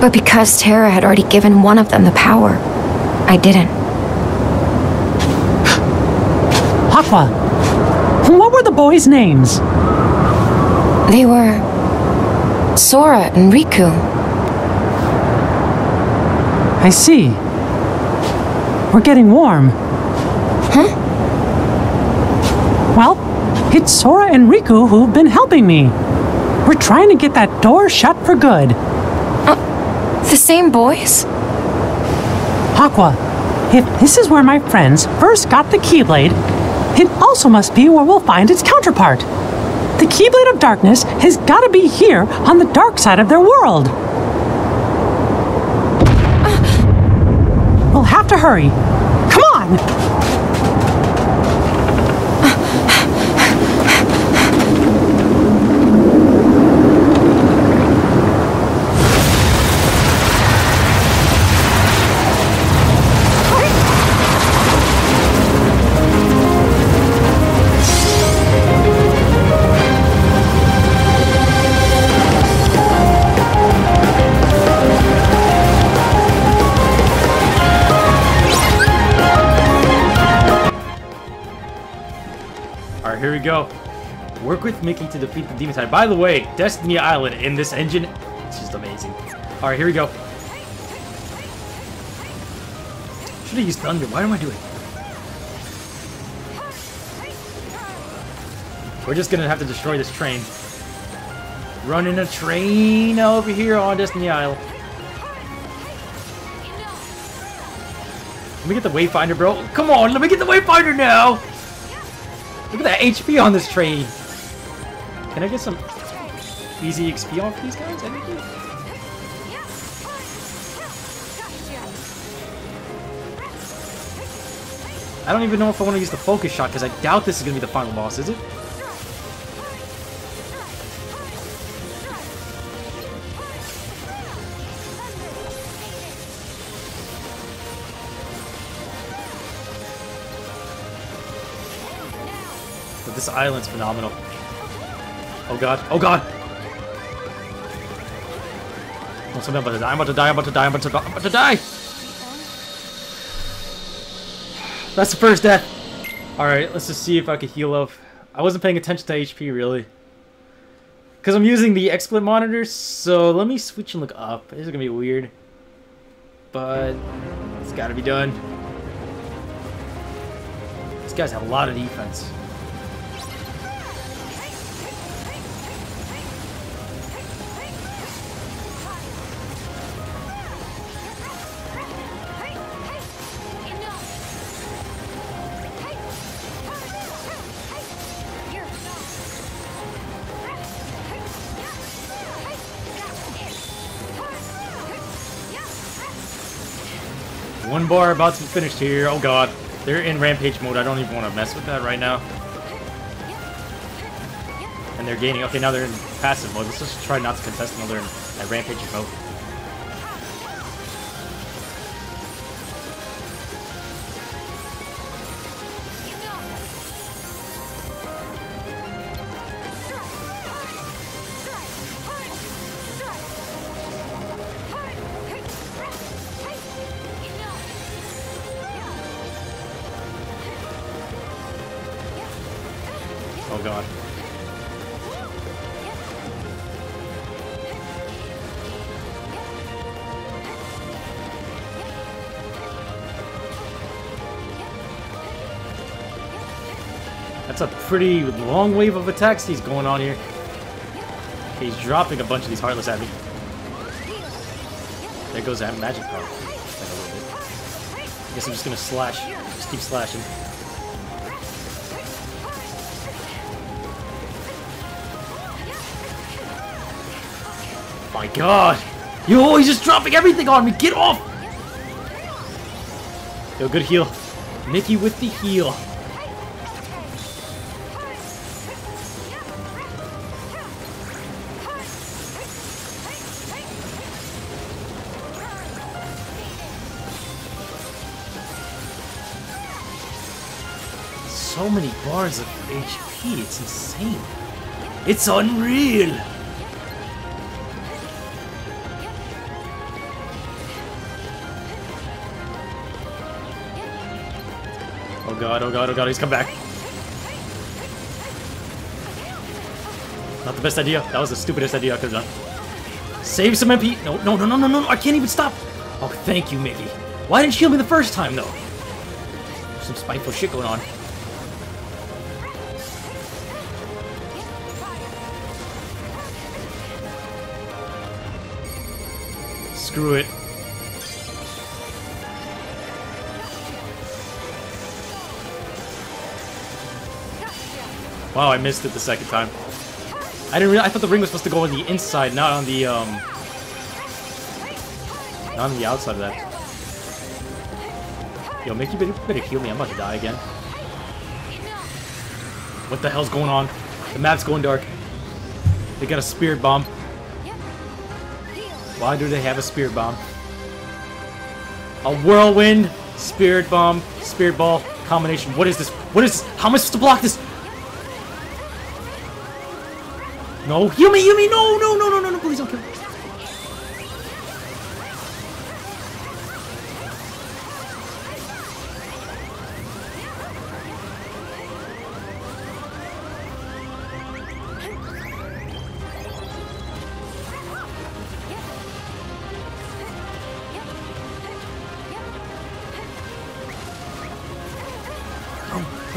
But because Terra had already given one of them the power, I didn't. Aqua, what were the boys' names? They were Sora and Riku. I see. We're getting warm. Huh? Well, it's Sora and Riku who've been helping me. We're trying to get that door shut for good. Uh, the same boys? Aqua, if this is where my friends first got the Keyblade, it also must be where we'll find its counterpart. The Keyblade of Darkness has got to be here on the dark side of their world. Uh, we'll have to hurry. Come on! Uh, Alright, here we go. Work with Mickey to defeat the demon side. By the way, Destiny Island in this engine, it's just amazing. Alright, here we go. Should have used thunder. Why am I doing it? We're just gonna have to destroy this train. Running a train over here on Destiny Island. Let me get the Wayfinder, bro. Come on, let me get the Wayfinder now! Look at that H P on this train. Can I get some easy X P off these guys? I think you... I don't even know if I want to use the focus shot, because I doubt this is going to be the final boss, is it? But this island's phenomenal. Oh god, oh god! Oh, something I'm about to die, I'm about to die, I'm about to die, I'm about to die! I'm about to die. That's the first death! Alright, let's just see if I could heal up. I wasn't paying attention to H P, really. Because I'm using the XSplit monitor, so let me switch and look up. This is going to be weird. But it's got to be done. These guys have a lot of defense. One bar about to be finished here. Oh god. They're in rampage mode. I don't even want to mess with that right now. And they're gaining. Okay, now they're in passive mode. Let's just try not to contest another at rampage mode. Oh god. That's a pretty long wave of attacks he's going on here. Okay, he's dropping a bunch of these Heartless at me. There goes that magic power. I guess I'm just gonna slash. Just keep slashing. My god! Yo, he's just dropping everything on me! Get off! Yo, good heal. Mickey with the heal. So many bars of H P, it's insane. It's unreal! Oh god, oh god, oh god, he's come back. Not the best idea. That was the stupidest idea I could have done. Save some M P. No, no, no, no, no, no, I can't even stop. Oh, thank you, Mickey. Why didn't you heal me the first time, though? Some spiteful shit going on. Screw it. Wow, I missed it the second time. I didn't realize, I thought the ring was supposed to go on the inside, not on the um not on the outside of that. Yo, Mickey, better, better heal me. I'm about to die again. What the hell's going on? The map's going dark. They got a spirit bomb. Why do they have a spirit bomb? A whirlwind, spirit bomb, spirit ball combination. What is this? What is this? How am I supposed to block this? No, heal me, heal me, no, no, no, no, no, no, please don't kill me.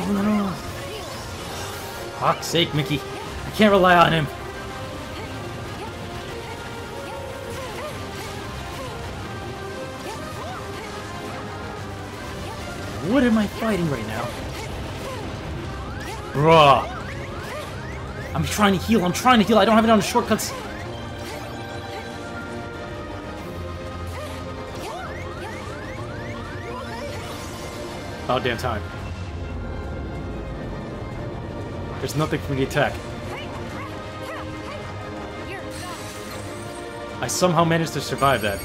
Oh no! Fuck's sake, Mickey! I can't rely on him! What am I fighting right now? Bruh! I'm trying to heal, I'm trying to heal, I don't have it on the shortcuts! About damn time. There's nothing for me to attack. I somehow managed to survive that.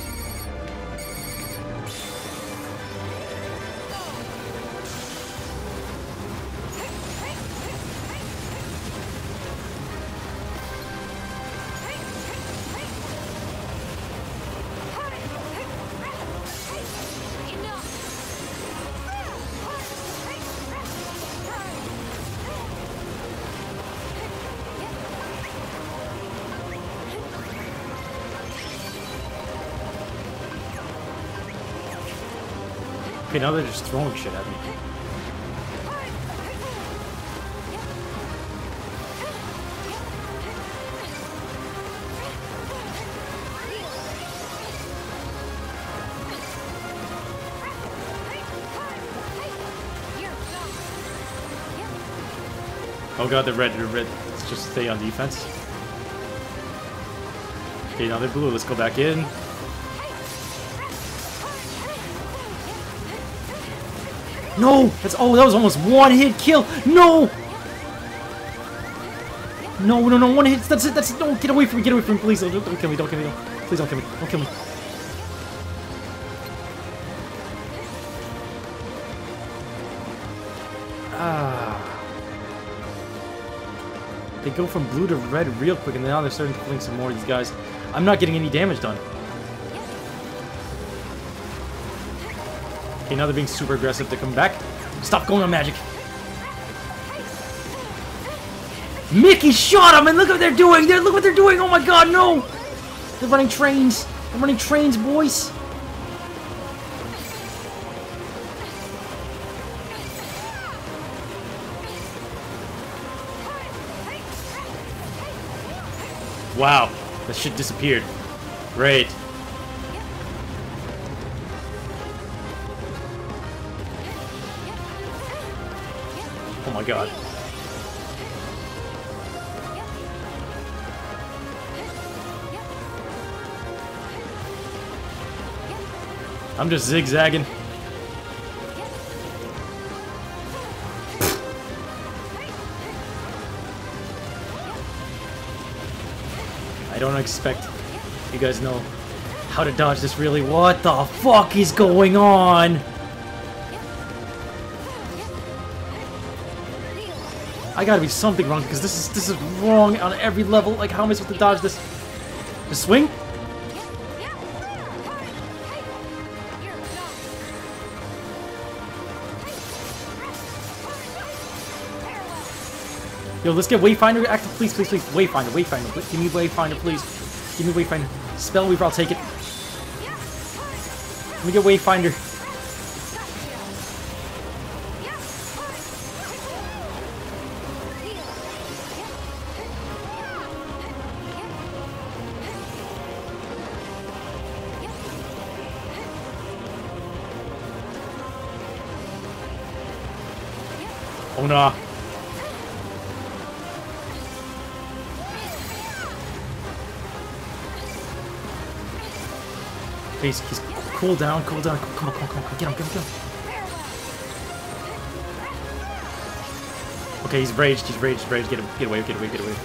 Okay, now they're just throwing shit at me. Oh god, they're red, they're red. Let's just stay on defense. Okay, now they're blue. Let's go back in. No! That's oh, that was almost one hit kill! No! No, no, no, one hit, that's it, that's it, no, get away from me, get away from me, please, don't, don't kill me, don't kill me, don't, please don't kill me, don't kill me. Ah. They go from blue to red real quick, and now they're starting to fling some more of these guys. I'm not getting any damage done. Okay, now they're being super aggressive to come back. Stop going on magic. Mickey shot him, and look what they're doing. They're, look what they're doing. Oh my god, no. They're running trains. They're running trains, boys. Wow, that shit disappeared. Great. Oh my god. I'm just zigzagging. I don't expect you guys know how to dodge this really. What the fuck is going on? I gotta be something wrong because this is this is wrong on every level. Like, how am I supposed to dodge this? The swing? Yo, let's get Wayfinder active, please, please, please. Wayfinder, Wayfinder, give me Wayfinder, please. Give me Wayfinder. Spell Weaver, I'll take it. Let me get Wayfinder. Oh no. Please, please, cool down, cool down. Come on, come on, come on, get him, get him, get him. Okay, he's raged, he's raged, raged. Get him, get away, get away, get away.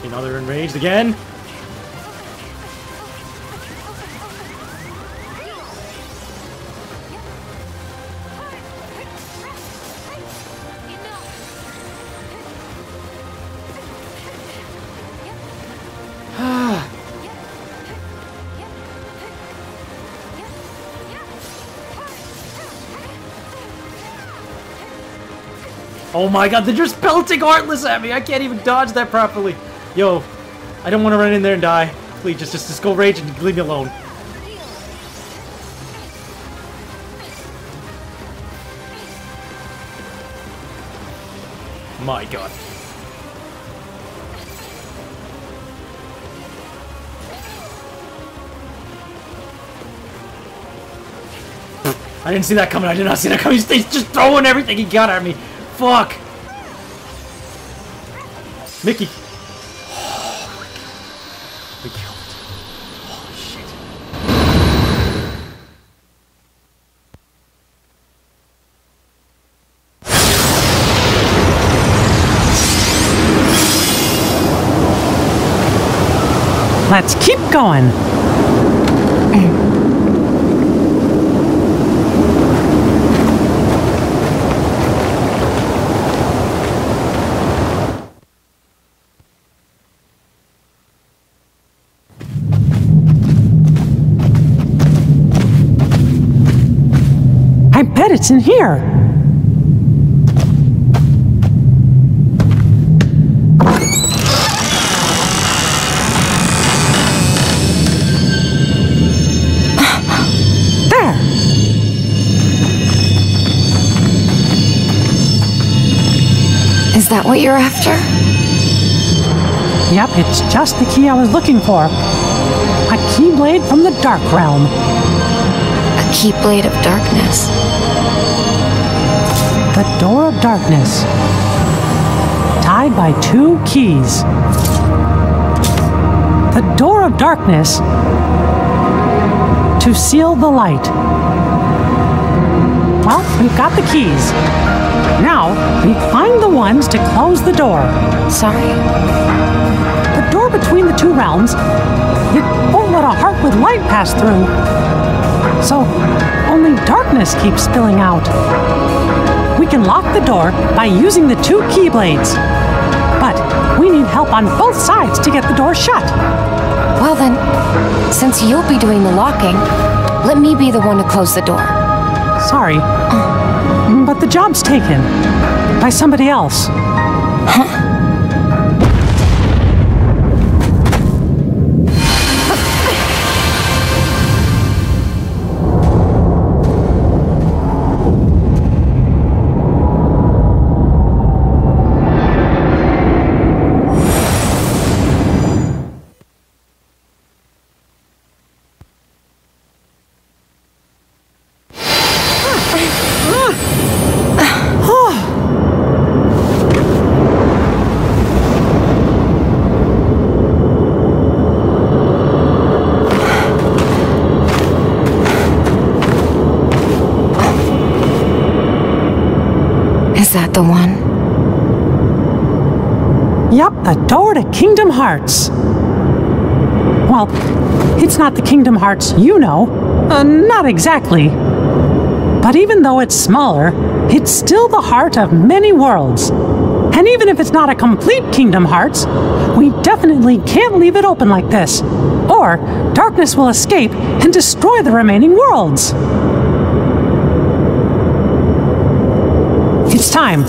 Okay, now they're enraged again. Oh my god, they're just pelting Heartless at me! I can't even dodge that properly! Yo, I don't want to run in there and die. please. Just, just, just go rage and leave me alone. My God. I didn't see that coming. I did not see that coming. He's just throwing everything he got at me. Fuck. Mickey. Oh, we killed it. Holy shit. Let's keep going. It's in here. There. Is that what you're after? Yep, it's just the key I was looking for. A keyblade from the Dark Realm. A keyblade of darkness. The door of darkness, tied by two keys. The door of darkness to seal the light. Well, we've got the keys. Now we find the ones to close the door. Sorry. The door between the two realms, it won't let a heart with light pass through. So only darkness keeps spilling out. We can lock the door by using the two keyblades. But we need help on both sides to get the door shut. Well then, since you'll be doing the locking, let me be the one to close the door. Sorry, uh. but the job's taken by somebody else. Huh? The one? Yep, the door to Kingdom Hearts. Well, it's not the Kingdom Hearts you know. Uh, not exactly. But even though it's smaller, it's still the heart of many worlds. And even if it's not a complete Kingdom Hearts, we definitely can't leave it open like this. Or darkness will escape and destroy the remaining worlds. It's time.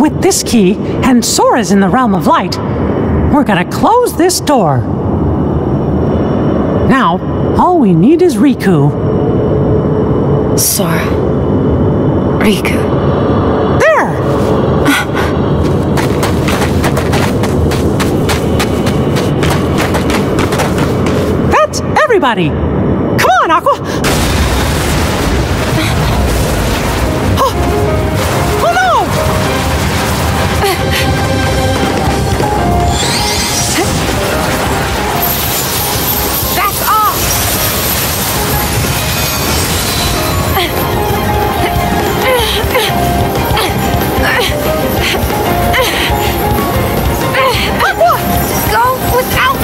With this key and Sora's in the realm of light, we're gonna close this door. Now, all we need is Riku. Sora. Riku. There! That's everybody! Come on, Aqua!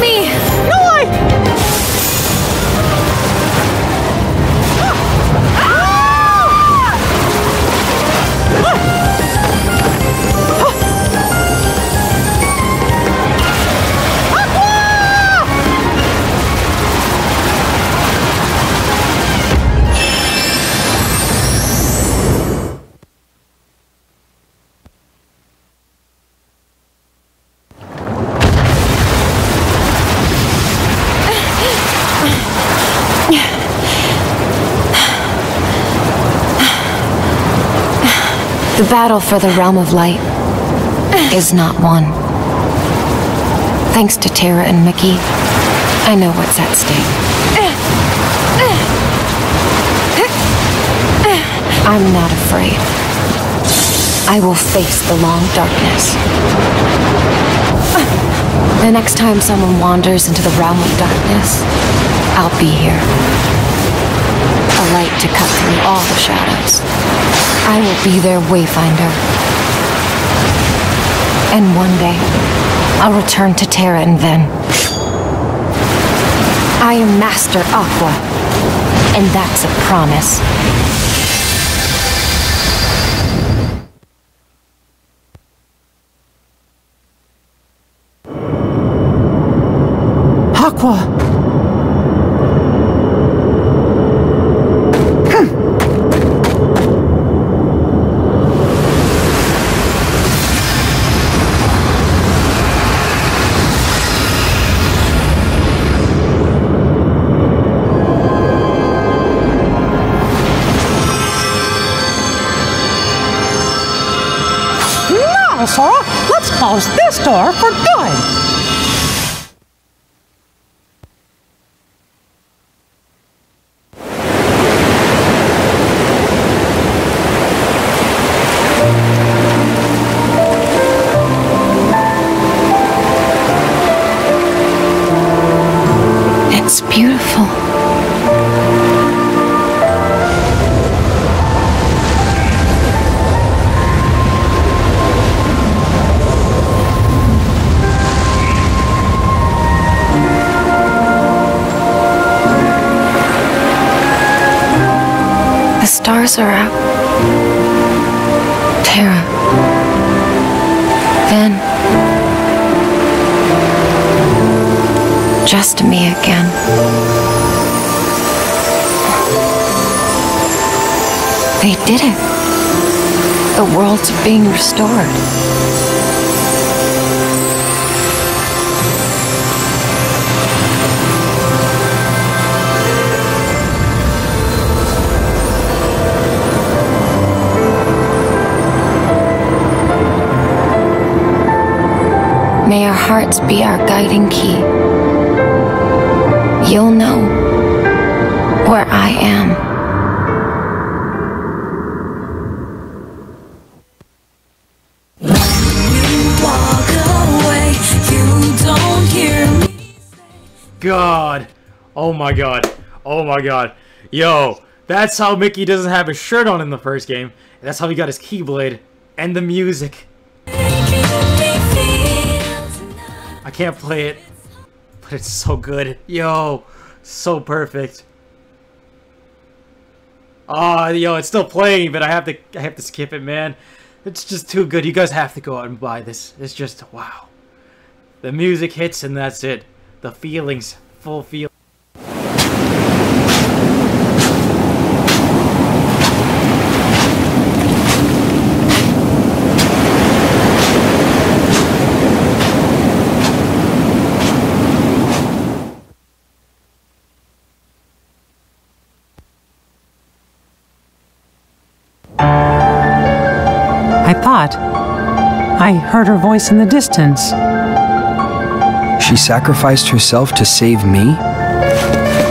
Me! No, I... The battle for the Realm of Light is not won. Thanks to Terra and Mickey, I know what's at stake. I'm not afraid. I will face the long darkness. The next time someone wanders into the Realm of Darkness, I'll be here. A light to cut through all the shadows. I will be their wayfinder. And one day, I'll return to Terra and Ven. I am Master Aqua, and that's a promise. Aqua! Sora, let's close this door for good. It's beautiful. Stars are out. Terra. Ven. Just me again. They did it. The world's being restored. May our hearts be our guiding key. You'll know where I am. God. Oh my god. Oh my god. Yo, that's how Mickey doesn't have his shirt on in the first game. And that's how he got his Keyblade. And the music. I can't play it, but it's so good. Yo, so perfect. Oh, yo, it's still playing, but I have to, I have to skip it, man. It's just too good. You guys have to go out and buy this. It's just wow. The music hits, and that's it. The feelings, full feel. I heard her voice in the distance. She sacrificed herself to save me?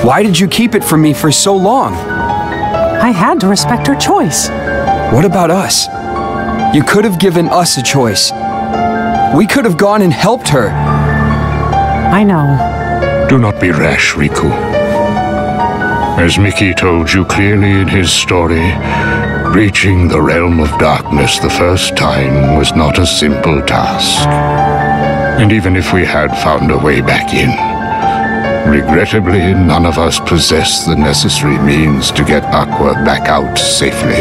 Why did you keep it from me for so long? I had to respect her choice. What about us? You could have given us a choice. We could have gone and helped her. I know. Do not be rash, Riku. As Mickey told you clearly in his story, reaching the Realm of Darkness the first time was not a simple task. And even if we had found a way back in, regrettably none of us possessed the necessary means to get Aqua back out safely.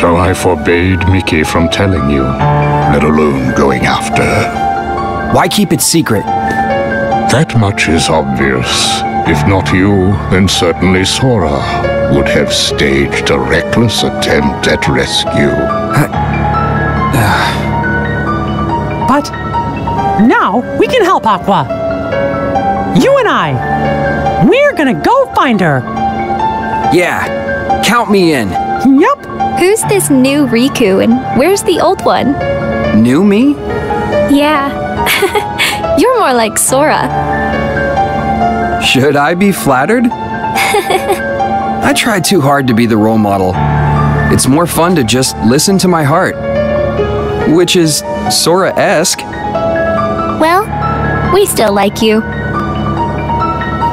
So I forbade Mickey from telling you, let alone going after her. Why keep it secret? That much is obvious. If not you, then certainly Sora would have staged a reckless attempt at rescue. But now we can help Aqua. You and I. We're gonna go find her. Yeah, count me in. Yep. Who's this new Riku and where's the old one? New me? Yeah. You're more like Sora. Should I be flattered? I try too hard to be the role model. It's more fun to just listen to my heart. Which is Sora-esque. Well, we still like you.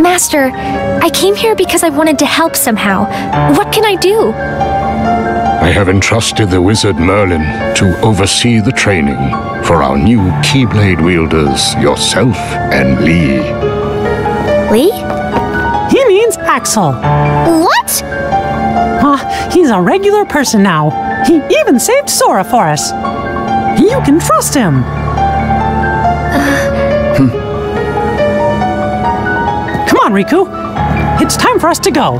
Master, I came here because I wanted to help somehow. What can I do? I have entrusted the wizard Merlin to oversee the training for our new Keyblade wielders, yourself and Lee. Lee? He means Axel. What? Ah, he's a regular person now. He even saved Sora for us. You can trust him. Riku, it's time for us to go.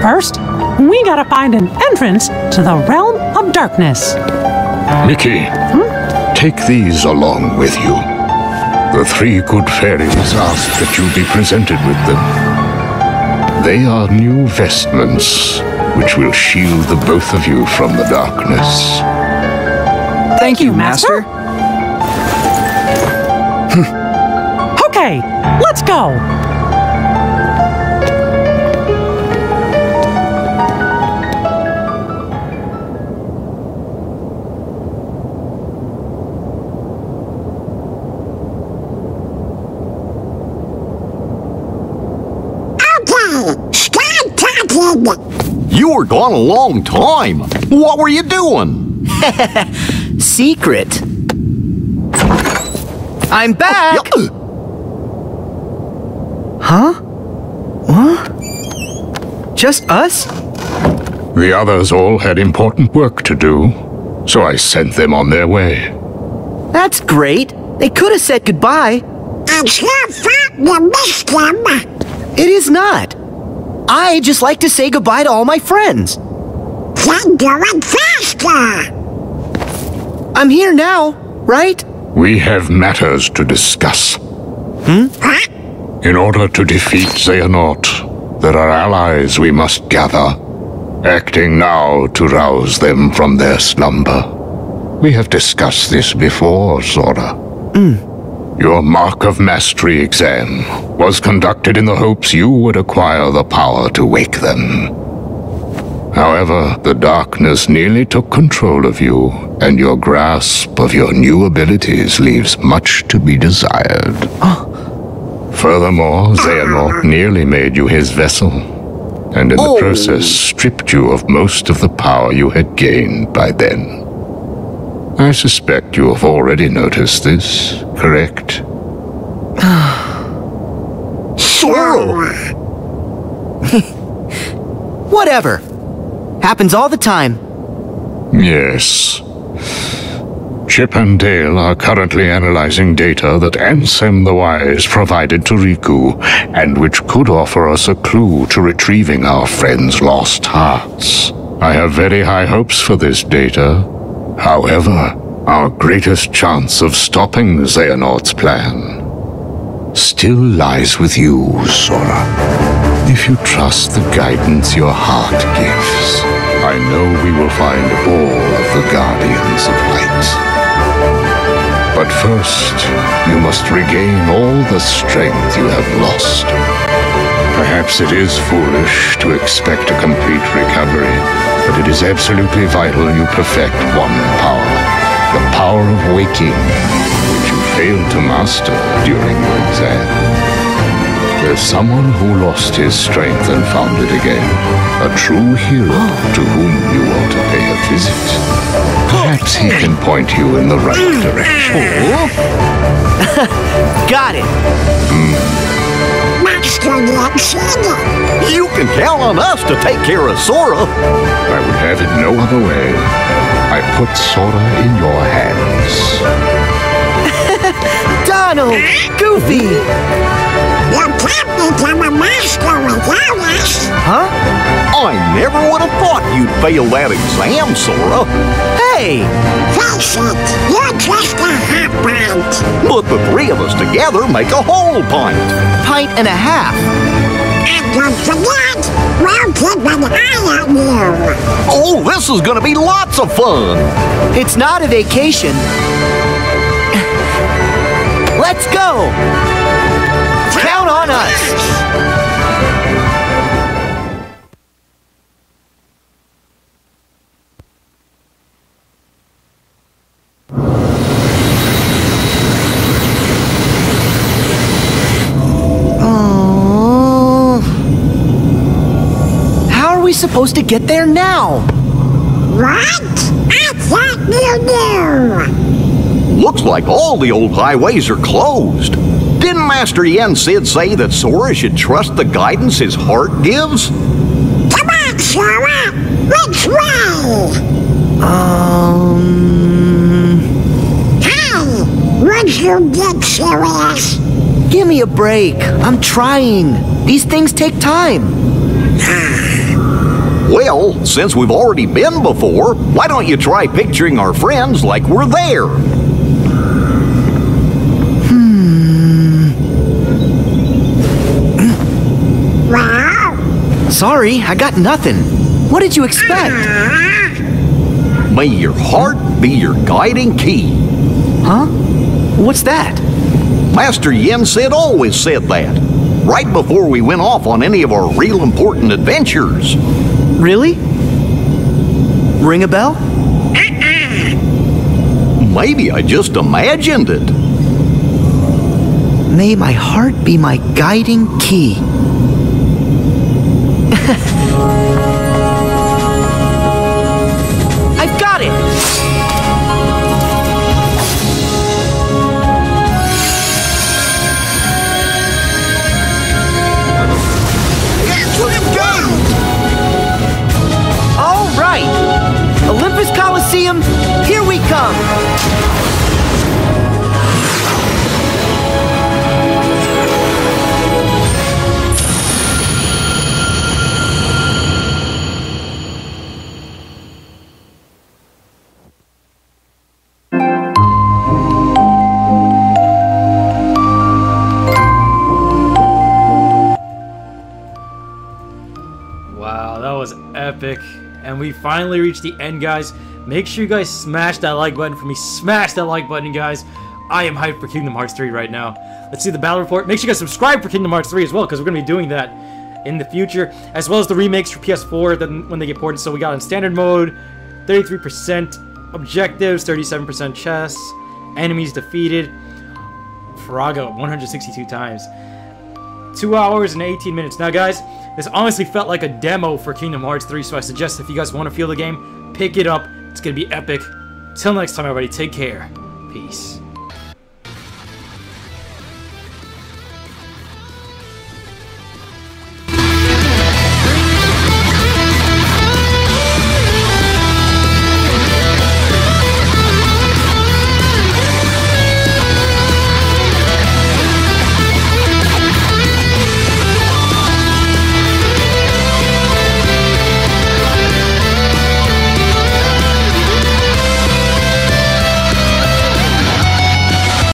First, we gotta find an entrance to the realm of darkness. Mickey, hmm? take these along with you. The three good fairies ask that you be presented with them. They are new vestments, which will shield the both of you from the darkness. Thank, Thank you, Master. Master. Okay, let's go. You were gone a long time. What were you doing? Secret. I'm back. Oh, yeah. Huh? What? Just us? The others all had important work to do, so I sent them on their way. That's great. They could have said goodbye. It's your fault you missed them. It is not. I just like to say goodbye to all my friends. Then do it faster. I'm here now, right? We have matters to discuss. Hmm? What? In order to defeat Xehanort, there are allies we must gather, acting now to rouse them from their slumber. We have discussed this before, Sora. Hmm. Your Mark of Mastery exam was conducted in the hopes you would acquire the power to wake them. However, the darkness nearly took control of you, and your grasp of your new abilities leaves much to be desired. Furthermore, Xehanort nearly made you his vessel, and in oh. the process stripped you of most of the power you had gained by then. I suspect you have already noticed this, correct? Sora! Whatever. Happens all the time. Yes. Chip and Dale are currently analyzing data that Ansem the Wise provided to Riku, and which could offer us a clue to retrieving our friends' lost hearts. I have very high hopes for this data. However, our greatest chance of stopping Xehanort's plan still lies with you, Sora. If you trust the guidance your heart gives, I know we will find all of the Guardians of Light. But first, you must regain all the strength you have lost. Perhaps it is foolish to expect a complete recovery. But it is absolutely vital you perfect one power, the power of waking, which you failed to master during your exam. There's someone who lost his strength and found it again, a true hero to whom you ought to pay a visit. Perhaps he can point you in the right direction. Got it! Mm. You can count on us to take care of Sora. I would have it no other way. I put Sora in your hands. Donald! Goofy! You can't become a master without us. Huh? I never would have thought you'd fail that exam, Sora. Hey! Face it, you're just a hot pint. But the three of us together make a whole pint. Pint and a half. And don't forget, we'll keep an eye on No. Oh, this is gonna be lots of fun. It's not a vacation. Let's go. Count on us. Supposed to get there now? What? That's what you do. Looks like all the old highways are closed. Didn't Master Yen Sid say that Sora should trust the guidance his heart gives? Come on, Sora! Which way? Um... Hey! Would you get serious? Give me a break. I'm trying. These things take time. Well, since we've already been before, why don't you try picturing our friends like we're there? Hmm. Wow. Sorry, I got nothing. What did you expect? Uh-huh. May your heart be your guiding key. Huh? What's that? Master Yen Sid always said that, right before we went off on any of our real important adventures. Really? Ring a bell? Maybe I just imagined it. May my heart be my guiding key. I've got it! Him. Here we come. Wow, that was epic. And we finally reached the end, guys. Make sure you guys smash that like button for me. Smash that like button, guys. I am hyped for Kingdom Hearts three right now. Let's see the battle report. Make sure you guys subscribe for Kingdom Hearts three as well, because we're going to be doing that in the future, as well as the remakes for P S four then when they get ported. So we got in standard mode, thirty-three percent objectives, thirty-seven percent chests, enemies defeated, Farago one hundred sixty-two times, two hours and eighteen minutes. Now, guys, this honestly felt like a demo for Kingdom Hearts three, so I suggest if you guys want to feel the game, pick it up. It's going to be epic. Till next time, everybody, take care. Peace.